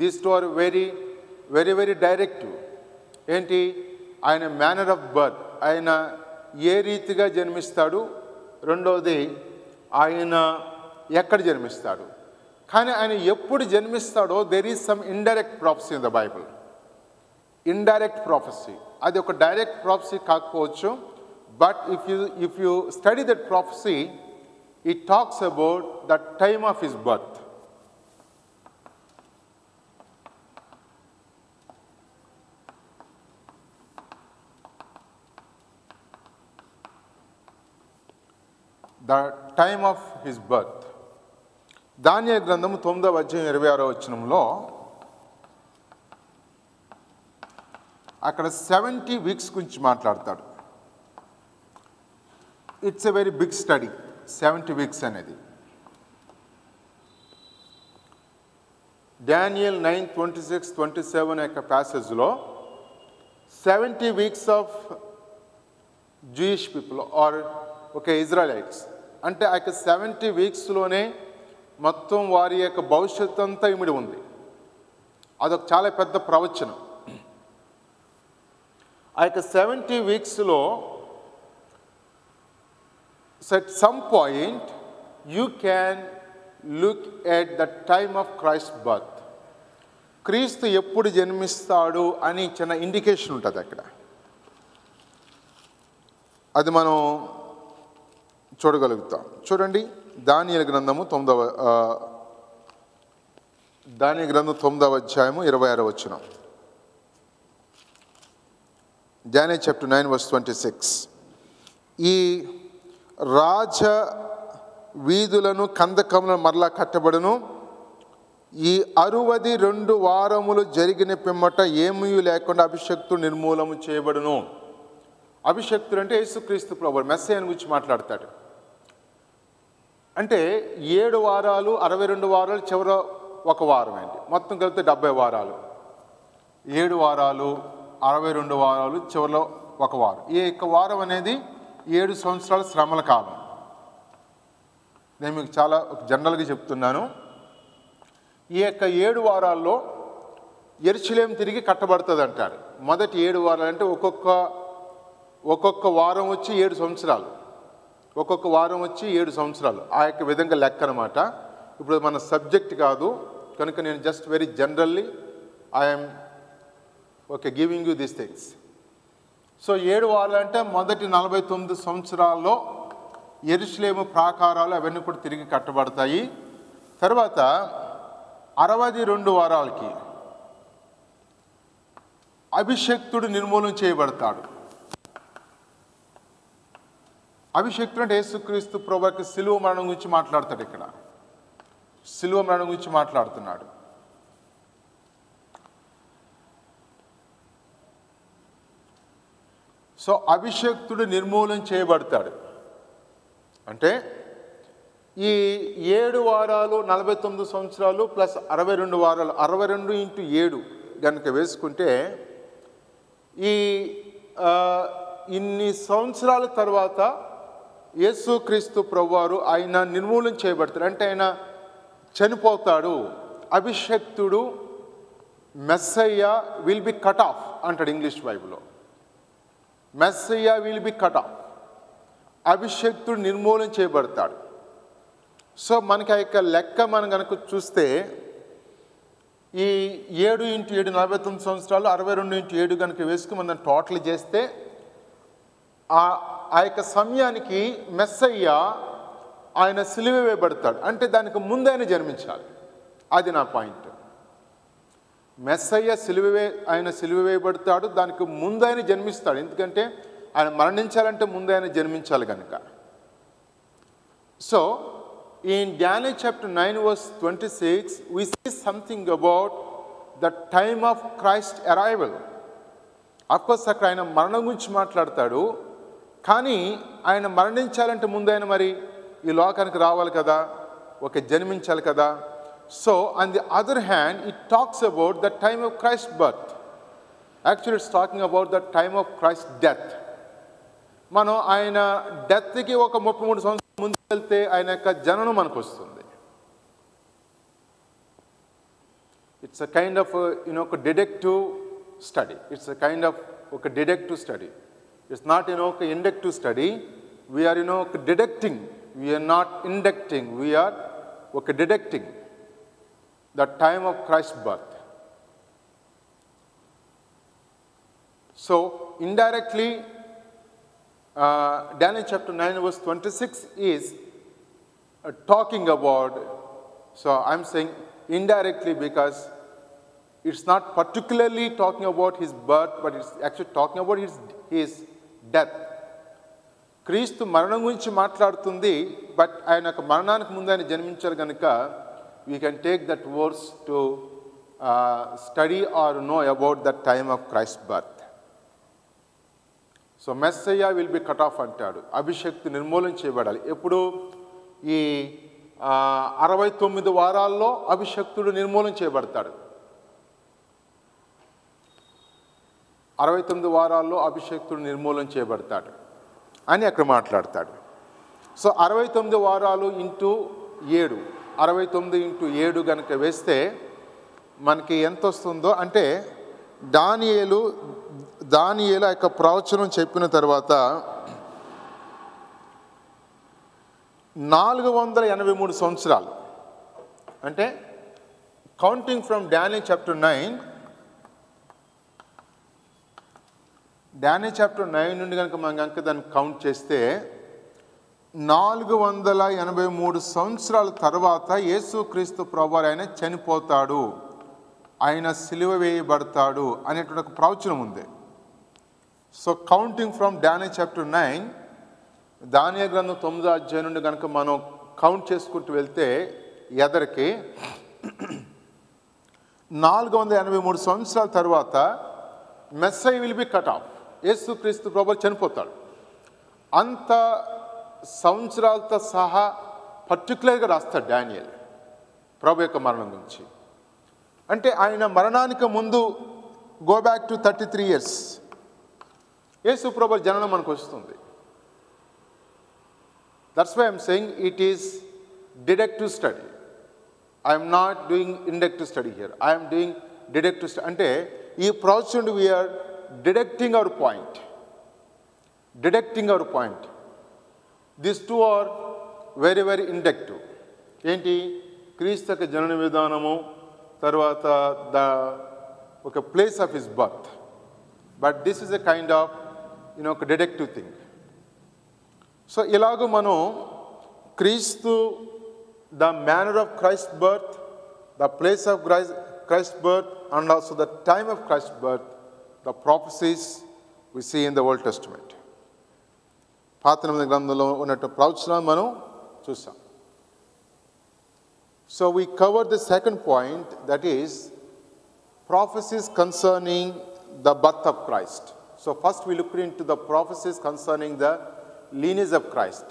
These two are very very very directive. ఏంటి? ఆయన మేనర్ ఆఫ్ బర్త్, ఆయన ఏ రీతిగా జన్మిస్తాడు. రెండవది ఆయన ఎక్కడ జన్మిస్తాడు. కానీ ఆయన ఎప్పుడు జన్మిస్తాడో there is some indirect prophecy in the Bible. Indirect prophecy, అది ఒక డైరెక్ట్ ప్రాఫెసీ కాకపోవచ్చు. But if you if you study that prophecy, it talks about the time of his birth. The time of his birth. దానియేలు గ్రంథము తొమ్మిదవ అధ్యాయం ఇరవై ఆరో వచనంలో అక్కడ సెవెంటీ వీక్స్ గురించి మాట్లాడతాడు. It's a very big study, seventy weeks అనేది. Daniel nine twenty-six twenty-seven యొక్క ప్యాసేజ్లో seventy weeks of Jewish people or okay Israelites అంటే ఆ యొక్క సెవెంటీ వీక్స్లోనే మొత్తం వారి యొక్క భవిష్యత్తు అంతా ఇమిడి ఉంది. అదొక చాలా పెద్ద ప్రవచనం. ఆ యొక్క సెవెంటీ వీక్స్లో at some point you can look at the time of Christ's birth. క్రీస్తు ఎప్పుడు జన్మిస్తాడు అని చిన్న ఇండికేషన్ ఉంటుంది అక్కడ. అది మనం చూడగలుగుతాం. చూడండి దానియేలు గ్రంథము తొమ్మిదవ దానియేలు గ్రంథం తొమ్మిదవ అధ్యాయము ఇరవై ఆరవ వచనం. Daniel chapter nine verse twenty-six. ఈ రాజ వీధులను కందకములను మరలా కట్టబడును. ఈ అరవది రెండు వారములు జరిగిన పిమ్మట ఏమీ లేకుండా అభిషక్తుడు నిర్మూలము చేయబడును. అభిషక్తుడు అంటే యేసుక్రీస్తు ప్రభువు మెస్సియా గురించి మాట్లాడతాడు. అంటే ఏడు వారాలు అరవై రెండు వారాలు చివర ఒక వారం అండి, మొత్తం కలిపితే డెబ్బై వారాలు. ఏడు వారాలు అరవై రెండు వారాలు చివరిలో ఒక వారం. ఈ యొక్క వారం అనేది ఏడు సంవత్సరాల శ్రమల కాలం. నేను మీకు చాలా జనరల్గా చెప్తున్నాను. ఈ యొక్క ఏడు వారాల్లో యెరూషలేం తిరిగి కట్టబడుతుంది అంటారు. మొదటి ఏడు వారాలు అంటే ఒక్కొక్క ఒక్కొక్క వారం వచ్చి ఏడు సంవత్సరాలు ఒక్కొక్క వారం వచ్చి ఏడు సంవత్సరాలు ఆ యొక్క విధంగా లెక్క అనమాట. ఇప్పుడు మన సబ్జెక్ట్ కాదు కనుక నేను just very generally I'm okay giving you these things. So ఏడు వారాలు అంటే మొదటి నలభై తొమ్మిది సంవత్సరాల్లో యెరూషలేము ప్రాకారాలు అవన్నీ కూడా తిరిగి కట్టబడతాయి. తర్వాత అరవై రెండు వారాలకి అభిషక్తుడు నిర్మూలన చేయబడతాడు. అభిషక్తుడు అంటే యేసుక్రీస్తు ప్రభువుకి సిలువ మరణం గురించి మాట్లాడతాడు. ఇక్కడ సిలువ మరణం గురించి మాట్లాడుతున్నాడు. సో అభిషక్తుడు నిర్మూలన చేయబడతాడు అంటే ఈ ఏడు వారాలు నలభై తొమ్మిది సంవత్సరాలు ప్లస్ అరవై రెండు వారాలు అరవై రెండు ఇంటూ ఏడు కనుక వేసుకుంటే ఈ ఇన్ని సంవత్సరాల తర్వాత యేసుక్రీస్తు ప్రభువారు ఆయన నిర్మూలన చేయబడతాడు. అంటే ఆయన చనిపోతాడు. అభిషక్తుడు Messiah will be cut off అంటాడు ఇంగ్లీష్ బైబిల్లో. Messiah will be cut off అభిషక్తుడు నిర్మూలన చేయబడతాడు. సో మనకి ఆ యొక్క లెక్క మనం కనుక చూస్తే ఈ ఏడు ఇంటూ ఏడు నలభై తొమ్మిది సంవత్సరాలు అరవై రెండు ఇంటూ ఏడు కనుక వేసుకుని మనం టోటల్ చేస్తే ఆ యొక్క సమయానికి మెస్సయ్య ఆయన సిలువ వేయబడతాడు. అంటే దానికి ముందు ఆయన జన్మించాలి. అది నా పాయింట్. మెస్సయ్య సిలువవే ఆయన సిలువ వేయబడతాడు, దానికి ముందు ఆయన జన్మిస్తాడు. ఎందుకంటే ఆయన మరణించాలంటే ముందు ఆయన జన్మించాలి కనుక. So in Daniel chapter nine verse twenty-six we see something about the time of Christ's arrival. Of course అక్కడ ఆయన మరణం గురించి మాట్లాడతాడు, కానీ ఆయన మరణించాలంటే ముందు ఆయన మరి ఈ లోకానికి రావాలి కదా, ఒక జన్మించాలి కదా. So on the other hand it talks about the time of Christ's birth. Actually it's talking about the time of Christ's death. మనం ఆయన డెత్కి ఒక ముప్పై మూడు సంవత్సరాల ముందు వెళ్తే ఆయన యొక్క జననం మనకు వస్తుంది. It's a kind of you know ఒక deductive study. It's a kind of ఒక deductive study. It's not you know ఒక ఇండక్టివ్ స్టడీ. వీఆర్ యూనో ఒక deducting, we are not inducting, we are ఒక deducting the time of Christ birth. So indirectly Uh, Daniel chapter nine verse twenty-six is uh, talking about, so I'm saying indirectly because it's not particularly talking about his birth, but it's actually talking about his, his death. Christu maranam gurinchi maatladutundi, but ayanaku marananiki mundu ayana janmincharu ganaka we can take that verse to uh, study or know about the time of Christ's birth. So Messiah will be cut off అంటాడు. అభిషక్తి నిర్మూలన చేయబడాలి. ఎప్పుడు ఈ అరవై తొమ్మిది వారాల్లో అభిషక్తుడు నిర్మూలన చేయబడతాడు. అరవై తొమ్మిది వారాల్లో అభిషక్తుడు నిర్మూలన చేయబడతాడు అని అక్కడ మాట్లాడతాడు. సో అరవై తొమ్మిది వారాలు ఇంటూ ఏడు, అరవై తొమ్మిది ఇంటూ ఏడు కనుక వేస్తే మనకి ఎంత వస్తుందో, అంటే దానియేలు దానియేలు ఆ యొక్క ప్రవచనం చెప్పిన తర్వాత నాలుగు వందల ఎనభై మూడు సంవత్సరాలు, అంటే counting from Daniel chapter nine Daniel chapter nine నుండి కనుక మనం కనుక దాన్ని కౌంట్ చేస్తే నాలుగు వందల ఎనభై మూడు సంవత్సరాల తర్వాత యేసుక్రీస్తు ప్రభువారు ఆయన చనిపోతాడు, ఆయన సిలువ వేయబడతాడు అనేటువంటి ఒక ప్రవచనం ఉంది. So counting from Daniel chapter nine, దానియేలు గ్రంథం తొమ్మిదో అధ్యాయం నుండి కనుక మనం కౌంట్ చేసుకుంటూ వెళ్తే ఎదరికి నాలుగు వందల ఎనభై మూడు సంవత్సరాల తర్వాత Messiah will be cut off, యేసుక్రీస్తు ప్రభువారు చనిపోతాడు. అంత సంవత్సరాలతో సహా పర్టికులర్గా రాస్తాడు డానియేల్ ప్రభు యొక్క మరణం గురించి. అంటే ఆయన మరణానికి ముందు go back to thirty three years యేసు ప్రభువారి జననం మనకు వస్తుంది. That's why I'm saying it is deductive study. I'm not doing inductive study here, I'm doing deductive study. అంటే ఈ project we are deducting our point, deducting our point. This two are very very inductive. ఏంటి? క్రీస్తు యొక్క జనన విధానము, తర్వాత the ఒక place of his birth. But this is a kind of you know ఒక డిడక్టివ్ థింగ్. సో ఇలాగూ మనం క్రీస్తు, the manner of Christ birth, the place of Christ Christ birth and also the time of Christ birth, the prophecies we see in the old testament. పాత నిబంధన గ్రంథంలో ఉన్నట్టు ప్రవచనాలు మనం చూసాం. So we cover the second point, that is prophecies concerning the birth of Christ. So first we look in to the prophecies concerning the lineage of Christ.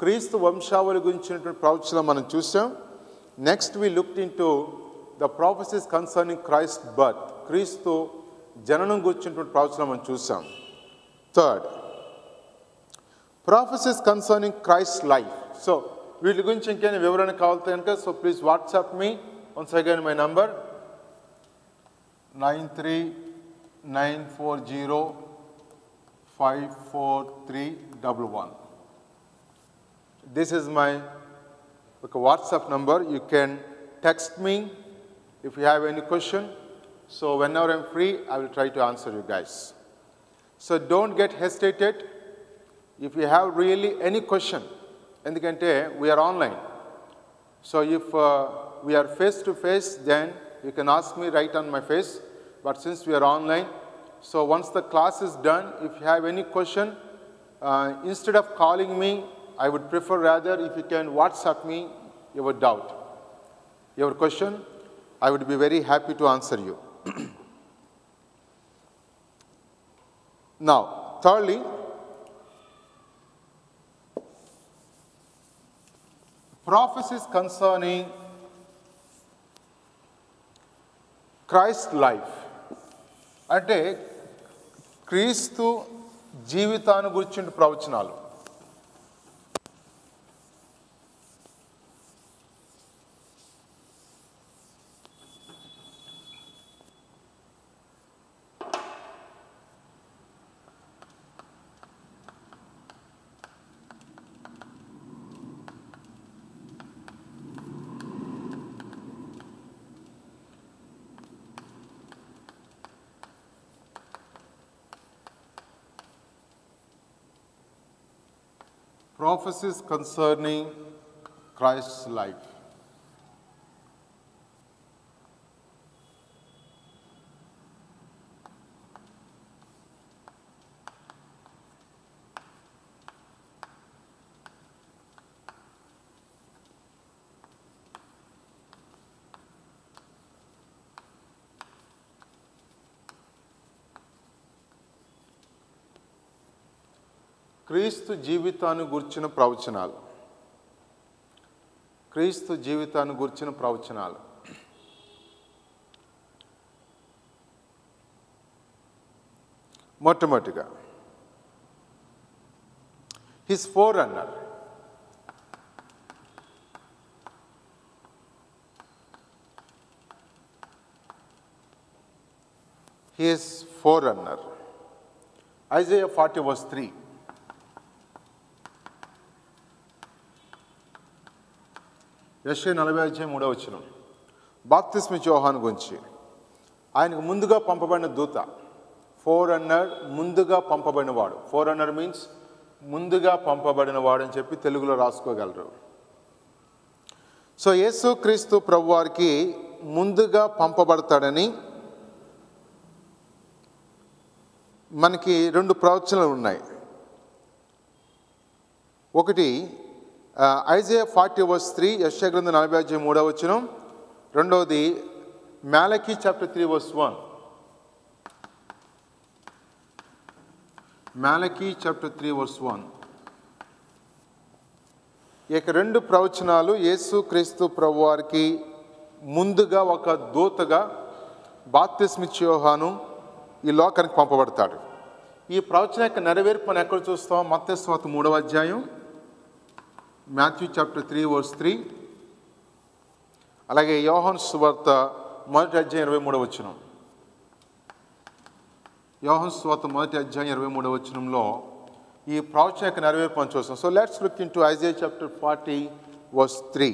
క్రీస్తు వంశావళి గురించినటువంటి ప్రవచనం మనం చూసాం. Next we looked into the prophecies concerning Christ birth, క్రీస్తు జననం గురించినటువంటి ప్రవచనం మనం చూసాం. Third, prophecies concerning Christ life. So వీటి గురించి ఇంకేమైనా వివరణ కావాలి కనుక so please WhatsApp me once again my number nine three nine four zero five four three double one. This is my okay, WhatsApp number. You can text me if you have any question. So whenever I'm free, I will try to answer you guys. So don't get hesitated. If you have really any question, endukante we are online. So if uh, we are face to face, then you can ask me right on my face. But since we are online, so once the class is done, if you have any question, uh, instead of calling me, I would prefer rather if you can WhatsApp me your doubt, your question. I would be very happy to answer you. Now, thirdly, prophecies concerning Christ's life. అంటే క్రీస్తు జీవితాన్ని గురించిన ప్రవచనాలు. Prophecies concerning Christ's life. క్రీస్తు జీవితాన్ని గురించిన ప్రవచనాలు, క్రీస్తు జీవితాన్ని గురించిన ప్రవచనాలు. మొట్టమొదటిగా హిస్ ఫోర్ అన్నారు. He is forerunner. Isaiah forty verse three. యెషయా నలభై అధ్యాయం మూడవ వచనం. బాప్తిస్మ యోహాను గురించి ఆయనకు ముందుగా పంపబడిన దూత, ఫోరన్నర్, ముందుగా పంపబడినవాడు. ఫోరన్నర్ మీన్స్ ముందుగా పంపబడినవాడు అని చెప్పి తెలుగులో రాసుకోగలరు. సో యేసు క్రీస్తు ప్రభు వారికి ముందుగా పంపబడతాడని మనకి రెండు ప్రవచనాలు ఉన్నాయి. ఒకటి ఐజయా ఫార్టీ వర్స్ త్రీ, యెషయా గ్రంథం నలభై అధ్యాయం మూడవ వచనం. రెండవది Malachi chapter three verse one. Malachi chapter three verse one. ఈ రెండు ప్రవచనాలు యేసు క్రీస్తు ప్రభు వారికి ముందుగా ఒక దూతగా బాప్తిస్మిచ్చే యోహాను ఈ లోకానికి పంపబడతాడు. ఈ ప్రవచన యొక్క నెరవేర్పు మనం ఎక్కడ చూస్తాం? మత్తయి సువార్త మూడవ అధ్యాయం, Matthew chapter three verse three, అలాగే యోహాను సువార్త మొదటి అధ్యాయం ఇరవై మూడవ వచనం. యోహాను సువార్త మొదటి అధ్యాయం ఇరవై మూడవ వచనంలో ఈ ప్రవచన యొక్క నెరవేర్పు మనం చూస్తాం. So let's look in to Isaiah chapter forty verse three.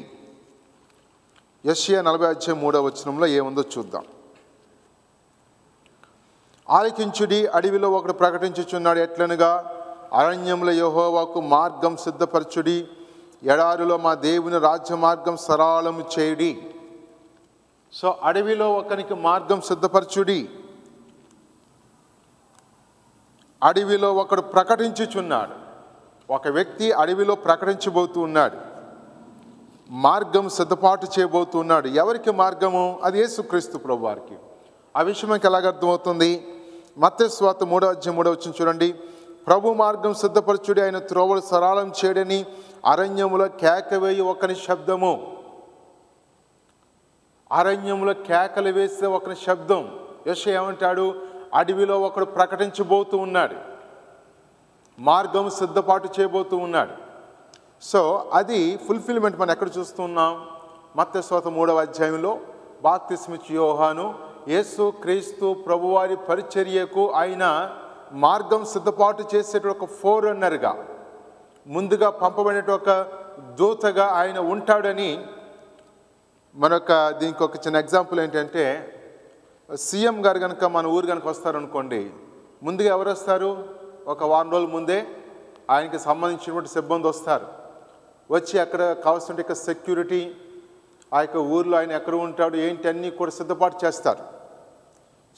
యెషయా నలభై అధ్యాయం మూడవ వచనంలో ఏముందో చూద్దాం. ఆలకించుడి, అడవిలో ఒకడు ప్రకటించుచున్నాడు ఎట్లనగా, అరణ్యంలో యెహోవాకు మార్గం సిద్ధపరచుడి, ఎడారిలో మా దేవుని రాజ్య మార్గం సరళము చేయుడి. సో అడవిలో ఒకనికి మార్గం సిద్ధపరచుడి. అడవిలో ఒకడు ప్రకటించుచున్నాడు, ఒక వ్యక్తి అడవిలో ప్రకటించబోతూ ఉన్నాడు, మార్గం సిద్ధపాటు చేయబోతున్నాడు. ఎవరికి మార్గము? అది యేసుక్రీస్తు ప్రభువారికి. ఆ విషయం మనకి ఎలాగ అర్థమవుతుంది? మత్తయి సువార్త మూడో అధ్యాయం మూడో వచనం చూడండి. ప్రభు మార్గం సిద్ధపరచుడి, ఆయన త్రోవలు సరళం చేయడని, అరణ్యములో కేకవేయి ఒకని శబ్దము. అరణ్యములో కేకలు వేసే ఒకని శబ్దం. యెషయా ఏమంటాడు? అడవిలో ఒకడు ప్రకటించబోతూ ఉన్నాడు, మార్గం సిద్ధపాటు చేయబోతూ ఉన్నాడు. సో అది ఫుల్ఫిల్మెంట్ మనం ఎక్కడ చూస్తున్నాం? మత్తయి సువార్త మూడవ అధ్యాయంలో బాప్తిస్మిచ్చే యోహాను యేసు క్రీస్తు ప్రభువారి పరిచర్యకు ఆయన మార్గం సిద్ధపాటు చేసేటువంటి ఒక ఫోరన్నర్గా, ముందుగా పంపబడిన ఒక దూతగా ఆయన ఉంటాడని. మరొక దీనికి ఒక చిన్న ఎగ్జాంపుల్ ఏంటంటే, సీఎం గారు కనుక మన ఊరు కనుక వస్తారనుకోండి, ముందుగా ఎవరు వస్తారు? ఒక వారం రోజుల ముందే ఆయనకి సంబంధించినటువంటి సిబ్బంది వస్తారు. వచ్చి అక్కడ కావాల్సిన యొక్క సెక్యూరిటీ, ఆ యొక్క ఊర్లో ఆయన ఎక్కడ ఉంటాడు ఏంటి అన్నీ కూడా సిద్ధపాటు చేస్తారు.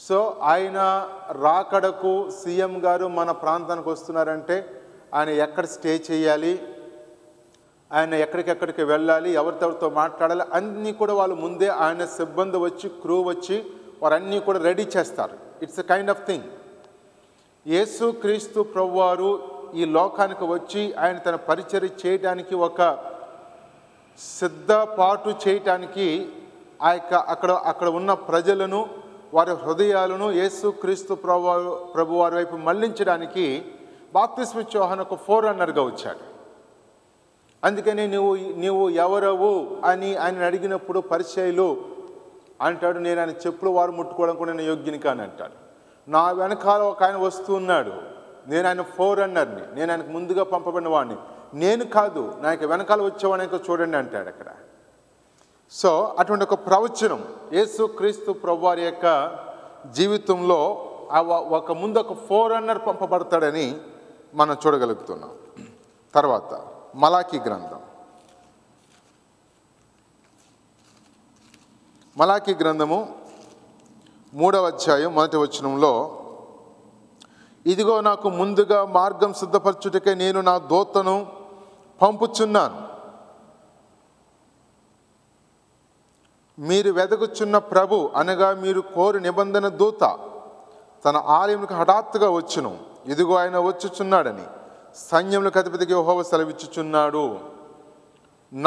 సో ఆయన రాకడకు సీఎం గారు మన ప్రాంతానికి వస్తున్నారంటే ఆయన ఎక్కడ స్టే చేయాలి, ఆయన ఎక్కడికెక్కడికి వెళ్ళాలి, ఎవరితెవరితో మాట్లాడాలి అన్నీ కూడా వాళ్ళు ముందే ఆయన సిబ్బంది వచ్చి, క్రూ వచ్చి వారన్నీ కూడా రెడీ చేస్తారు. It's a kind of thing. యేసు క్రీస్తు ప్రభువారు ఈ లోకానికి వచ్చి ఆయన తన పరిచర్య చేయడానికి ఒక సిద్ధపాటు చేయటానికి ఆ యొక్క అక్కడ అక్కడ ఉన్న ప్రజలను, వారి హృదయాలను యేసు క్రీస్తు ప్రభు ప్రభువారి వైపు మళ్లించడానికి బాప్తిస్మిచ్చే యోహాను ఒక ఫోరన్నర్గా వచ్చాడు. అందుకని నువ్వు నువ్వు ఎవరవు అని ఆయన అడిగినప్పుడు పరిచయులు అంటాడు, నేను ఆయన చెప్పులు వారు ముట్టుకోవడం కూడా నేను యోగ్యుని కాని అంటాడు. నా వెనకాల ఒక ఆయన వస్తున్నాడు, నేను ఆయన ఫోరన్నర్ని, నేను ఆయనకు ముందుగా పంపబడిన వాడిని, నేను కాదు నా యొక్క వెనకాల వచ్చేవాడిని చూడండి అంటాడు అక్కడ. సో అటువంటి ఒక ప్రవచనం యేసు క్రీస్తు ప్రభువారి యొక్క జీవితంలో ఒక ముందు ఒక ఫోరన్నర్ పంపబడతాడని మనం చూడగలుగుతున్నాం. తర్వాత మలాకీ గ్రంథం. మలాకీ గ్రంథము మూడవ అధ్యాయం మొదటి వచనంలో, ఇదిగో నాకు ముందుగా మార్గం సిద్ధపరచుటకే నేను నా దూతను పంపుచున్నాను, మీరు వెదకుచున్న ప్రభు అనగా మీరు కోరి నిబంధన దూత తన ఆలయంకు హఠాత్తుగా వచ్చును, ఇదిగో ఆయన వచ్చుచున్నాడని సైన్యములకు అధిపతికి యెహోవా సెలవిచ్చుచున్నాడు.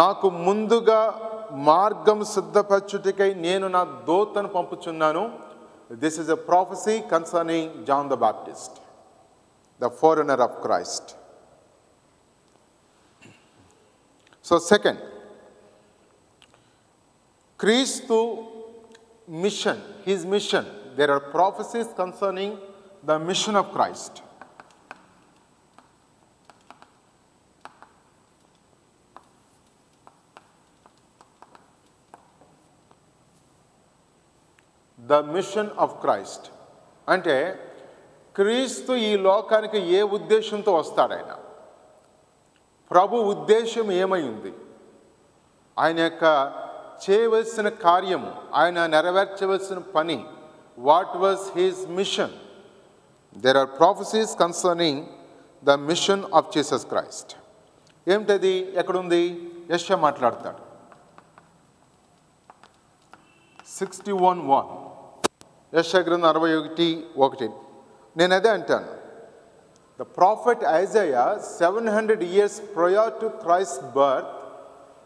నాకు ముందుగా మార్గం సిద్ధపరచుటకై నేను నా దూతను పంపుచున్నాను. This is a prophecy concerning John the Baptist, the forerunner of Christ. So second, Christu mission, his mission. There are prophecies concerning the mission of Christ. The mission of Christ. అంటే క్రీస్తు ఈ లోకానికి ఏ ఉద్దేశంతో వస్తాడు? ఆయన ప్రభు ఉద్దేశం ఏమై ఉంది? ఆయన యొక్క చేయవలసిన కార్యము, ఆయన నెరవేర్చవలసిన పని, what was his mission? There are prophecies concerning the mission of Jesus Christ. ఏమిటది? ఎక్కడుంది? యెషయా మాట్లాడతాడు సిక్స్టీ వన్ వన్, యెషయా గ్రంథం అరవై ఒకటి ఒకటి. నేను అదే అంటాను, the prophet Isaiah seven hundred years prior to Christ's birth,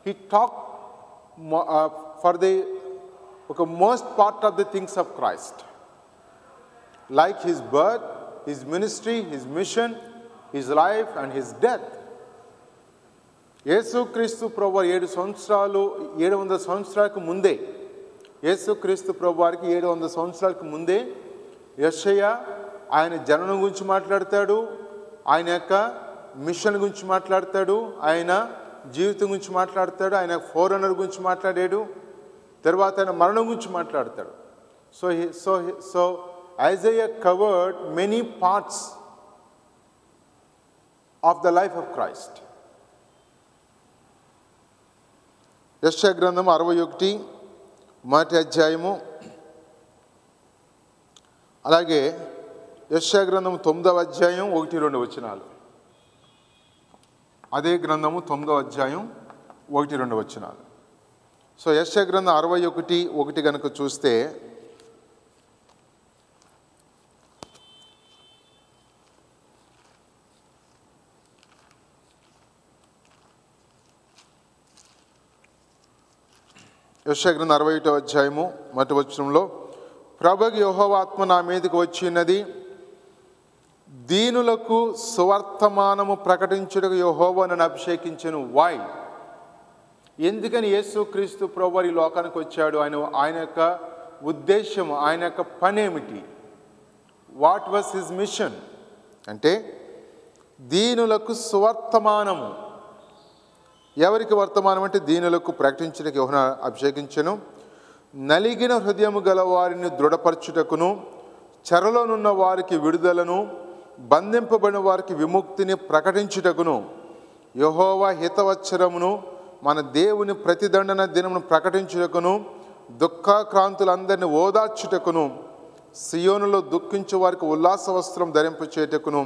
he talked uh, for the okay, most part of the things of Christ, like his birth, his ministry, his mission, his life and his death. యేసు క్రీస్తు ప్రభువారు ఏడు సంవత్సరాలు ఏడు వందల సంవత్సరాలకు ముందే యేసు క్రీస్తు ప్రభువారికి ఏడు వందల సంవత్సరాలకు ముందే యెషయా ఆయన జననం గురించి మాట్లాడతాడు, ఆయన యొక్క మిషన్ గురించి మాట్లాడతాడు, ఆయన జీవితం గురించి మాట్లాడతాడు, ఆయన ఫోరనర్ గురించి మాట్లాడాడు, తర్వాత ఆయన మరణం గురించి మాట్లాడతాడు. So so so Isaiah covered many parts of the life of Christ. యెషయా గ్రంథం అరవై ఒకటి మొదటి అధ్యాయము, అలాగే యెషయా గ్రంథము తొమ్మిదవ అధ్యాయం ఒకటి రెండు వచనాలు, అదే గ్రంథము తొమ్మిదవ అధ్యాయం ఒకటి రెండు వచనాలు. సో యెషయా గ్రంథం అరవై ఒకటి ఒకటి కనుక చూస్తే, యెషయా గ్రంథం అరవై ఒకటో అధ్యాయము మొదటి వచనంలో, ప్రభువు యెహోవా ఆత్మ నా మీదకి వచ్చినది, దీనులకు సువర్తమానము ప్రకటించుటకు యెహోవా నన్ను అభిషేకించెను. వై? ఎందుకని యేసుక్రీస్తు ప్రభువారు ఈ లోకానికి వచ్చాడు? ఆయన ఆయన యొక్క ఉద్దేశం, ఆయన యొక్క పని ఏమిటి? What was his mission? అంటే దీనులకు సువర్తమానము. ఎవరికి వర్తమానం అంటే దీనులకు ప్రకటించుటకు యెహోవా అభిషేకించెను, నలిగిన హృదయము గల వారిని దృఢపరచుటకును, చెరలోనున్న వారికి విడుదలను, బంధింపబడిన వారికి విముక్తిని ప్రకటించుటకును, యెహోవా హితవచ్చరమును మన దేవుని ప్రతిదండన దినమును ప్రకటించుటకును, దుఃఖాక్రాంతులందరినీ ఓదార్చుటకును, సియోనులో దుఃఖించు వారికి ఉల్లాస వస్త్రం ధరింపచేటకును,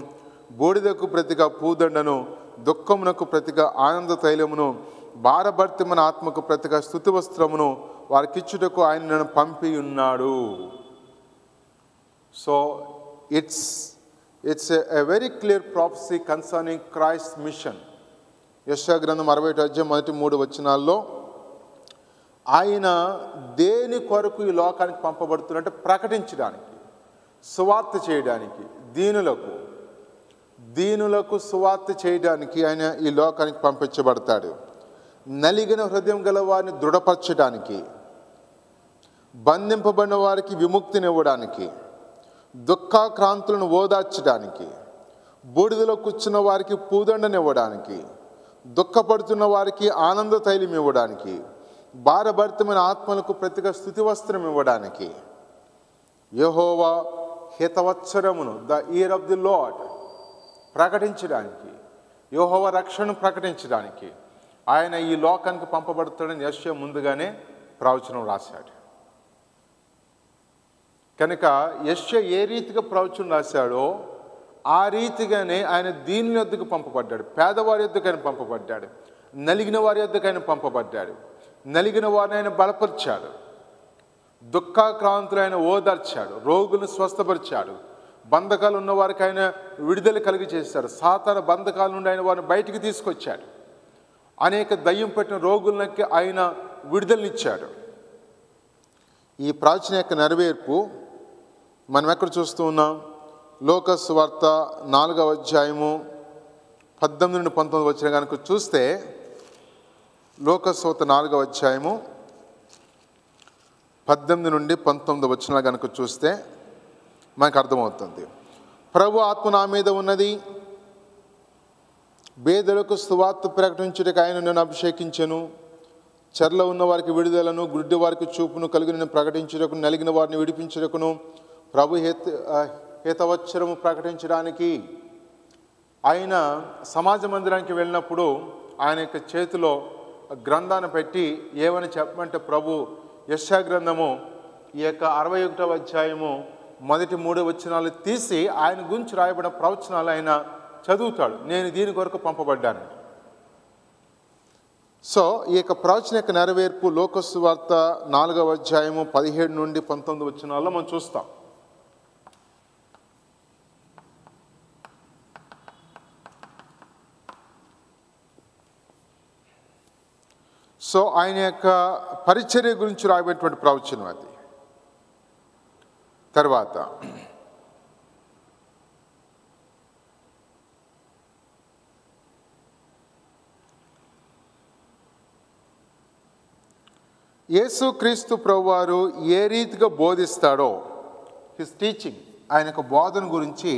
బూడిదకు ప్రతిగా పూదండను, దుఃఖమునకు ప్రతిగా ఆనంద తైలమును, భారభర్తిమైన ఆత్మకు ప్రతిగా స్తుతి వస్త్రమును వారికిచ్చుటకు ఆయన నన్ను పంపి ఉన్నాడు. So it's it's a very clear prophecy concerning Christ mission. యెషయా గ్రంథం అరవై ఒకటి అధ్యాయం మొదటి మూడు వచనాల్లో ఆయన దేని కొరకు ఈ లోకానికి పంపబడుతున్నంటే ప్రకటించడానికి, సువార్త చేయడానికి, దీనులకు దీనులకు సువార్త చేయడానికి ఆయన ఈ లోకానికి పంపించబడతాడు. నలిగిన హృదయం గల వారిని దృఢపరచడానికి, బంధింపబడిన వారికి విముక్తినివ్వడానికి, దుఃఖాక్రాంతులను ఓదార్చడానికి, బూడిదలో కూర్చున్న వారికి పూదండనివ్వడానికి, దుఃఖపడుతున్న వారికి ఆనంద తైలం ఇవ్వడానికి, భారభరితమైన ఆత్మలకు ప్రతిగా స్తుతి వస్త్రం ఇవ్వడానికి, యెహోవా హితవత్సరమును, the year of the Lord ప్రకటించడానికి, యెహోవా రక్షణను ప్రకటించడానికి ఆయన ఈ లోకానికి పంపబడతాడని యెషయా ముందుగానే ప్రవచనం రాశాడు. కనుక యెషయా ఏ రీతిగా ప్రవచనం రాశాడో ఆ రీతిగానే ఆయన దీని యొద్దకు పంపబడ్డాడు, పేదవారి యొద్దకు ఆయన పంపబడ్డాడు, నలిగిన వారి యొద్దకు ఆయన పంపబడ్డాడు, నలిగిన వారిని ఆయన బలపరిచాడు, దుఃఖాక్రాంతులు ఆయన ఓదార్చాడు, రోగులను స్వస్థపరిచాడు, బంధకాలు ఉన్నవారికి ఆయన విడుదల కలిగి చేశాడు, సాతాన బంధకాల నుండి ఆయన వారిని బయటికి తీసుకొచ్చాడు, అనేక దయ్యం పట్టిన రోగులకి ఆయన విడుదలనిచ్చాడు. ఈ ప్రాచీన యొక్క నెరవేర్పు మనం ఎక్కడ చూస్తూ ఉన్నాం? లోకస్ వార్త నాలుగవ అధ్యాయము పద్దెనిమిది నుండి పంతొమ్మిది వచ్చిన కనుక చూస్తే, లోకస్ వార్త నాలుగవ అధ్యాయము పద్దెనిమిది నుండి పంతొమ్మిది వచ్చిన కనుక చూస్తే మనకు అర్థమవుతుంది. ప్రభు ఆత్మ నా మీద ఉన్నది, బేదలకు సువార్త ప్రకటించుటకు ఆయన నన్ను అభిషేకించెను, చెరలో ఉన్న వారికి విడుదలను, గుడ్డి వారికి చూపును కలిగి నేను ప్రకటించుటకు, నలిగిన వారిని విడిపించుటకును, ప్రభు హేత హేతవత్సరము ప్రకటించడానికి. ఆయన సమాజ మందిరానికి వెళ్ళినప్పుడు ఆయన యొక్క చేతిలో గ్రంథాన్ని పెట్టి ఏమని చెప్పమంటే, ప్రభు యెషయా గ్రంథము ఈ యొక్క అరవై ఒకటవ అధ్యాయము మొదటి మూడు వచనాలు తీసి ఆయన గురించి రాయబడిన ప్రవచనాలు ఆయన చదువుతాడు. నేను దీని కొరకు పంపబడ్డాను. సో ఈ యొక్క ప్రవచన యొక్క నెరవేర్పు లోకసు వార్త నాలుగవ అధ్యాయము పదిహేడు నుండి పంతొమ్మిది వచనాల్లో మనం చూస్తాం. సో ఆయన యొక్క పరిచర్య గురించి రాబోయేటువంటి ప్రవచనం అది. తర్వాత యేసుక్రీస్తు ప్రభువారు ఏ రీతిగా బోధిస్తాడో, హిస్ టీచింగ్, ఆయన యొక్క బోధన గురించి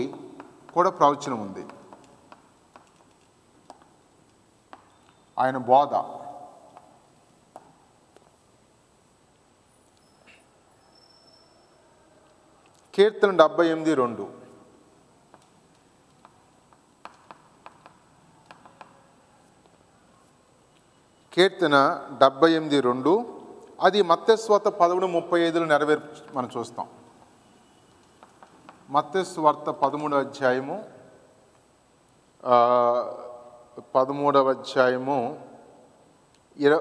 కూడా ప్రవచనం ఉంది. ఆయన బోధ కీర్తన డెబ్బై ఎనిమిది రెండు కీర్తన డెబ్బై ఎనిమిది రెండు అది మత్తేశ్వార్త పదమూడు ముప్పై ఐదులో నెరవేర్పు మనం చూస్తాం. మత్తేశ్వార్త పదమూడవ అధ్యాయము పదమూడవ అధ్యాయము ఇర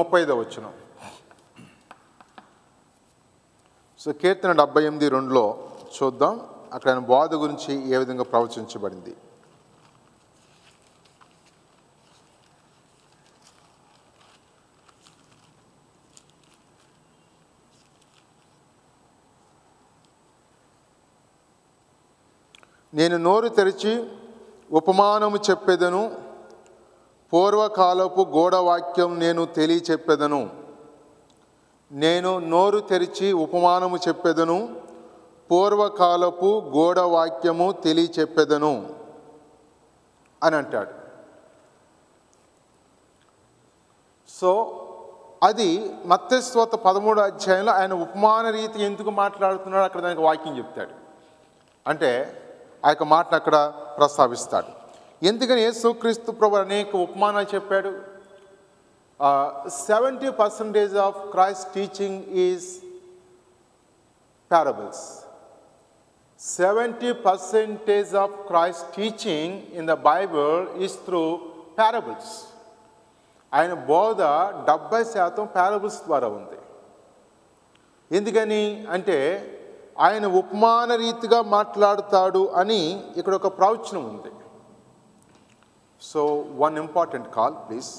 ముప్పై ఐదవ వచనం. సో కీర్తన డెబ్బై ఎనిమిది రెండులో చూద్దాం, అక్కడ ఆయన బోధ గురించి ఏ విధంగా ప్రవచించబడింది. నేను నోరు తెరిచి ఉపమానము చెప్పెదను, పూర్వకాలపు గోడవాక్యం నేను తెలియచెప్పెదను. నేను నోరు తెరిచి ఉపమానము చెప్పెదను, పూర్వకాలపు గోడవాక్యము తెలియచెప్పెదను అని అంటాడు. సో అది మత్తేశ్వార్త పదమూడో అధ్యాయంలో ఆయన ఉపమాన రీతి ఎందుకు మాట్లాడుతున్నాడు అక్కడ దానికి వాక్యం చెప్తాడు. అంటే ఆ యొక్క మాటను అక్కడ ప్రస్తావిస్తాడు. ఎందుకని యేసుక్రీస్తు ప్రభు అనేక ఉపమానాలు చెప్పాడు? Seventy percentage of Christ teaching is parables. Seventy percentage of Christ teaching in the Bible is through parables. ఆయన బోధ డెబ్బై శాతం పారబుల్స్ ద్వారా ఉంది. ఎందుకని అంటే ఆయన ఉపమాన రీతిగా మాట్లాడుతాడు అని ఇక్కడ ఒక ప్రవచనం ఉంది. So one important call please.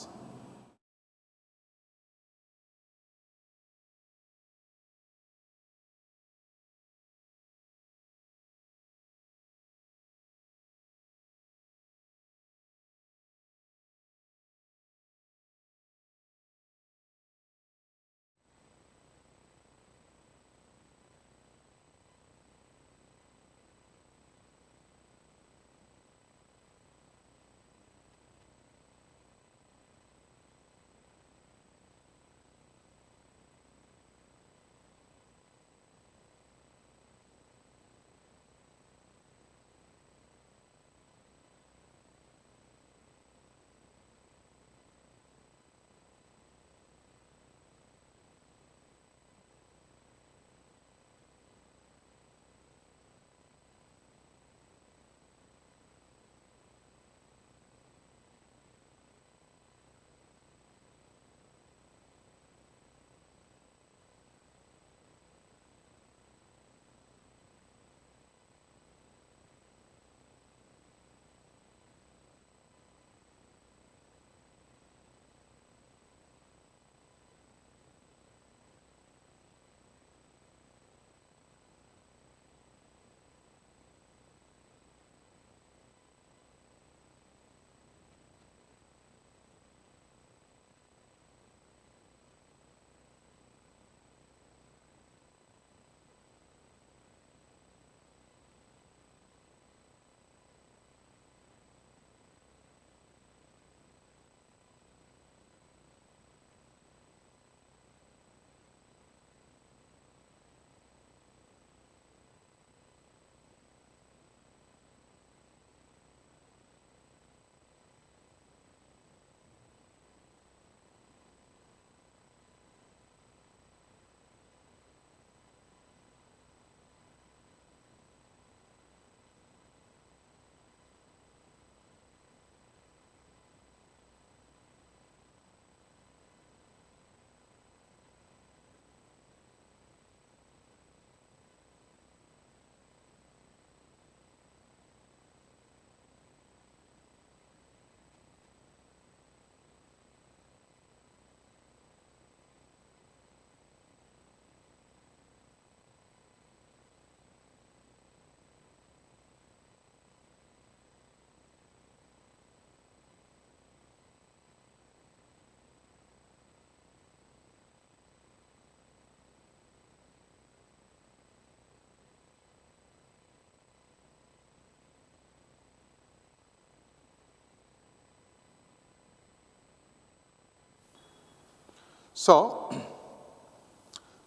So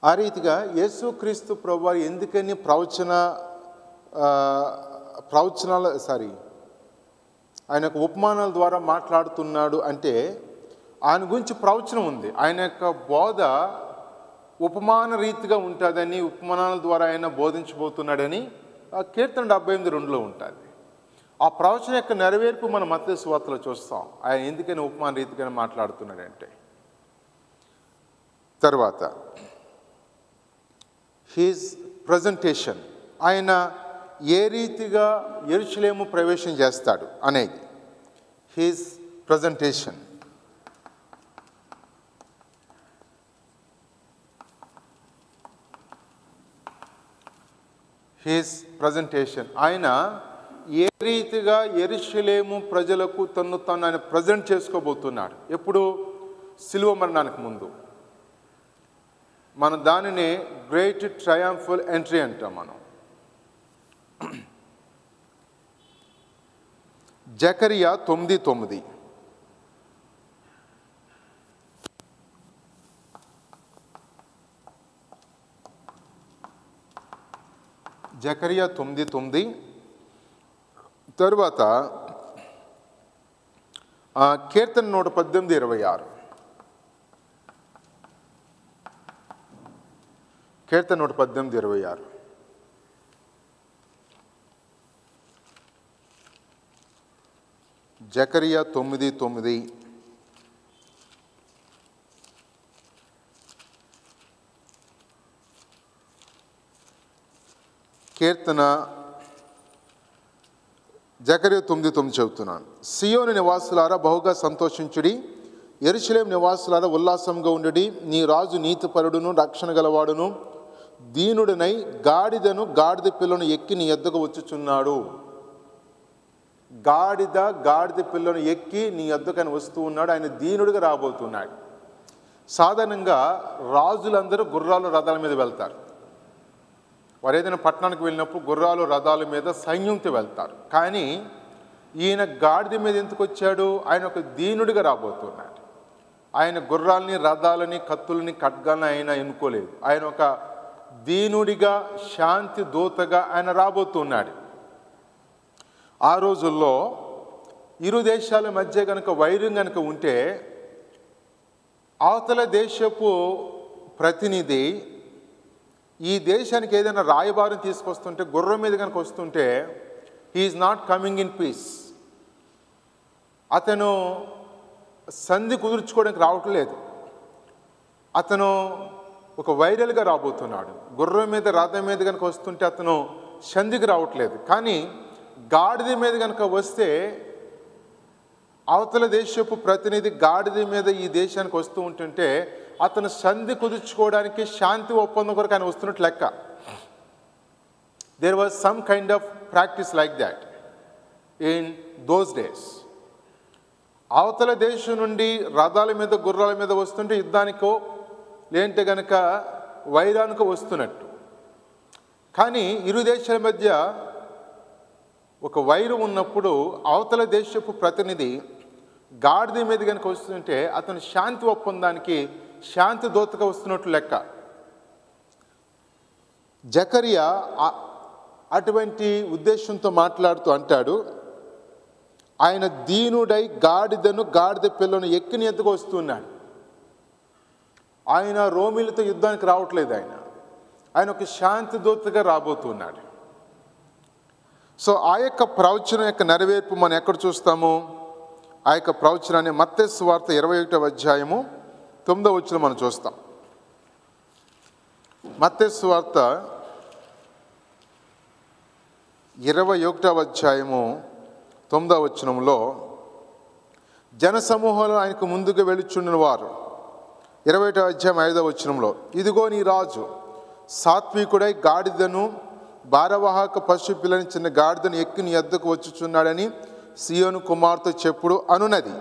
ఆ రీతిగా యేసు క్రీస్తు ప్రభువారు ఎందుకని ప్రవచన ప్రవచనాల సారీ ఆయన యొక్క ఉపమానాల ద్వారా మాట్లాడుతున్నాడు అంటే ఆయన గురించి ప్రవచనం ఉంది, ఆయన యొక్క బోధ ఉపమాన రీతిగా ఉంటుందని, ఉపమానాల ద్వారా ఆయన బోధించబోతున్నాడని కీర్తన డెబ్బై ఎనిమిది రెండులో ఉంటుంది. ఆ ప్రవచన యొక్క నెరవేర్పు మన మత్తయి సువార్తలో చూస్తాం, ఆయన ఎందుకని ఉపమాన రీతిగా మాట్లాడుతున్నాడంటే. తర్వాత హిస్ ప్రజెంటేషన్, ఆయన ఏ రీతిగా యెరూషలేము ప్రవేశం చేస్తాడు అనేది హిస్ ప్రజెంటేషన్. హిస్ ప్రజెంటేషన్ ఆయన ఏ రీతిగా యెరూషలేము ప్రజలకు తను తను ఆయన ప్రజెంట్ చేసుకోబోతున్నాడు. ఎప్పుడు? సిలువ మరణానికి ముందు. మన దానిని గ్రేట్ ట్రయాంఫల్ ఎంట్రీ అంటాం మనం. జకరియా తొమ్మిది తొమ్మిది జకరియా తొమ్మిది తొమ్మిది తరువాత కీర్తన నూట పద్దెనిమిది ఇరవై ఆరు కీర్తన నూట పద్దెనిమిది ఇరవై ఆరు జకరియా తొమ్మిది తొమ్మిది కీర్తన జకరియా తొమ్మిది తొమ్మిది చెబుతున్నాను. సియోను నివాసులారా బహుగా సంతోషించుడి, యెరూషలేము నివాసులారా ఉల్లాసంగా ఉండుడి. నీ రాజు నీతిపరుడును రక్షణ గలవాడును దీనుడనై గాడిదను గాడిద పిల్లను ఎక్కి నీ ఎద్దకు వచ్చుచున్నాడు. గాడిద గాడిద పిల్లను ఎక్కి నీ ఎద్దకు ఆయన వస్తూ ఉన్నాడు, ఆయన దీనుడిగా రాబోతున్నాడు. సాధారణంగా రాజులందరూ గుర్రాలు రథాల మీద వెళ్తారు, వారు ఏదైనా పట్టణానికి వెళ్ళినప్పుడు గుర్రాలు రథాల మీద సైన్యంతో వెళ్తారు. కానీ ఈయన గాడిద మీద ఎందుకు వచ్చాడు? ఆయన ఒక దీనుడిగా రాబోతున్నాడు. ఆయన గుర్రాలని రథాలని కత్తులని ఖడ్గాలని ఆయన ఎన్నుకోలేదు, ఆయన ఒక దీనుడిగా శాంతి దూతగా ఆయన రాబోతున్నాడు. ఆ రోజుల్లో ఇరు దేశాల మధ్య కనుక వైరం కనుక ఉంటే అవతల దేశపు ప్రతినిధి ఈ దేశానికి ఏదైనా రాయబారం తీసుకొస్తుంటే గుర్రం మీద కనుక వస్తుంటే he's not coming in peace, అతను సంధి కుదుర్చుకోవడానికి రావట్లేదు, అతను ఒక వైరల్గా రాబోతున్నాడు. గుర్రం మీద రథం మీద కనుక వస్తుంటే అతను సంధికి రావట్లేదు, కానీ గాడిద మీద కనుక వస్తే అవతల దేశపు ప్రతినిధి గాడిద మీద ఈ దేశానికి వస్తూ ఉంటుంటే అతను సంధి కుదుర్చుకోవడానికి శాంతి ఒప్పందం కొరకు ఆయన వస్తున్నట్టు లెక్క. There was some kind of practice like that in those days. అవతల దేశం నుండి రథాల మీద గుర్రాల మీద వస్తుంటే యుద్ధానికో లేంటే కనుక వైరానికో వస్తున్నట్టు. కానీ ఇరు దేశాల మధ్య ఒక వైరు ఉన్నప్పుడు అవతల దేశపు ప్రతినిధి గాడిద మీద కనుక వస్తుంటే అతను శాంతి ఒప్పందానికి శాంతి దూతగా వస్తున్నట్లు లెక్క. జకరియా అటువంటి ఉద్దేశంతో మాట్లాడుతూ అంటాడు, ఆయన దీనుడై గాడిదను గాడిద పిల్లను ఎక్కిని ఎత్తుకు వస్తున్నాడు. ఆయన రోమిలతో యుద్ధానికి రావట్లేదు, ఆయన ఆయన ఒక శాంతి దూతగా రాబోతున్నాడు. సో ఆ యొక్క ప్రవచనం యొక్క నెరవేర్పు మనం ఎక్కడ చూస్తాము? ఆ యొక్క ప్రవచనాన్ని మత్తయి సువార్త ఇరవై ఒకటవ అధ్యాయము తొమ్మిదవ వచనం మనం చూస్తాం. మత్తయి సువార్త ఇరవై ఒకటవ అధ్యాయము తొమ్మిదవ వచనంలో జనసమూహంలో ఆయనకు ముందుగా వెళుచుండిన వారు, ఇరవై ఒకటవ అధ్యాయం ఐదవ వచనంలో ఇదిగో నీ రాజు సాత్వికుడై గాడిదను భారవాహక పశు పిల్లని చిన్న గాడిదను ఎక్కి నీ ఎద్దకు వచ్చుచున్నాడని సియోను కుమార్తె చెప్పుడు అనున్నది.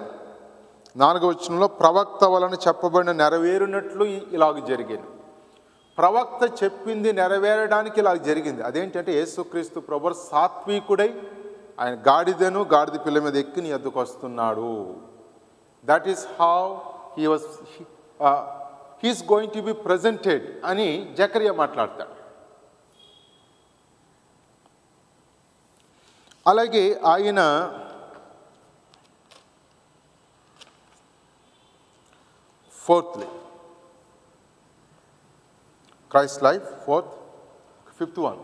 నాలుగవ వచనంలో ప్రవక్త వలన చెప్పబడిన నెరవేరునట్లు ఇలాగ జరిగింది. ప్రవక్త చెప్పింది నెరవేరడానికి ఇలాగ జరిగింది. అదేంటంటే యేసుక్రీస్తు ప్రభువు సాత్వికుడై ఆయన గాడిదను గాడిద పిల్ల మీద ఎక్కి నీ ఎద్దకు వస్తున్నాడు. That is how he was is going to be presented ani Zachariah maatladtadu. అలాగే ఆయన fourthly Christ life fourth fifth one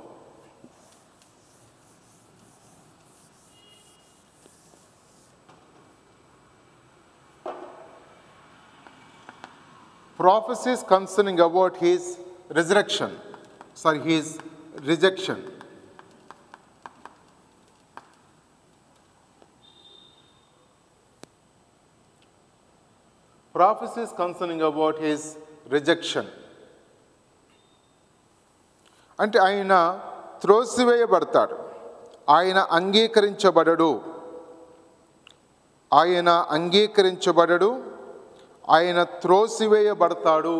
prophecies concerning about his resurrection sorry his rejection. Prophecies concerning about his rejection. అంటే ఆయన త్రోసివేయబడతాడు, ఆయన అంగీకరించబడడు, ఆయన అంగీకరించబడడు, ఆయన త్రోసివేయబడతాడు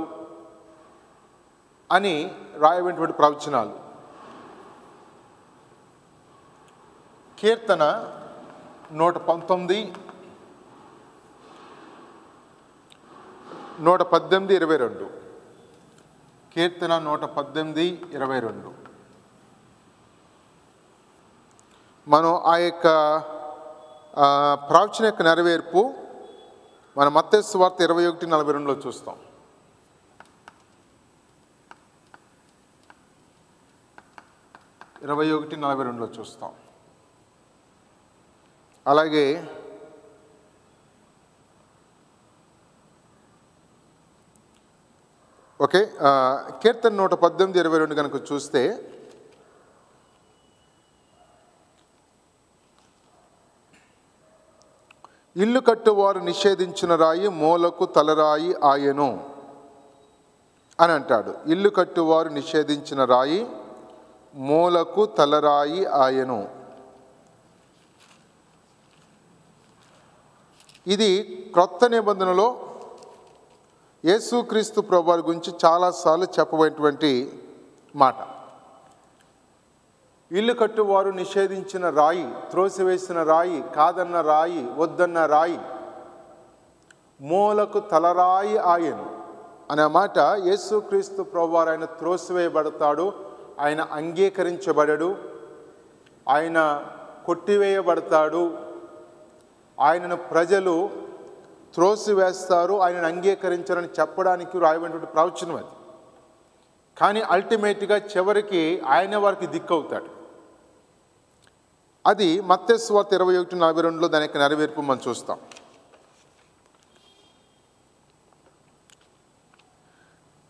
అని రాయబడినటువంటి ప్రవచనాలు. కీర్తన నూట పంతొమ్మిది నూట పద్దెనిమిది ఇరవై రెండు కీర్తన నూట పద్దెనిమిది ఇరవై రెండు మనం ఆ యొక్క ప్రవచన యొక్క నెరవేర్పు మన మత్తయి సువార్త ఇరవై ఒకటి నలభై రెండులో చూస్తాం. ఇరవై ఒకటి నలభై రెండులో చూస్తాం అలాగే ఓకే కీర్తన నూట పద్దెనిమిది ఇరవై రెండు కనుక చూస్తే ఇల్లు కట్టువారు నిషేధించిన రాయి మూలకు తలరాయి ఆయను అని అంటాడు. ఇల్లు కట్టువారు నిషేధించిన రాయి మూలకు తలరాయి ఆయను. ఇది క్రొత్త నిబంధనలో యేసుక్రీస్తు ప్రభువారి గురించి చాలాసార్లు చెప్పబడినటువంటి మాట. ఇల్లు కట్టువారు నిషేధించిన రాయి, త్రోసివేసిన రాయి, కాదన్న రాయి, వద్దన్న రాయి, మూలకు తలరాయి ఆయను అనే మాట యేసుక్రీస్తు ప్రభువారు ఆయన త్రోసివేయబడతాడు, ఆయన అంగీకరించబడడు, ఆయన కొట్టివేయబడతాడు, ఆయనను ప్రజలు త్రోసివేస్తారు, ఆయనను అంగీకరించారని చెప్పడానికి రాయబడినటువంటి ప్రవచనం అది. కానీ అల్టిమేట్గా చివరికి ఆయన వారికి దిక్కు అవుతాడు. అది మత్తయి సువార్త ఇరవై ఒకటి నలభై రెండులో దాని యొక్క నెరవేర్పు మనం చూస్తాం.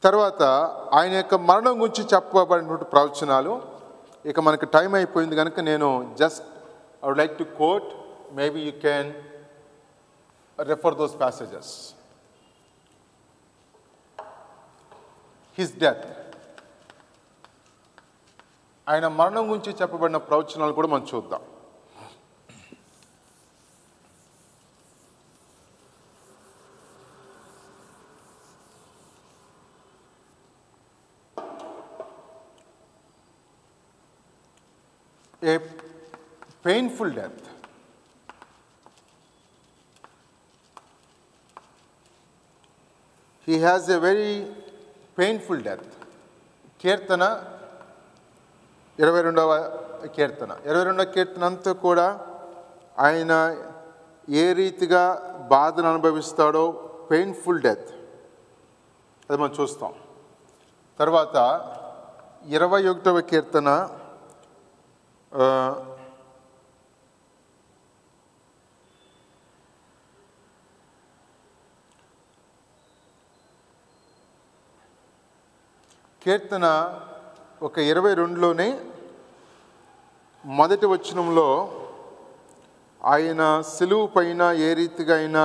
తర్వాత ఆయన యొక్క మరణం గురించి చెప్పబడినటువంటి ప్రవచనాలు. ఇక మనకు టైం అయిపోయింది కనుక నేను just I would like to quote, maybe you can refer those passages. His death, ఆయన మరణం గురించి చెప్పబడిన ప్రవచనాలు కూడా మనం చూద్దాం. A painful death. He has a very painful death. కీర్తన ఇరవై రెండవ కీర్తన ఇరవై రెండవ కీర్తన అంతా కూడా ఆయన ఏ రీతిగా బాధను అనుభవిస్తాడో పెయిన్ఫుల్ డెత్ అది మనం చూస్తాం. తర్వాత ఇరవై ఒకటవ కీర్తన కీర్తన ఒక ఇరవై రెండులోనే మొదటి వచనంలో ఆయన సిలువు పైన ఏ రీతిగా అయినా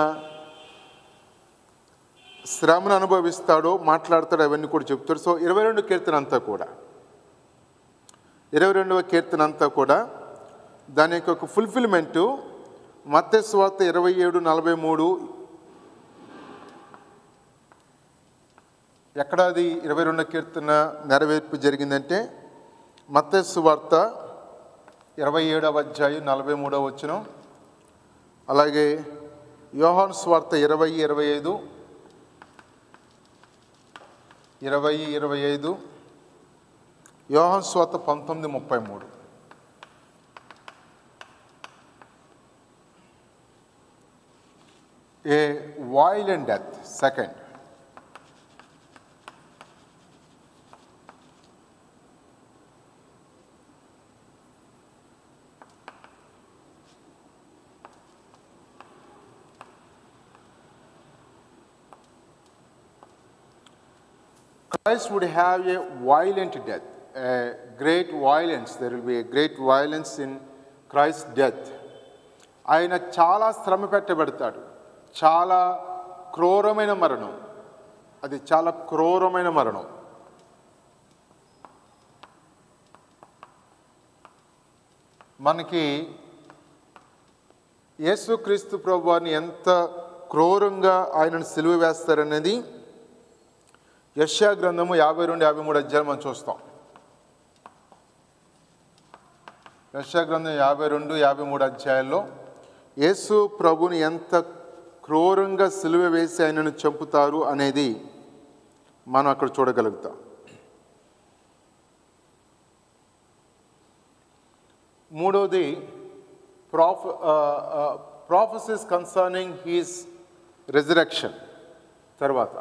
శ్రమను అనుభవిస్తాడో మాట్లాడతాడో అవన్నీ కూడా చెప్తాడు. సో ఇరవై రెండు కీర్తన అంతా కూడా ఇరవై రెండవ కీర్తన అంతా కూడా దాని యొక్క ఒక ఫుల్ఫిల్మెంటు మత్తయి సువార్త ఇరవై ఏడు నలభై మూడు ఎక్కడ అది ఇరవై రెండవ కీర్తన నెరవేర్పు జరిగిందంటే మత్తయి సువార్త ఇరవై ఏడవ అధ్యాయం నలభై మూడవ వచనం, అలాగే యోహాను సువార్త ఇరవై ఇరవై ఐదు ఇరవై ఇరవై ఐదు యోహాను సువార్త పంతొమ్మిది ముప్పై మూడు a violent death second Christ would have a violent death, a great violence. There will be a great violence in Christ's death. Ayana chala shrama pettabadtadu. Chala kroramaina maranam. Adi chala kroramaina maranam. Manaki Yesu Christu Prabhuvanni enta kroranga ayananu siluva vestaru anedi యెషయా గ్రంథము యాభై రెండు యాభై మూడు అధ్యాయం మనం చూస్తాం. యెషయా గ్రంథం యాభై రెండు యాభై మూడు అధ్యాయాల్లో యేసు ప్రభుని ఎంత క్రూరంగా సిలువ వేసి ఆయనను చంపుతారు అనేది మనం అక్కడ చూడగలుగుతాం. మూడవది proph prophecies concerning his resurrection. తర్వాత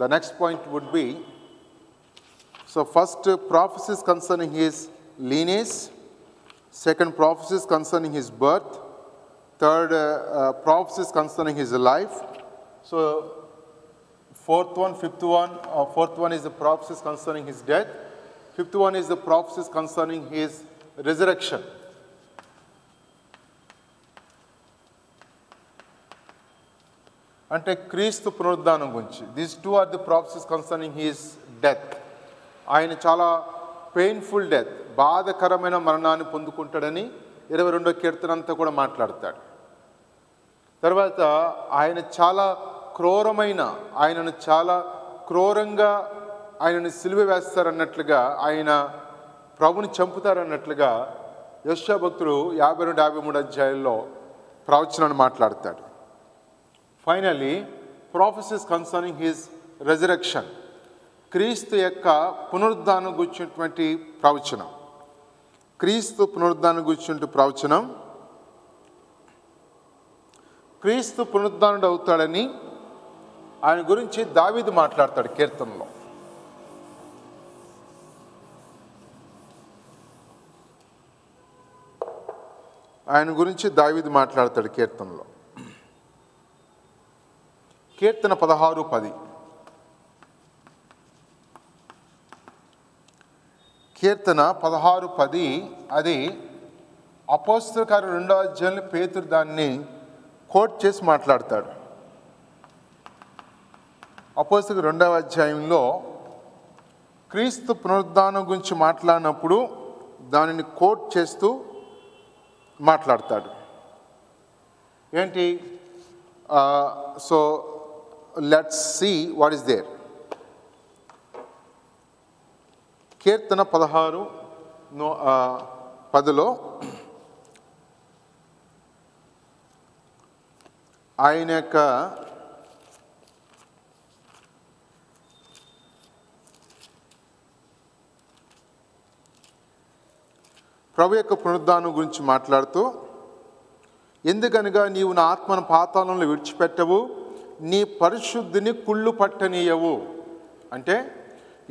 the next point would be, so first prophecies concerning his lineage, second prophecies concerning his birth, third uh, uh, prophecies concerning his life, so fourth one, fifth one, uh, fourth one is the prophecies concerning his death, fifth one is the prophecies concerning his resurrection. అంటే క్రీస్తు పునరుద్ధానం గురించి. These two are the prophecies concerning his death. ఆయన చాలా painful death, బాధకరమైన మరణాన్ని పొందుకుంటాడని ఇరవై రెండో కీర్తన అంతా కూడా మాట్లాడతాడు. తర్వాత ఆయన చాలా క్రూరమైన, ఆయనను చాలా క్రూరంగా ఆయనను సిలువ వేస్తారన్నట్లుగా, ఆయన ప్రభుని చంపుతారన్నట్లుగా యెషయా భక్తుడు యాభై రెండు యాభై మూడు అధ్యాయుల్లో ప్రవచనాన్ని మాట్లాడతాడు. Finally prophecies concerning his resurrection, క్రీస్తు యొక్క పునరుద్ధానం గుర్చినటువంటి ప్రవచనం. క్రీస్తు పునరుద్ధానం గుర్చినటువంటి ప్రవచనం, క్రీస్తు పునరుద్ధానుడు అవుతాడని ఆయన గురించి దావీదు మాట్లాడతాడు కీర్తనలో. ఆయన గురించి దావీదు మాట్లాడతాడు కీర్తనలో కీర్తన పదహారు పది కీర్తన పదహారు పది అది అపోస్తలుల కార్యములు రెండో అధ్యాయంలో పేతురు దాన్ని కోట్ చేసి మాట్లాడతాడు. అపోస్తలుల రెండవ అధ్యాయంలో క్రీస్తు పునరుద్ధానం గురించి మాట్లాడినప్పుడు దానిని కోట్ చేస్తూ మాట్లాడతాడు. ఏంటి? So let's see what is there. Kirtana పదహారు no పదిలో ఆయనక ప్రభు యొక్క పునరుద్ధానం గురించి మాట్లాడుతూ, ఎందుకనగా నీవు నా ఆత్మను పాతాళంలో విడిచిపెట్టవు, నీ పరిశుద్ధిని కుళ్ళు పట్టనీయవు. అంటే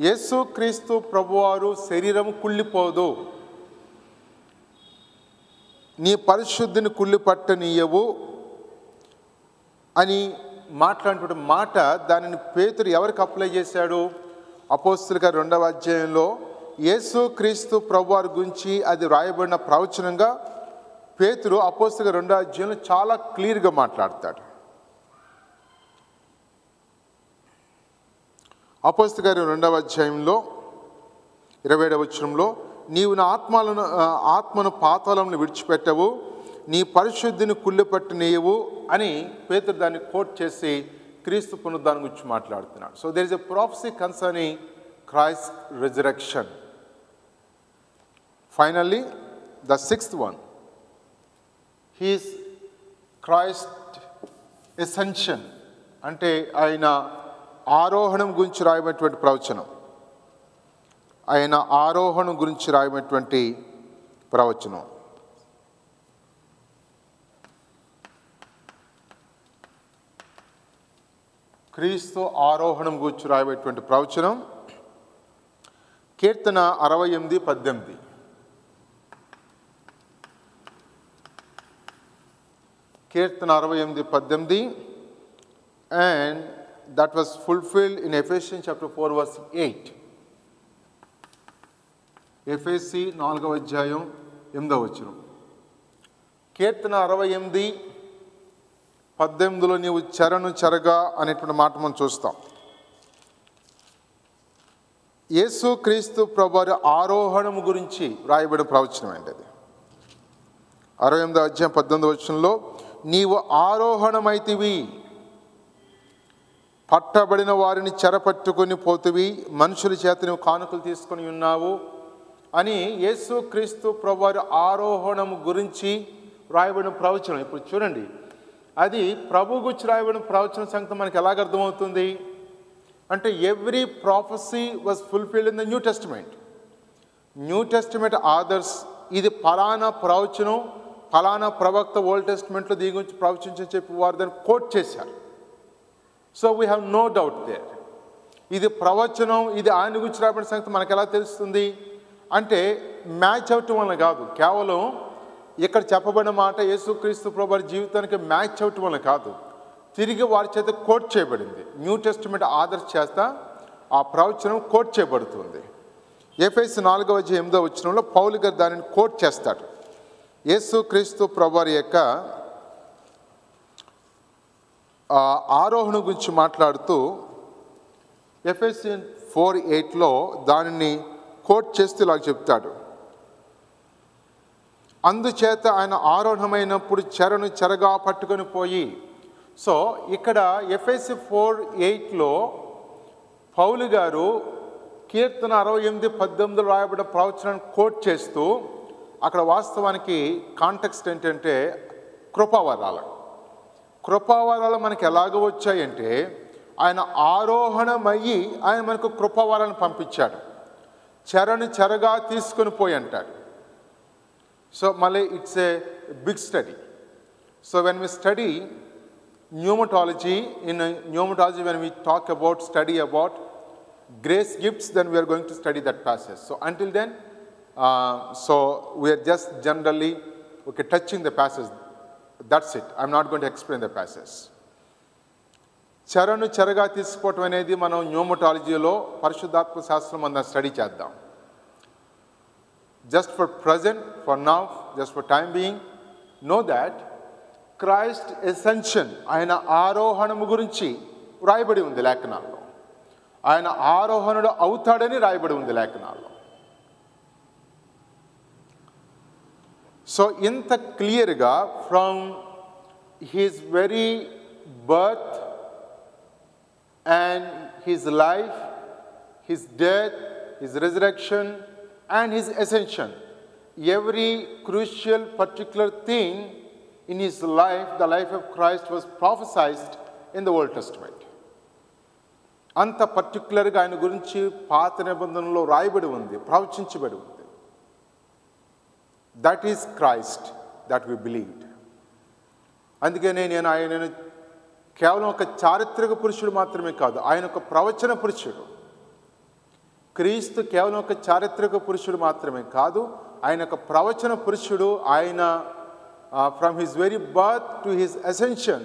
యేసు క్రీస్తు ప్రభువారు శరీరం కుళ్ళిపోదు, నీ పరిశుద్ధిని కుళ్ళు పట్టనీయవు అని మాట్లాడిన మాట, దానిని పేతురు ఎవరికి అప్లై చేశాడు? అపోస్తలుల కార్యములు రెండవ అధ్యాయంలో యేసు క్రీస్తు ప్రభువారి గురించి అది రాయబడిన ప్రవచనంగా పేతురు అపోస్తలుల కార్యములు రెండవ అధ్యాయంలో చాలా క్లియర్గా మాట్లాడతాడు. అపోస్తలుల కార్యములు రెండవ అధ్యాయంలో ఇరవై ఏడవ వచనంలో నీవు నా ఆత్మలను ఆత్మను పాతాళంలో విడిచిపెట్టవు, నీ పరిశుద్ధిని కుళ్ళిపెట్టనీయవు అని పేతురు దాన్ని కోట్ చేసి క్రీస్తు పునరుద్ధానం గురించి మాట్లాడుతున్నాడు. So there is a prophecy concerning Christ resurrection. Finally the sixth one he's Christ ascension. అంటే ఆయన ఆరోహణం గురించి రాయబడినటువంటి ప్రవచనం, ఆయన ఆరోహణం గురించి రాయబడినటువంటి ప్రవచనం. క్రీస్తు ఆరోహణం గురించి రాయబడినటువంటి ప్రవచనం కీర్తన అరవై ఎనిమిది పద్దెనిమిది కీర్తన అరవై ఎనిమిది పద్దెనిమిది and that was fulfilled in Ephesians chapter four verse eight. ఎఫెసీ నాలుగవ అధ్యాయం ఎనిమిదవ వచనం. కీర్తన అరవై ఎనిమిది పద్దెనిమిదిలో నీవు చెరను చెరగా అనేటువంటి మాట మనం చూస్తాం. యేసు క్రీస్తు ప్రభువారి ఆరోహణం గురించి రాయబడిన ప్రవచనం అండి అది. అరవై ఎనిమిదవ అధ్యాయం పద్దెనిమిదవ వచనంలో నీవు ఆరోహణమైతివి, పట్టబడిన వారిని చెరపట్టుకొని పోతివి, మనుషుల చేత నువ్వు కానుకలు తీసుకొని ఉన్నావు అని యేసు క్రీస్తు ప్రభువారి ఆరోహణం గురించి రాయబడిన ప్రవచనం. ఇప్పుడు చూడండి, అది ప్రభు గురించి రాయబడిన ప్రవచన సంగతి మనకి ఎలాగ అర్థమవుతుంది అంటే every prophecy was fulfilled in the new testament. New testament authors ఇది ఫలానా ప్రవచనం, ఫలానా ప్రవక్త ఓల్డ్ టెస్టిమెంట్లో దీని గురించి ప్రవచించని చెప్పి వారు దాన్ని కోట్ చేశారు. So we have no doubt there. ఇది ప్రవచనం, ఇది ఆయన గురించి రాబడిన సంగతి మనకు ఎలా తెలుస్తుంది అంటే మ్యాచ్ అవటం వలన కాదు, కేవలం ఇక్కడ చెప్పబడిన మాట యేసుక్రీస్తు ప్రభువారి జీవితానికి మ్యాచ్ అవటం వలన కాదు, తిరిగి వారి చేత కోట్ చేయబడింది. న్యూ టెస్టిమెంట్ ఆదర్శ చేత ఆ ప్రవచనం కోట్ చేయబడుతుంది. ఎఫెసీ నాలుగవ అధ్యాయం ఎనిమిదవ వచనంలో పౌలు గారు దానిని కోట్ చేస్తాడు. యేసుక్రీస్తు ప్రభువారి యొక్క ఆరోహణ గురించి మాట్లాడుతూ ఎఫెసియన్ ఫోర్ ఎయిట్లో దానిని కోట్ చేస్తూ ఇలా చెప్తాడు, అందుచేత ఆయన ఆరోహణమైనప్పుడు చెరను చెరగా పట్టుకొని పోయి. సో ఇక్కడ ఎఫెసి ఫోర్ ఎయిట్లో పౌలు గారు కీర్తన అరవై ఎనిమిది పద్దెనిమిదిలో రాయబడిన ప్రవచనాన్ని కోట్ చేస్తూ అక్కడ వాస్తవానికి కాంటెక్స్ట్ ఏంటంటే కృపావరాలు. కృపావరాలు మనకు ఎలాగ వచ్చాయంటే ఆయన ఆరోహణమయ్యి ఆయన మనకు కృపావరాలను పంపించాడు. చెరను చెరగా తీసుకొని పోయి అంటాడు. సో మళ్ళీ it's a big study. So when we study pneumatology, in pneumatology when we talk about study about grace gifts, then we are going to study that passage. So until then, uh, so we are just generally okay touching the passage. That's it. I'm not going to explain the passage. చెరను చెరగా తీసుకోవటం అనేది మనం న్యూమటాలజీలో పరిశుద్ధాత్మ శాస్త్రం మనం study చేద్దాం. Just for present, for now, just for time being, know that Christ ascension, ఆయన ఆరోహణము గురించి రాయబడి ఉంది లేఖనాల్లో. ఆయన ఆరోహణుడు అవుతాడని రాయబడి ఉంది లేఖనాల్లో. సో ఇంత క్లియర్గా from his very birth and his life, his death, his resurrection and his ascension, every crucial particular thing in his life, the life of Christ, was prophesied in the Old Testament. Anta particular ga ayana gurinchi paata nibandhanalo raayibadi undi, pravachinchibadi undi. That is Christ that we believed. Andukane nenu ayana కేవలం ఒక చారిత్రక పురుషుడు మాత్రమే కాదు, ఆయన ఒక ప్రవచన పురుషుడు. క్రీస్తు కేవలం ఒక చారిత్రక పురుషుడు మాత్రమే కాదు, ఆయన ఒక ప్రవచన పురుషుడు. ఆయన from his very birth to his ascension,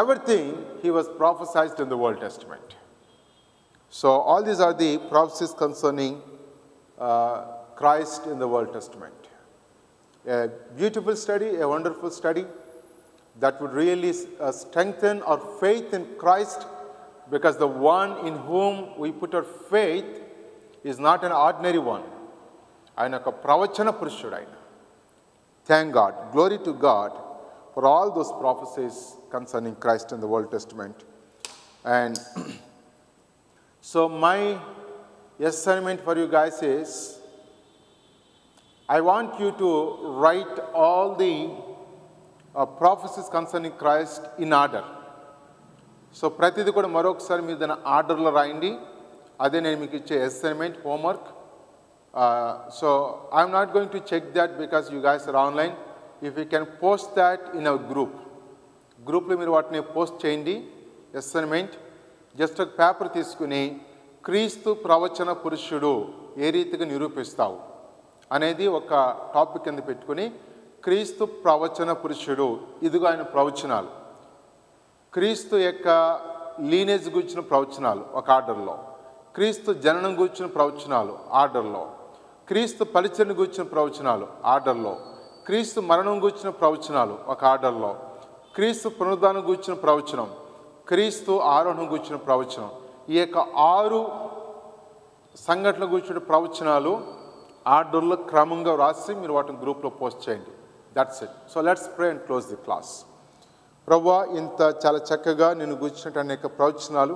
everything he was prophesied in the old testament. So all these are the prophecies concerning Christ in the old testament. A beautiful study, a wonderful study. That would really uh, strengthen our faith in Christ, because the one in whom we put our faith is not an ordinary one. Ayana oka pravachana purushudu ayana. Thank God. Glory to God for all those prophecies concerning Christ in the Old Testament. And so my assignment for you guys is, I want you to write all the Uh, prophecies concerning Christ in order. So ప్రతిదీ కూడా మరొకసారి మీరు దాని ఆర్డర్లో రాయండి. అదే నేను మీకు ఇచ్చే assignment, homework. So I'm not going to check that because you guys are online. If you can post that in our group, గ్రూప్లో మీరు వాటిని పోస్ట్ చేయండి. అసైన్మెంట్ జస్ట్ ఒక పేపర్ తీసుకుని క్రీస్తు ప్రవచన పురుషుడు ఏ రీతిగా నిరూపిస్తావు అనేది ఒక టాపిక్ కింద పెట్టుకుని, క్రీస్తు ప్రవచన పురుషుడు, ఇదిగో ఆయన ప్రవచనాలు, క్రీస్తు యొక్క లీనేజ్ గురించిన ప్రవచనాలు ఒక ఆర్డర్లో, క్రీస్తు జననం గురించిన ప్రవచనాలు ఆర్డర్లో, క్రీస్తు పరిచరణ గురించిన ప్రవచనాలు ఆర్డర్లో, క్రీస్తు మరణం గురించిన ప్రవచనాలు ఒక ఆర్డర్లో, క్రీస్తు పునరుద్ధానం గురించిన ప్రవచనం, క్రీస్తు ఆరోహణం గురించిన ప్రవచనం, ఈ యొక్క ఆరు సంఘటనల గురించిన ప్రవచనాలు ఆర్డర్లో క్రమంగా రాసి మీరు వాటిని గ్రూప్లో పోస్ట్ చేయండి. That's it. So let's pray and close the class. ప్రభువా, ఇంత చాలా చక్కగా నేను గుర్చినట్టు అనేక ప్రవచనాలు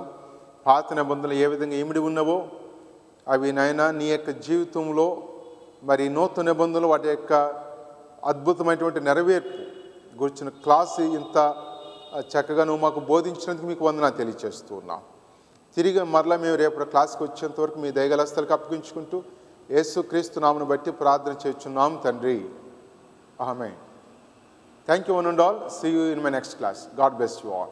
పాత నిబంధనలు ఏ విధంగా ఇమిడి ఉన్నవో అవి నాయన నీ యొక్క జీవితంలో, మరి నూతన నిబంధనలు వాటి యొక్క అద్భుతమైనటువంటి నెరవేర్పు గురించిన క్లాస్ ఇంత చక్కగా నువ్వు మాకు బోధించినందుకు మీకు వందనాలు తెలియజేస్తూ ఉన్నాం. తిరిగి మరలా మేము రేపు క్లాస్కి వచ్చేంతవరకు మీ దయగలస్తలకు అప్పగించుకుంటూ యేసుక్రీస్తు నామను బట్టి ప్రార్థన చేస్తున్నాం తండ్రి. ఆమేన్. Thank you one and all. See you in my next class. God bless you all.